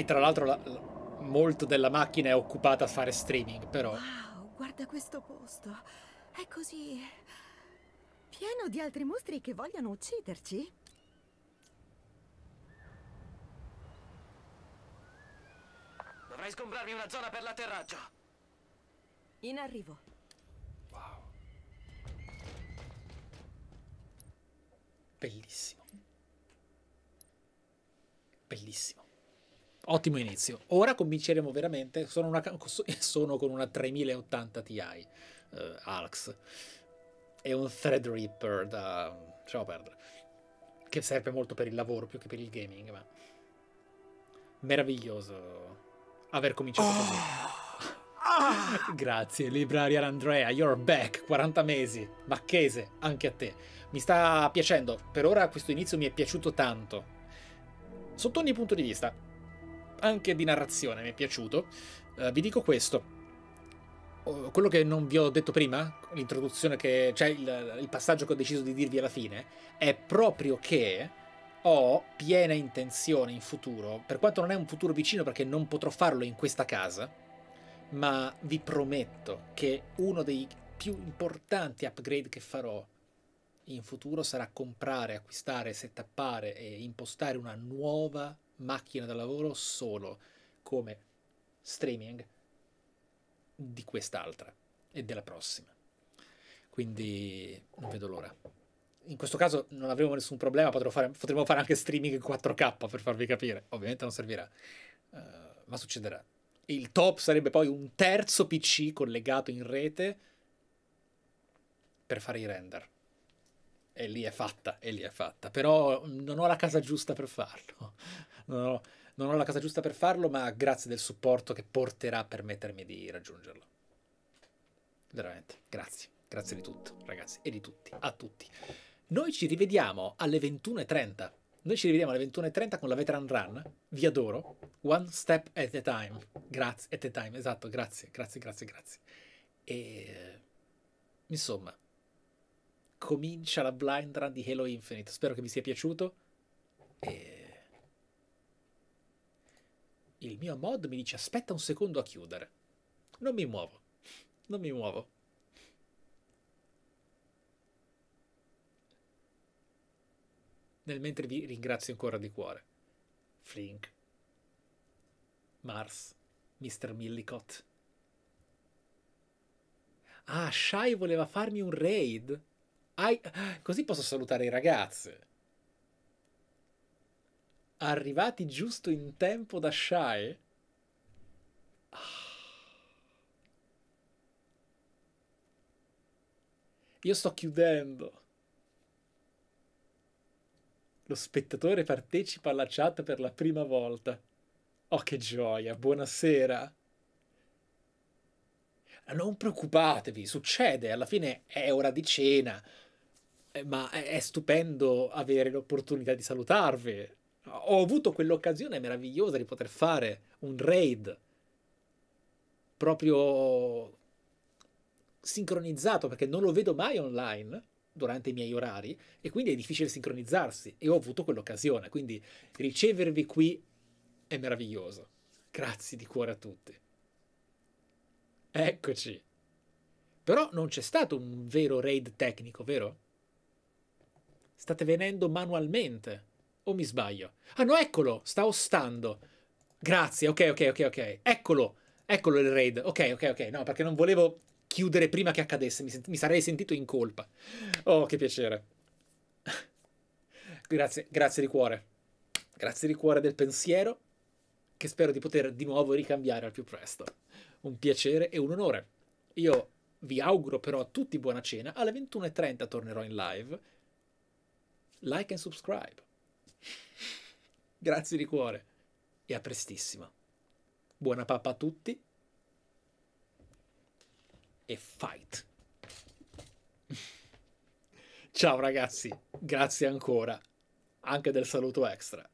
E tra l'altro molto della macchina è occupata a fare streaming, però. Wow, guarda questo posto, è così pieno di altri mostri che vogliono ucciderci. Dovrei sgombrarmi una zona per l'atterraggio. In arrivo. Bellissimo, bellissimo, ottimo inizio. Ora cominceremo veramente. Sono con una 3080 Ti Alex e un Threadripper da perdere, che serve molto per il lavoro più che per il gaming, ma meraviglioso aver cominciato così. Grazie Librarian Andrea, you're back. 40 mesi, Macchese, anche a te. Mi sta piacendo, per ora questo inizio mi è piaciuto tanto. Sotto ogni punto di vista, anche di narrazione mi è piaciuto. Vi dico questo, quello che non vi ho detto prima, l'introduzione che, il passaggio che ho deciso di dirvi alla fine, è proprio che ho piena intenzione in futuro, per quanto non è un futuro vicino perché non potrò farlo in questa casa, ma vi prometto che uno dei più importanti upgrade che farò in futuro sarà comprare, acquistare, settappare e impostare una nuova macchina da lavoro solo come streaming di quest'altra e della prossima. Quindi non vedo l'ora. In questo caso non avremo nessun problema, potremo fare anche streaming in 4K, per farvi capire. Ovviamente non servirà, ma succederà. Il top sarebbe poi un terzo PC collegato in rete per fare i render. E lì è fatta, però non ho la casa giusta per farlo, non ho la casa giusta per farlo, ma grazie del supporto che porterà a permettermi di raggiungerlo. Veramente, grazie, grazie di tutto ragazzi, e di tutti, a tutti. Noi ci rivediamo alle 21:30, con la Veteran Run, vi adoro, one step at a time, grazie, esatto, grazie. E insomma, comincia la blind run di Halo Infinite. Spero che vi sia piaciuto. E il mio mod mi dice aspetta un secondo a chiudere. Non mi muovo. Nel mentre vi ringrazio ancora di cuore. Flink, Mars, Mr. Millicott. Ah, Shai voleva farmi un raid. Così posso salutare i ragazzi. Arrivati giusto in tempo da Shai. Ah. Io sto chiudendo. Lo spettatore partecipa alla chat per la prima volta. Oh, che gioia, buonasera. Non preoccupatevi, succede, alla fine è ora di cena, ma è stupendo avere l'opportunità di salutarvi. Ho avuto quell'occasione meravigliosa di poter fare un raid proprio sincronizzato, perché non lo vedo mai online durante i miei orari e quindi è difficile sincronizzarsi, e ho avuto quell'occasione, quindi ricevervi qui è meraviglioso. Grazie di cuore a tutti. Eccoci. Però non c'è stato un vero raid tecnico, vero? State venendo manualmente o mi sbaglio? Ah no, eccolo, sta ostando. Grazie, ok. Eccolo, eccolo il raid. Ok, no, perché non volevo chiudere prima che accadesse, mi sarei sentito in colpa. Oh, che piacere. Grazie, grazie di cuore. Grazie di cuore del pensiero, che spero di poter di nuovo ricambiare al più presto. Un piacere e un onore. Io vi auguro però a tutti buona cena. Alle 21:30 tornerò in live. Like and subscribe. Grazie di cuore e a prestissimo. Buona pappa a tutti. E fight. Ciao ragazzi, grazie ancora anche del saluto extra.